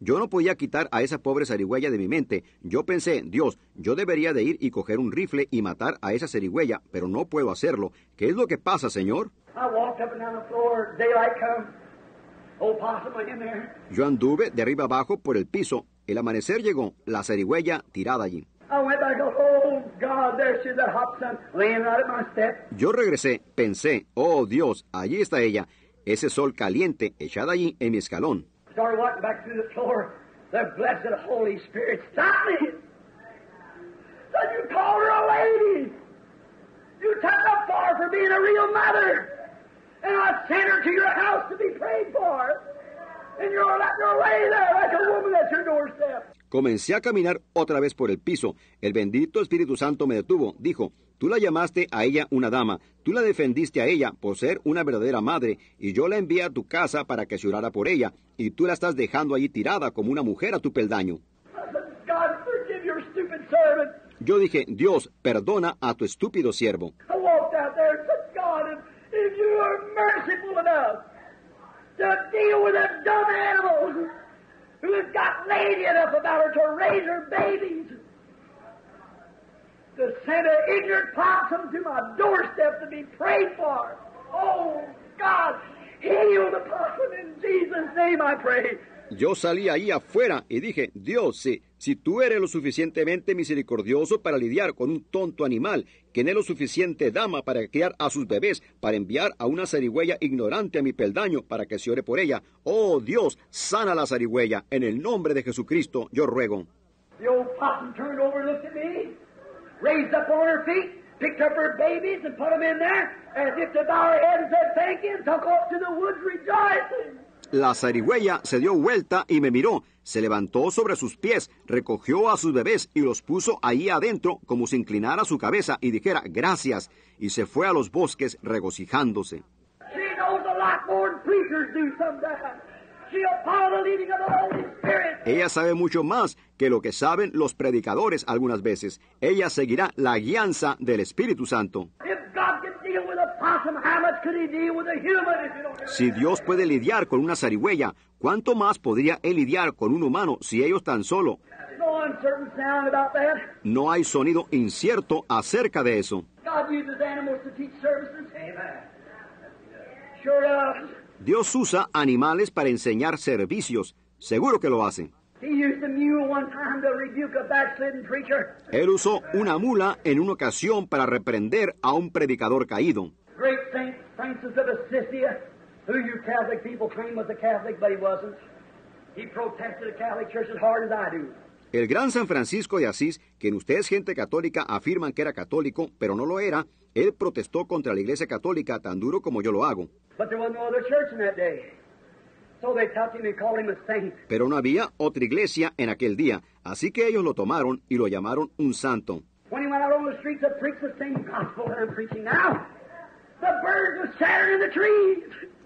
Yo no podía quitar a esa pobre zarigüeya de mi mente. Yo pensé, Dios, yo debería de ir y coger un rifle y matar a esa zarigüeya, pero no puedo hacerlo. ¿Qué es lo que pasa, Señor? Yo anduve de arriba abajo por el piso. El amanecer llegó, la zarigüeya tirada allí. Yo regresé, pensé, oh Dios, allí está ella, ese sol caliente echada allí en mi escalón. Comencé a caminar otra vez por el piso. El bendito Espíritu Santo me detuvo. Dijo, Tú la llamaste a ella una dama, tú la defendiste a ella por ser una verdadera madre, y yo la envié a tu casa para que se orara por ella, y tú la estás dejando allí tirada como una mujer a tu peldaño. Yo dije, Dios, perdona a tu estúpido siervo. Yo salí ahí afuera y dije, Dios, si tú eres lo suficientemente misericordioso para lidiar con un tonto animal, que no es lo suficiente dama para criar a sus bebés, para enviar a una zarigüeya ignorante a mi peldaño para que se ore por ella, oh Dios, sana la zarigüeya, en el nombre de Jesucristo, yo ruego. The old possum turned over and looked at me, raised up on her feet, picked up her babies and put them in there, and lifted up her head and said thank you and took off to the woods rejoicing. La zarigüeya se dio vuelta y me miró, se levantó sobre sus pies, recogió a sus bebés y los puso ahí adentro como si inclinara su cabeza y dijera gracias, y se fue a los bosques regocijándose. She knows a lot more than preachers do sometimes. Ella sabe mucho más que lo que saben los predicadores algunas veces. Ella seguirá la guianza del Espíritu Santo. Si Dios puede lidiar con una zarigüeya, ¿cuánto más podría Él lidiar con un humano si ellos tan solo? No hay sonido incierto acerca de eso. Dios usa animales para enseñar servicios. Seguro que lo hace. Él usó una mula en una ocasión para reprender a un predicador caído. El gran San Francisco de Asís, quien ustedes gente católica afirman que era católico, pero no lo era, él protestó contra la Iglesia Católica tan duro como yo lo hago. Pero no había otra iglesia en aquel día, así que ellos lo tomaron y lo llamaron un santo.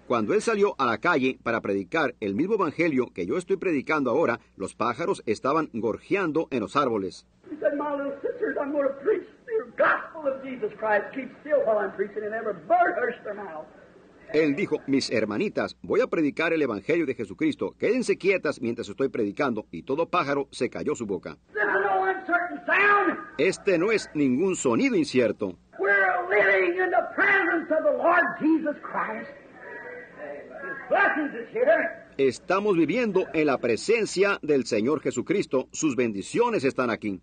Cuando él salió a la calle para predicar el mismo evangelio que yo estoy predicando ahora, los pájaros estaban gorjeando en los árboles. Él dijo, mis hermanitas, voy a predicar el evangelio de Jesucristo. Quédense quietas mientras estoy predicando. Y todo pájaro se cayó su boca. Este no es ningún sonido incierto. Estamos viviendo en la presencia del Señor Jesucristo. Sus bendiciones están aquí.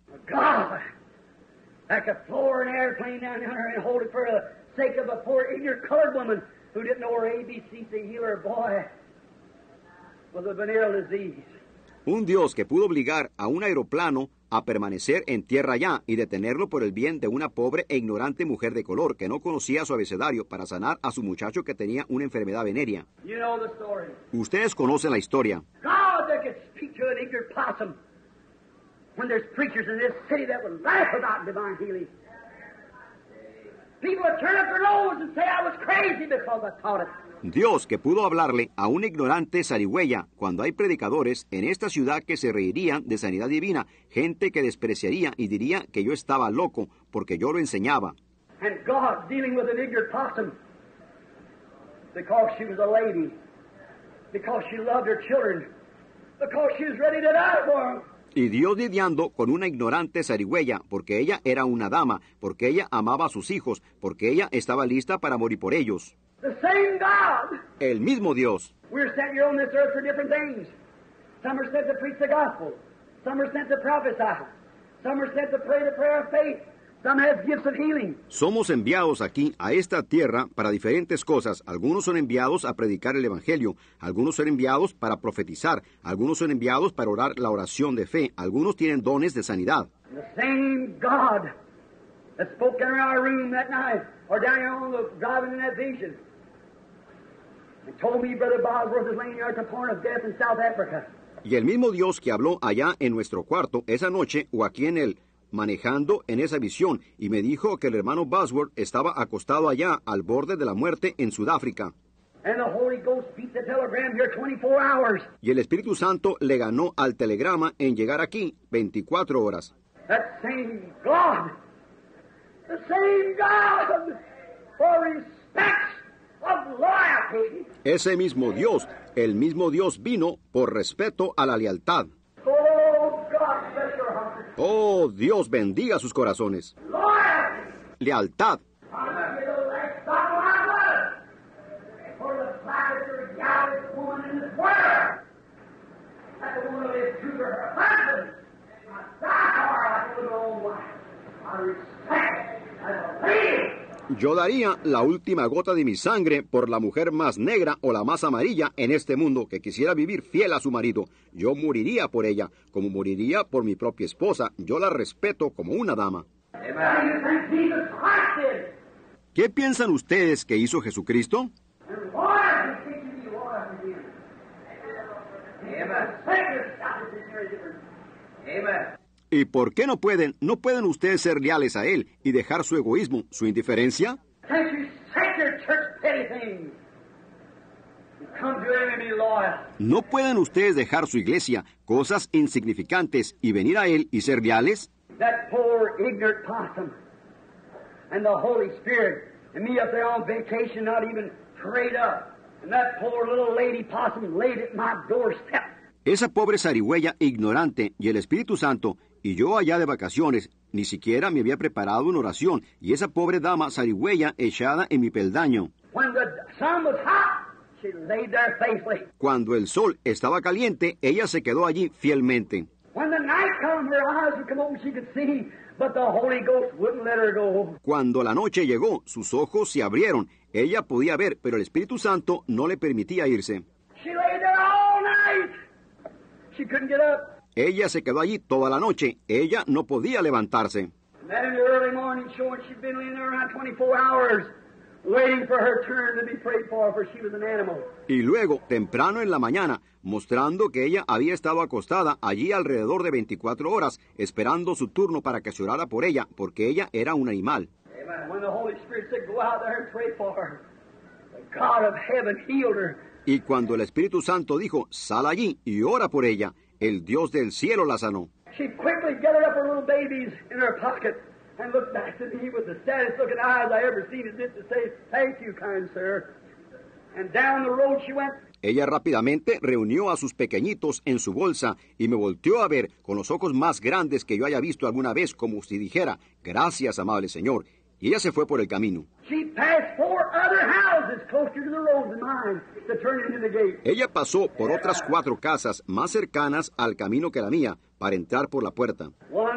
Un Dios que pudo obligar a un aeroplano a permanecer en tierra allá y detenerlo por el bien de una pobre e ignorante mujer de color que no conocía su abecedario para sanar a su muchacho que tenía una enfermedad venérea. Ustedes conocen la historia. When there's preachers in this city that would laugh about divine healing. People would turn up their nose and say I was crazy because I taught it. Dios que pudo hablarle a un ignorante zarigüeya cuando hay predicadores en esta ciudad que se reirían de sanidad divina, gente que despreciaría y diría que yo estaba loco porque yo lo enseñaba. And God dealing with an ignorant person because she was a lady, because she loved her children, because she was ready to die for them. Y Dios lidiando con una ignorante zarigüeya, porque ella era una dama, porque ella amaba a sus hijos, porque ella estaba lista para morir por ellos. El mismo Dios. Somos enviados aquí a esta tierra para diferentes cosas. Algunos son enviados a predicar el evangelio, algunos son enviados para profetizar, algunos son enviados para orar la oración de fe, algunos tienen dones de sanidad. Y el mismo Dios que habló allá en nuestro cuarto esa noche o aquí en él, manejando en esa visión, y me dijo que el hermano Bosworth estaba acostado allá, al borde de la muerte, en Sudáfrica. Y el Espíritu Santo le ganó al telegrama en llegar aquí 24 horas. Ese mismo Dios, el mismo Dios vino por respeto a la lealtad. Oh, Dios bendiga sus corazones. Lealtad. Yo daría la última gota de mi sangre por la mujer más negra o la más amarilla en este mundo que quisiera vivir fiel a su marido. Yo moriría por ella, como moriría por mi propia esposa. Yo la respeto como una dama. ¿Qué piensan ustedes que hizo Jesucristo? ¿Y por qué no pueden ustedes ser leales a él y dejar su egoísmo, su indiferencia? ¿No pueden ustedes dejar su iglesia, cosas insignificantes, y venir a él y ser leales? Esa pobre zarigüeya ignorante y el Espíritu Santo, y yo allá de vacaciones, ni siquiera me había preparado una oración, y esa pobre dama zarigüeya echada en mi peldaño. Cuando el sol estaba caliente, ella se quedó allí fielmente. Cuando la noche llegó, sus ojos se abrieron. Ella podía ver, pero el Espíritu Santo no le permitía irse. Ella se quedó allí toda la noche. Ella no podía levantarse. Y luego, temprano en la mañana, mostrando que ella había estado acostada allí alrededor de 24 horas, esperando su turno para que se orara por ella, porque ella era un animal. Y cuando el Espíritu Santo dijo, sal allí y ora por ella, el Dios del cielo la sanó. Ella rápidamente reunió a sus pequeñitos en su bolsa y me volteó a ver con los ojos más grandes que yo haya visto alguna vez, como si dijera, gracias, amable Señor. Y ella se fue por el camino. Ella pasó por otras 4 casas más cercanas al camino que la mía para entrar por la puerta. 1,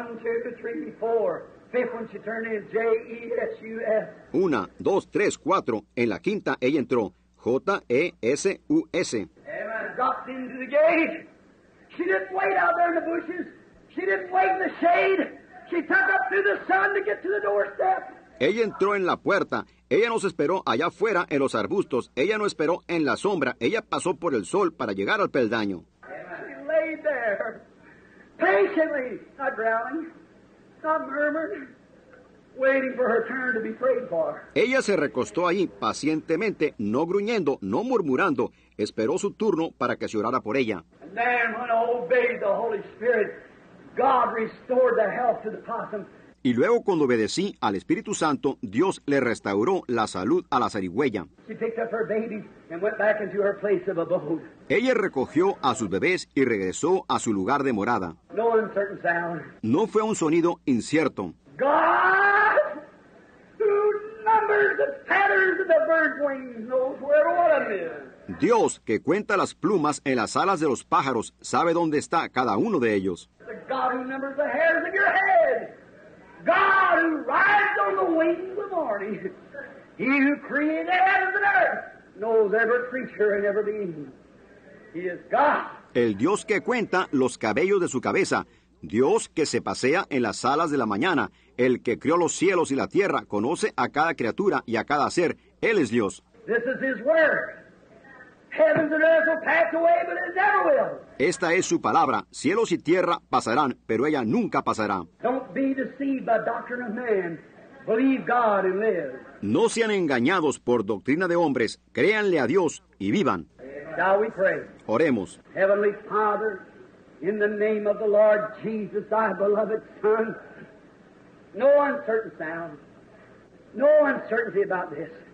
2, 3, 4. En la 5ª ella entró. J-E-S-U-S. Ella entró en la puerta. Ella no se esperó allá afuera en los arbustos. Ella no esperó en la sombra. Ella pasó por el sol para llegar al peldaño. Ella se recostó allí pacientemente, no gruñendo, no murmurando. Esperó su turno para que se orara por ella. Y luego, cuando obedecí al Espíritu Santo, Dios le restauró la salud a la zarigüeya. Ella recogió a sus bebés y regresó a su lugar de morada. No fue un sonido incierto. Dios, que cuenta las plumas en las alas de los pájaros, sabe dónde está cada uno de ellos. El Dios que cuenta los cabellos de su cabeza, Dios que se pasea en las alas de la mañana, el que creó los cielos y la tierra, conoce a cada criatura y a cada ser. Él es Dios. Esta es su palabra. Cielos y tierra pasarán, pero ella nunca pasará. No sean engañados por doctrina de hombres. Créanle a Dios y vivan. Oremos.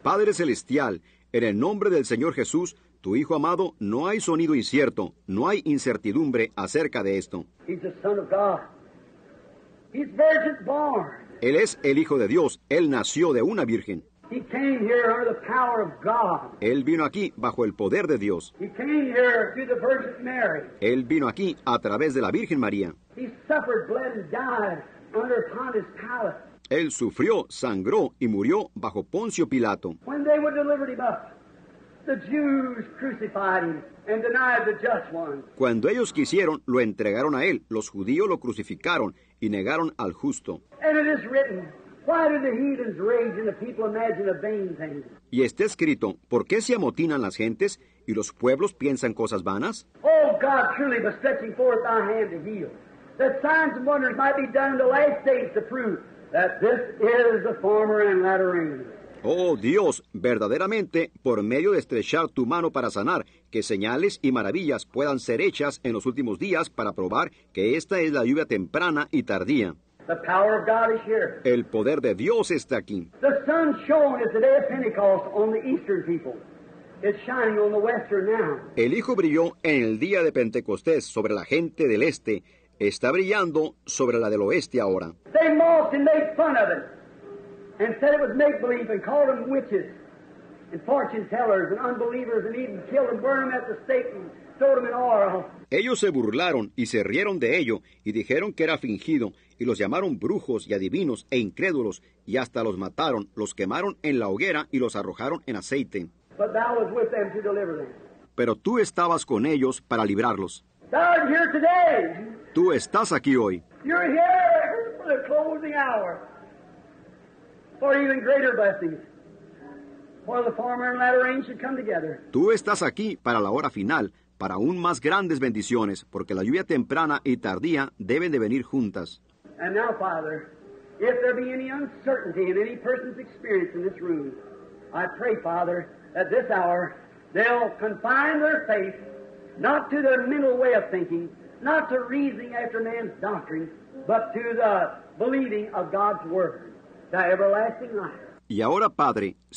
Padre Celestial, en el nombre del Señor Jesús, tu Hijo amado, no hay sonido incierto, no hay incertidumbre acerca de esto. Él es el Hijo de Dios, Él nació de una virgen. Él vino aquí bajo el poder de Dios. Él vino aquí a través de la Virgen María. Él sufrió, sangró y murió bajo Poncio Pilato. Cuando ellos quisieron, lo entregaron a él. Los judíos lo crucificaron y negaron al justo. Y está escrito, ¿por qué se amotinan las gentes y los pueblos piensan cosas vanas? Oh, God, truly, but stretching forth thy hand to heal, that signs and wonders might be done in the last days to prove that this is the former and latter rain. Oh Dios, verdaderamente, por medio de estrechar tu mano para sanar, que señales y maravillas puedan ser hechas en los últimos días para probar que esta es la lluvia temprana y tardía. El poder de Dios está aquí. El Hijo brilló en el día de Pentecostés sobre la gente del este. Está brillando sobre la del oeste ahora. And said it was make-believe and called them witches and fortune-tellers and unbelievers and even killed and burned them at the stake and threw them in oil. Ellos se burlaron y se rieron de ello y dijeron que era fingido y los llamaron brujos y adivinos e incrédulos y hasta los mataron, los quemaron en la hoguera y los arrojaron en aceite. But thou was with them to deliver them. Pero tú estabas con ellos para librarlos. Thou art here today. Tú estás aquí hoy. You're here for the closing hour. Tú estás aquí para la hora final, para aún más grandes bendiciones, porque la lluvia temprana y tardía deben de venir juntas. Y ahora, Padre, si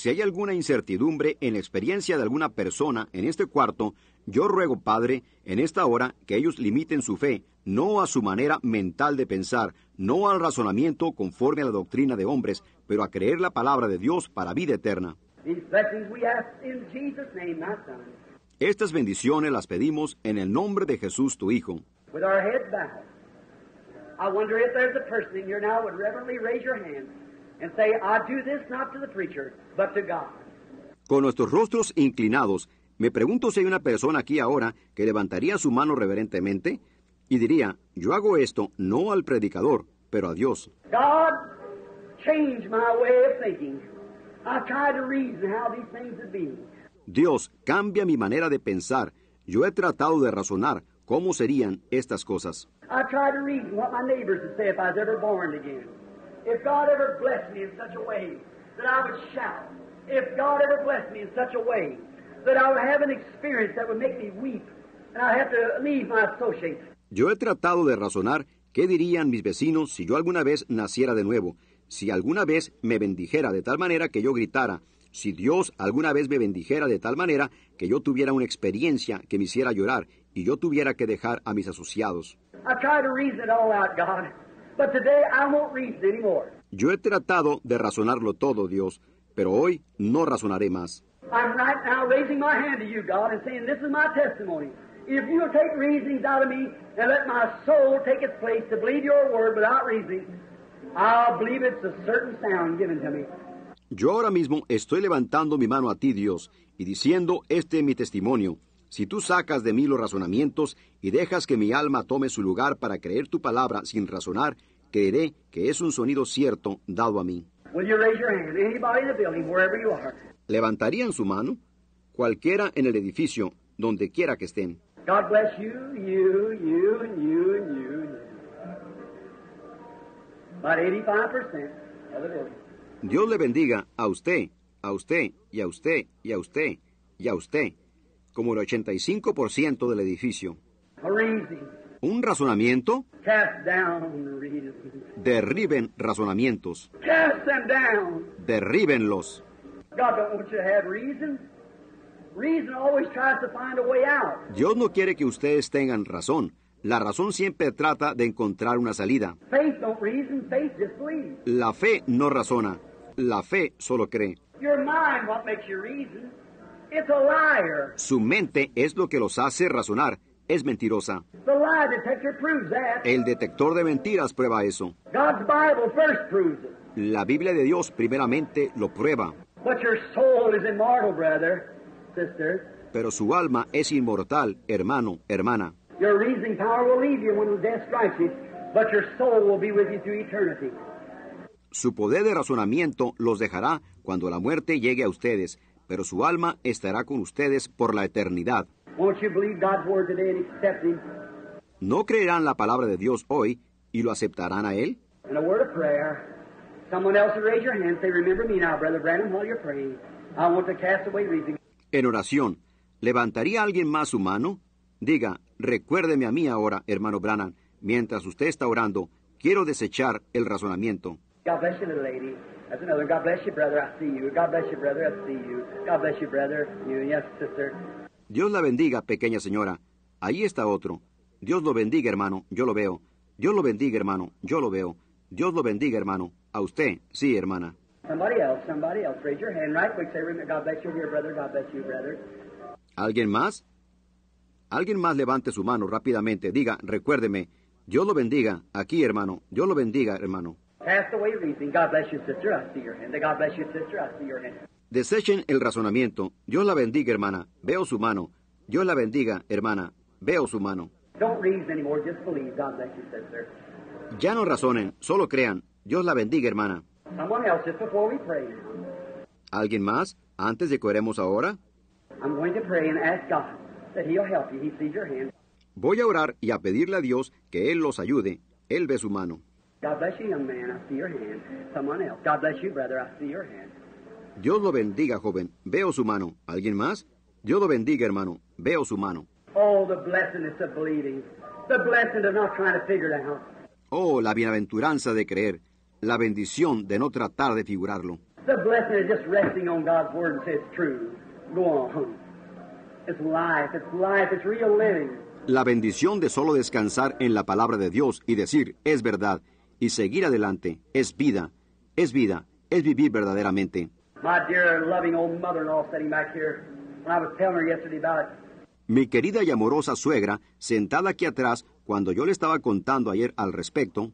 hay alguna incertidumbre en la experiencia de alguna persona en este cuarto, yo ruego, Padre, en esta hora que ellos limiten su fe, no a su manera mental de pensar, no al razonamiento conforme a la doctrina de hombres, pero a creer la palabra de Dios para vida eterna. Estas bendiciones las pedimos en el nombre de Jesús, tu Hijo. Con nuestros rostros inclinados, me pregunto si hay una persona aquí ahora que levantaría su mano reverentemente y diría, yo hago esto no al predicador, pero a Dios. Dios, cambia mi manera de pensar. Yo he tratado de razonar cómo serían estas cosas. If God ever blessed me in such a way that I would shout, if God ever blessed me in such a way that I would have an experience that would make me weep and I have to leave my associates. Yo he tratado de razonar qué dirían mis vecinos si yo alguna vez naciera de nuevo, si alguna vez me bendijera de tal manera que yo gritara, si Dios alguna vez me bendijera de tal manera que yo tuviera una experiencia que me hiciera llorar y yo tuviera que dejar a mis asociados. I try to reason it all out, God. But today I won't reason anymore. Yo he tratado de razonarlo todo, Dios, pero hoy no razonaré más. I'm right now raising my hand to you, God, and saying this is my testimony. If you will take reasonings out of me and let my soul take its place to believe your word without reasoning, I'll believe it's a certain sound given to me. Yo ahora mismo estoy levantando mi mano a ti, Dios, y diciendo este es mi testimonio. Si tú sacas de mí los razonamientos y dejas que mi alma tome su lugar para creer tu palabra sin razonar, creeré que es un sonido cierto dado a mí. ¿Levantarían su mano? cualquiera en el edificio, donde quiera que estén. God bless you, you, and you, and you. About 85% of the building. Dios le bendiga a usted, a usted, y a usted, y a usted, y a usted, como el 85% del edificio. Un razonamiento. Cast down reasons. Derriben razonamientos. Cast them down. Derríbenlos. God don't want you to have reasons. Reason always tries to find a way out. Dios no quiere que ustedes tengan razón. La razón siempre trata de encontrar una salida. Faith don't reason, faith just believes. La fe no razona. La fe solo cree. Your mind what makes you reason. It's a liar. Su mente es lo que los hace razonar. Es mentirosa. El detector de mentiras prueba eso. La Biblia de Dios primeramente lo prueba. Pero su alma es inmortal, hermano, hermana. Su poder de razonamiento los dejará cuando la muerte llegue a ustedes, pero su alma estará con ustedes por la eternidad. ¿No creerán la palabra de Dios hoy y lo aceptarán a Él? En oración, ¿levantaría alguien más su mano? Diga, recuérdeme a mí ahora, hermano Branham, mientras usted está orando, quiero desechar el razonamiento. God bless you, little lady. That's another. God bless you, brother. I see you. God bless you, brother. I see you. God bless you, brother. You, yes, sister. Dios la bendiga, pequeña señora. Ahí está otro. Dios lo bendiga, hermano. Yo lo veo. Dios lo bendiga, hermano. Yo lo veo. Dios lo bendiga, hermano. A usted. Sí, hermana. ¿Alguien más? Alguien más levante su mano rápidamente. Diga, recuérdeme. Dios lo bendiga. Aquí, hermano. Dios lo bendiga, hermano. Desechen el razonamiento. Dios la bendiga, hermana. Veo su mano. Dios la bendiga, hermana. Veo su mano. Ya no razonen, solo crean. Dios la bendiga, hermana. ¿Alguien más? Antes de que oremos ahora. Voy a orar y a pedirle a Dios que Él los ayude. Él ve su mano. Dios lo bendiga, joven. Veo su mano. ¿Alguien más? Dios lo bendiga, hermano. Veo su mano. Oh, la bienaventuranza de creer. La bendición de no tratar de figurarlo. La bendición de solo descansar en la palabra de Dios y decir, es verdad, y seguir adelante, es vida, es vida, es vivir verdaderamente. Mi querida y amorosa suegra, sentada aquí atrás, cuando yo le estaba contando ayer al respecto,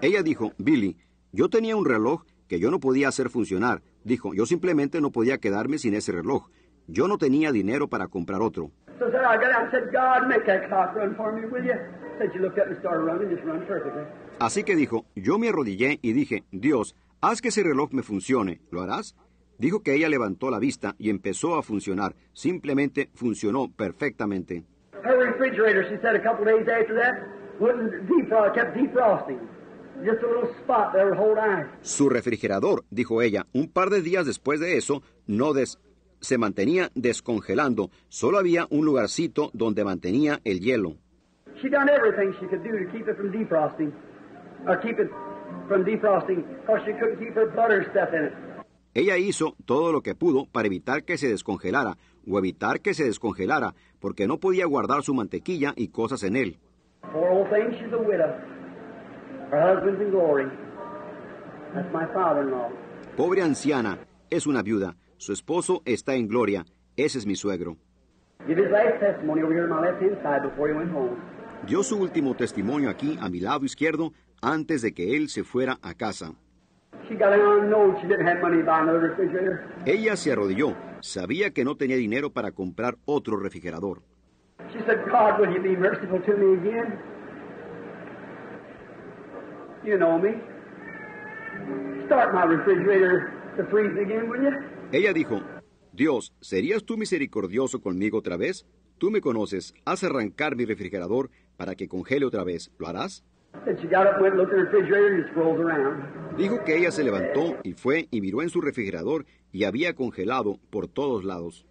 ella dijo, Billy, yo tenía un reloj que yo no podía hacer funcionar. Dijo, yo simplemente no podía quedarme sin ese reloj. Yo no tenía dinero para comprar otro. Así que dijo, yo me arrodillé y dije, Dios, haz que ese reloj me funcione. ¿Lo harás? Dijo que ella levantó la vista y empezó a funcionar. Simplemente funcionó perfectamente. Su refrigerador, dijo ella, un par de días después de eso, se mantenía descongelando. Solo había un lugarcito donde mantenía el hielo. Ella hizo todo lo que pudo para evitar que se descongelara, porque no podía guardar su mantequilla y cosas en él. Pobre anciana, es una viuda. Su esposo está en gloria. Ese es mi suegro. Dio su último testimonio aquí, a mi lado izquierdo, antes de que él se fuera a casa. Ella se arrodilló. Sabía que no tenía dinero para comprar otro refrigerador. You know me. Start my refrigerator to freeze again, will you? Ella dijo, Dios, ¿serías tú misericordioso conmigo otra vez? Tú me conoces, haz arrancar mi refrigerador para que congele otra vez. ¿Lo harás? Dijo que ella se levantó y fue y miró en su refrigerador y había congelado por todos lados.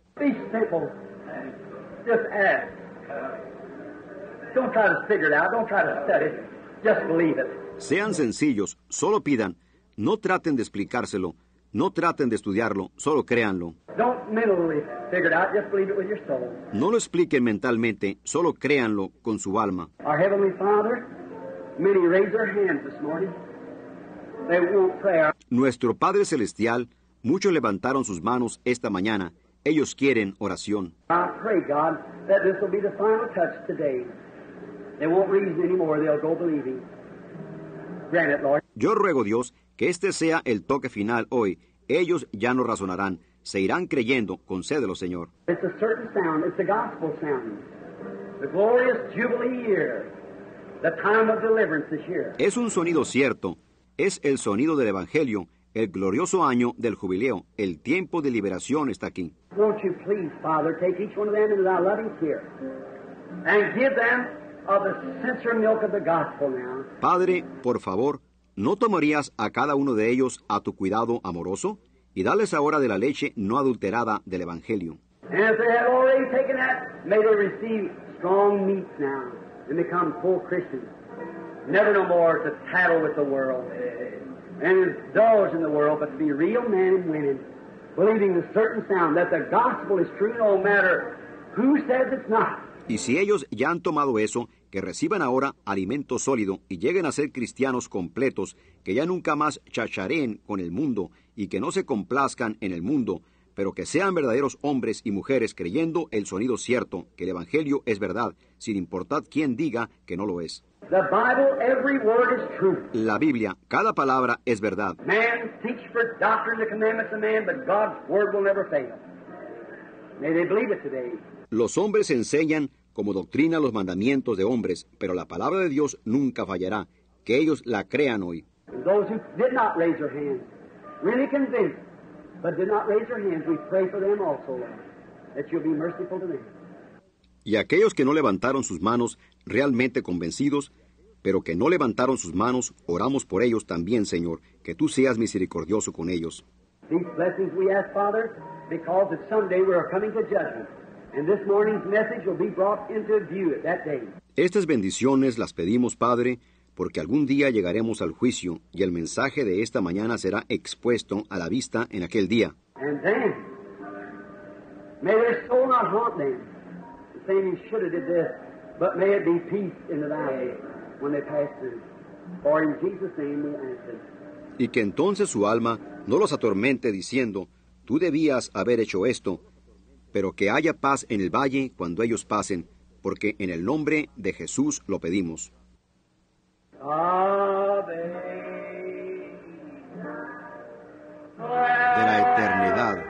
Sean sencillos, solo pidan, no traten de explicárselo, no traten de estudiarlo, solo créanlo. No lo expliquen mentalmente, solo créanlo con su alma. Nuestro Padre Celestial, muchos levantaron sus manos esta mañana. Ellos quieren oración. Yo ruego, Dios, que este sea el toque final hoy. Ellos ya no razonarán, se irán creyendo. Concédelo, Señor. Es un sonido cierto. Es el sonido del Evangelio, el glorioso año del jubileo. El tiempo de liberación está aquí. Padre, por favor, ¿no tomarías a cada uno de ellos a tu cuidado amoroso? Y dales ahora de la leche no adulterada del Evangelio. Y si ellos ya han tomado eso, que reciban ahora alimento sólido y lleguen a ser cristianos completos, que ya nunca más chachareen con el mundo y que no se complazcan en el mundo, pero que sean verdaderos hombres y mujeres creyendo el sonido cierto, que el Evangelio es verdad, sin importar quién diga que no lo es. La Biblia, cada palabra es verdad. Los hombres enseñan como doctrina los mandamientos de hombres, pero la palabra de Dios nunca fallará. Que ellos la crean hoy. Y aquellos que no levantaron sus manos, realmente convencidos, pero que no levantaron sus manos, oramos por ellos también, Señor, que tú seas misericordioso con ellos. Estas bendiciones las pedimos, Padre, porque algún día llegaremos al juicio y el mensaje de esta mañana será expuesto a la vista en aquel día. Y que entonces su alma no los atormente diciendo, tú debías haber hecho esto, pero que haya paz en el valle cuando ellos pasen, porque en el nombre de Jesús lo pedimos. De la eternidad.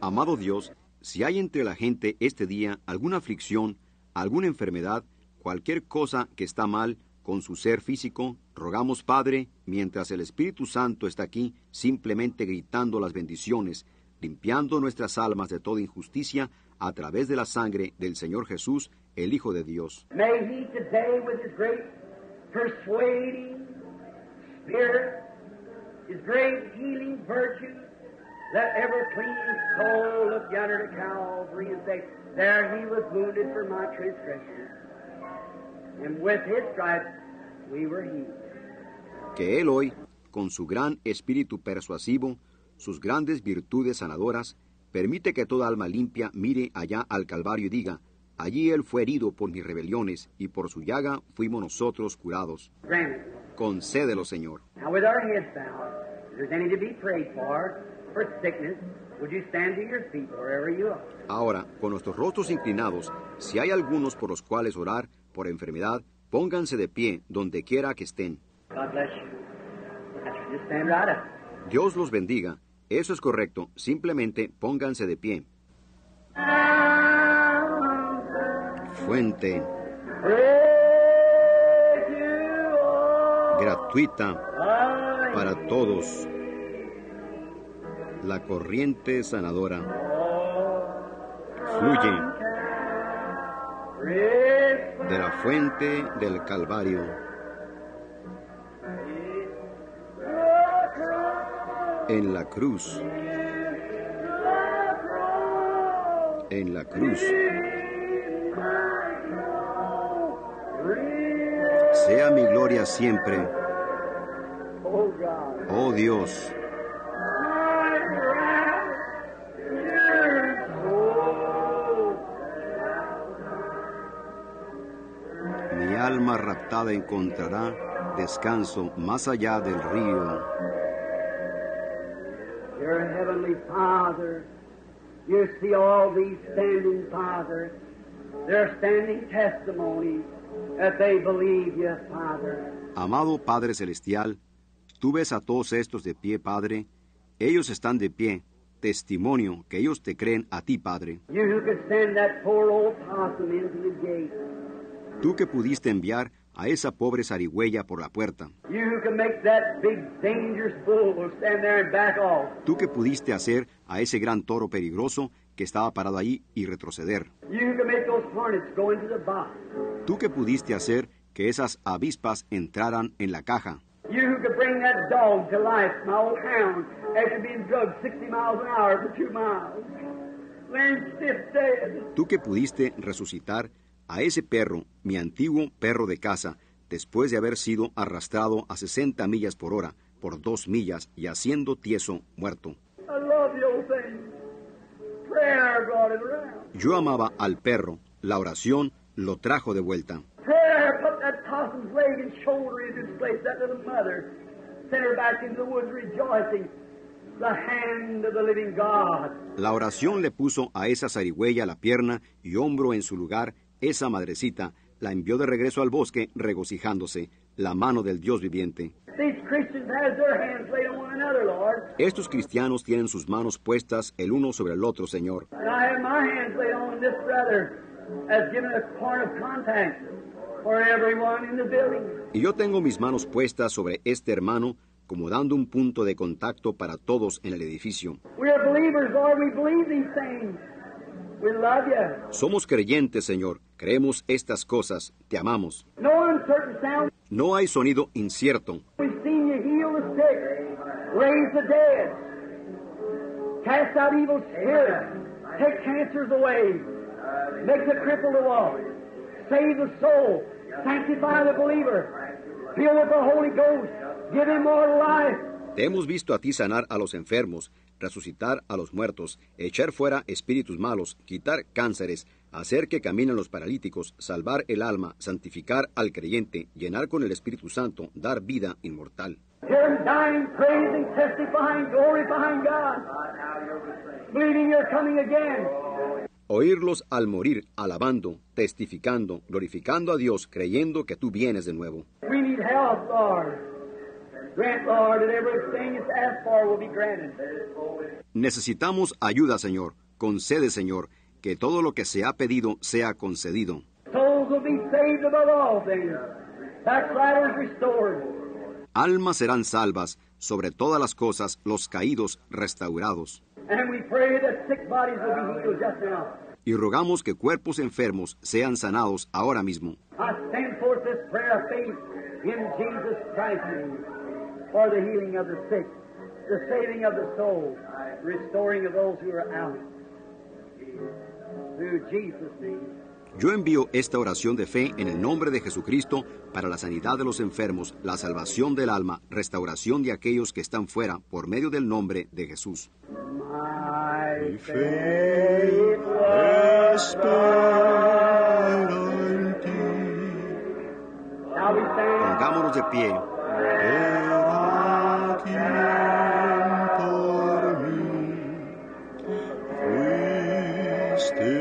Amado Dios, si hay entre la gente este día alguna aflicción, alguna enfermedad, cualquier cosa que está mal con su ser físico, rogamos, Padre, mientras el Espíritu Santo está aquí, simplemente gritando las bendiciones, limpiando nuestras almas de toda injusticia a través de la sangre del Señor Jesús, el Hijo de Dios. Que Él hoy, con su gran espíritu persuasivo, sus grandes virtudes sanadoras, permite que toda alma limpia mire allá al Calvario y diga, allí Él fue herido por mis rebeliones, y por su llaga fuimos nosotros curados. Concédelo, Señor. Ahora, con nuestros rostros inclinados, si hay algunos por los cuales orar, por enfermedad, pónganse de pie donde quiera que estén. Dios los bendiga. Eso es correcto. Simplemente pónganse de pie. Fuente gratuita para todos. La corriente sanadora fluye de la fuente del Calvario. En la cruz. En la cruz. Sea mi gloria siempre. Oh Dios. Mi alma raptada encontrará descanso más allá del río. Your heavenly Father, you see all these standing fathers. They're standing testimonies that they believe you, Father. Amado Padre Celestial, tú ves a todos estos de pie, Padre. Ellos están de pie, testimonio que ellos te creen a ti, Padre. Tú que pudiste enviar a esa pobre zarigüeya por la puerta. Tú que pudiste hacer a ese gran toro peligroso que estaba parado ahí y retroceder. Tú que pudiste hacer que esas avispas entraran en la caja. Tú que pudiste resucitar a ese perro, mi antiguo perro de casa, después de haber sido arrastrado a 60 millas por hora, por 2 millas, y haciendo tieso, muerto. Yo amaba al perro, la oración lo trajo de vuelta. La oración le puso a esa zarigüeya la pierna y hombro en su lugar. Esa madrecita la envió de regreso al bosque regocijándose, la mano del Dios viviente. Estos cristianos tienen sus manos puestas el uno sobre el otro, Señor. Y yo tengo mis manos puestas sobre este hermano como dando un punto de contacto para todos en el edificio. Somos creyentes, Señor. Creemos estas cosas. Te amamos. No hay sonido incierto. Te hemos visto a ti sanar a los enfermos, resucitar a los muertos, echar fuera espíritus malos, quitar cánceres, hacer que caminen los paralíticos, salvar el alma, santificar al creyente, llenar con el Espíritu Santo, dar vida inmortal. Oírlos al morir, alabando, testificando, glorificando a Dios, creyendo que tú vienes de nuevo. Necesitamos ayuda, Señor. Concede, Señor, que todo lo que se ha pedido sea concedido. Almas serán salvas, sobre todas las cosas, los caídos restaurados. Y rogamos que cuerpos enfermos sean sanados ahora mismo. Yo envío esta oración de fe en el nombre de Jesucristo para la sanidad de los enfermos, la salvación del alma, restauración de aquellos que están fuera por medio del nombre de Jesús. Mi fe espera en ti. Pongámonos de pie. Era tiempo por mí. Fuiste.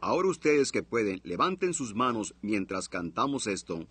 Ahora ustedes que pueden, levanten sus manos mientras cantamos esto.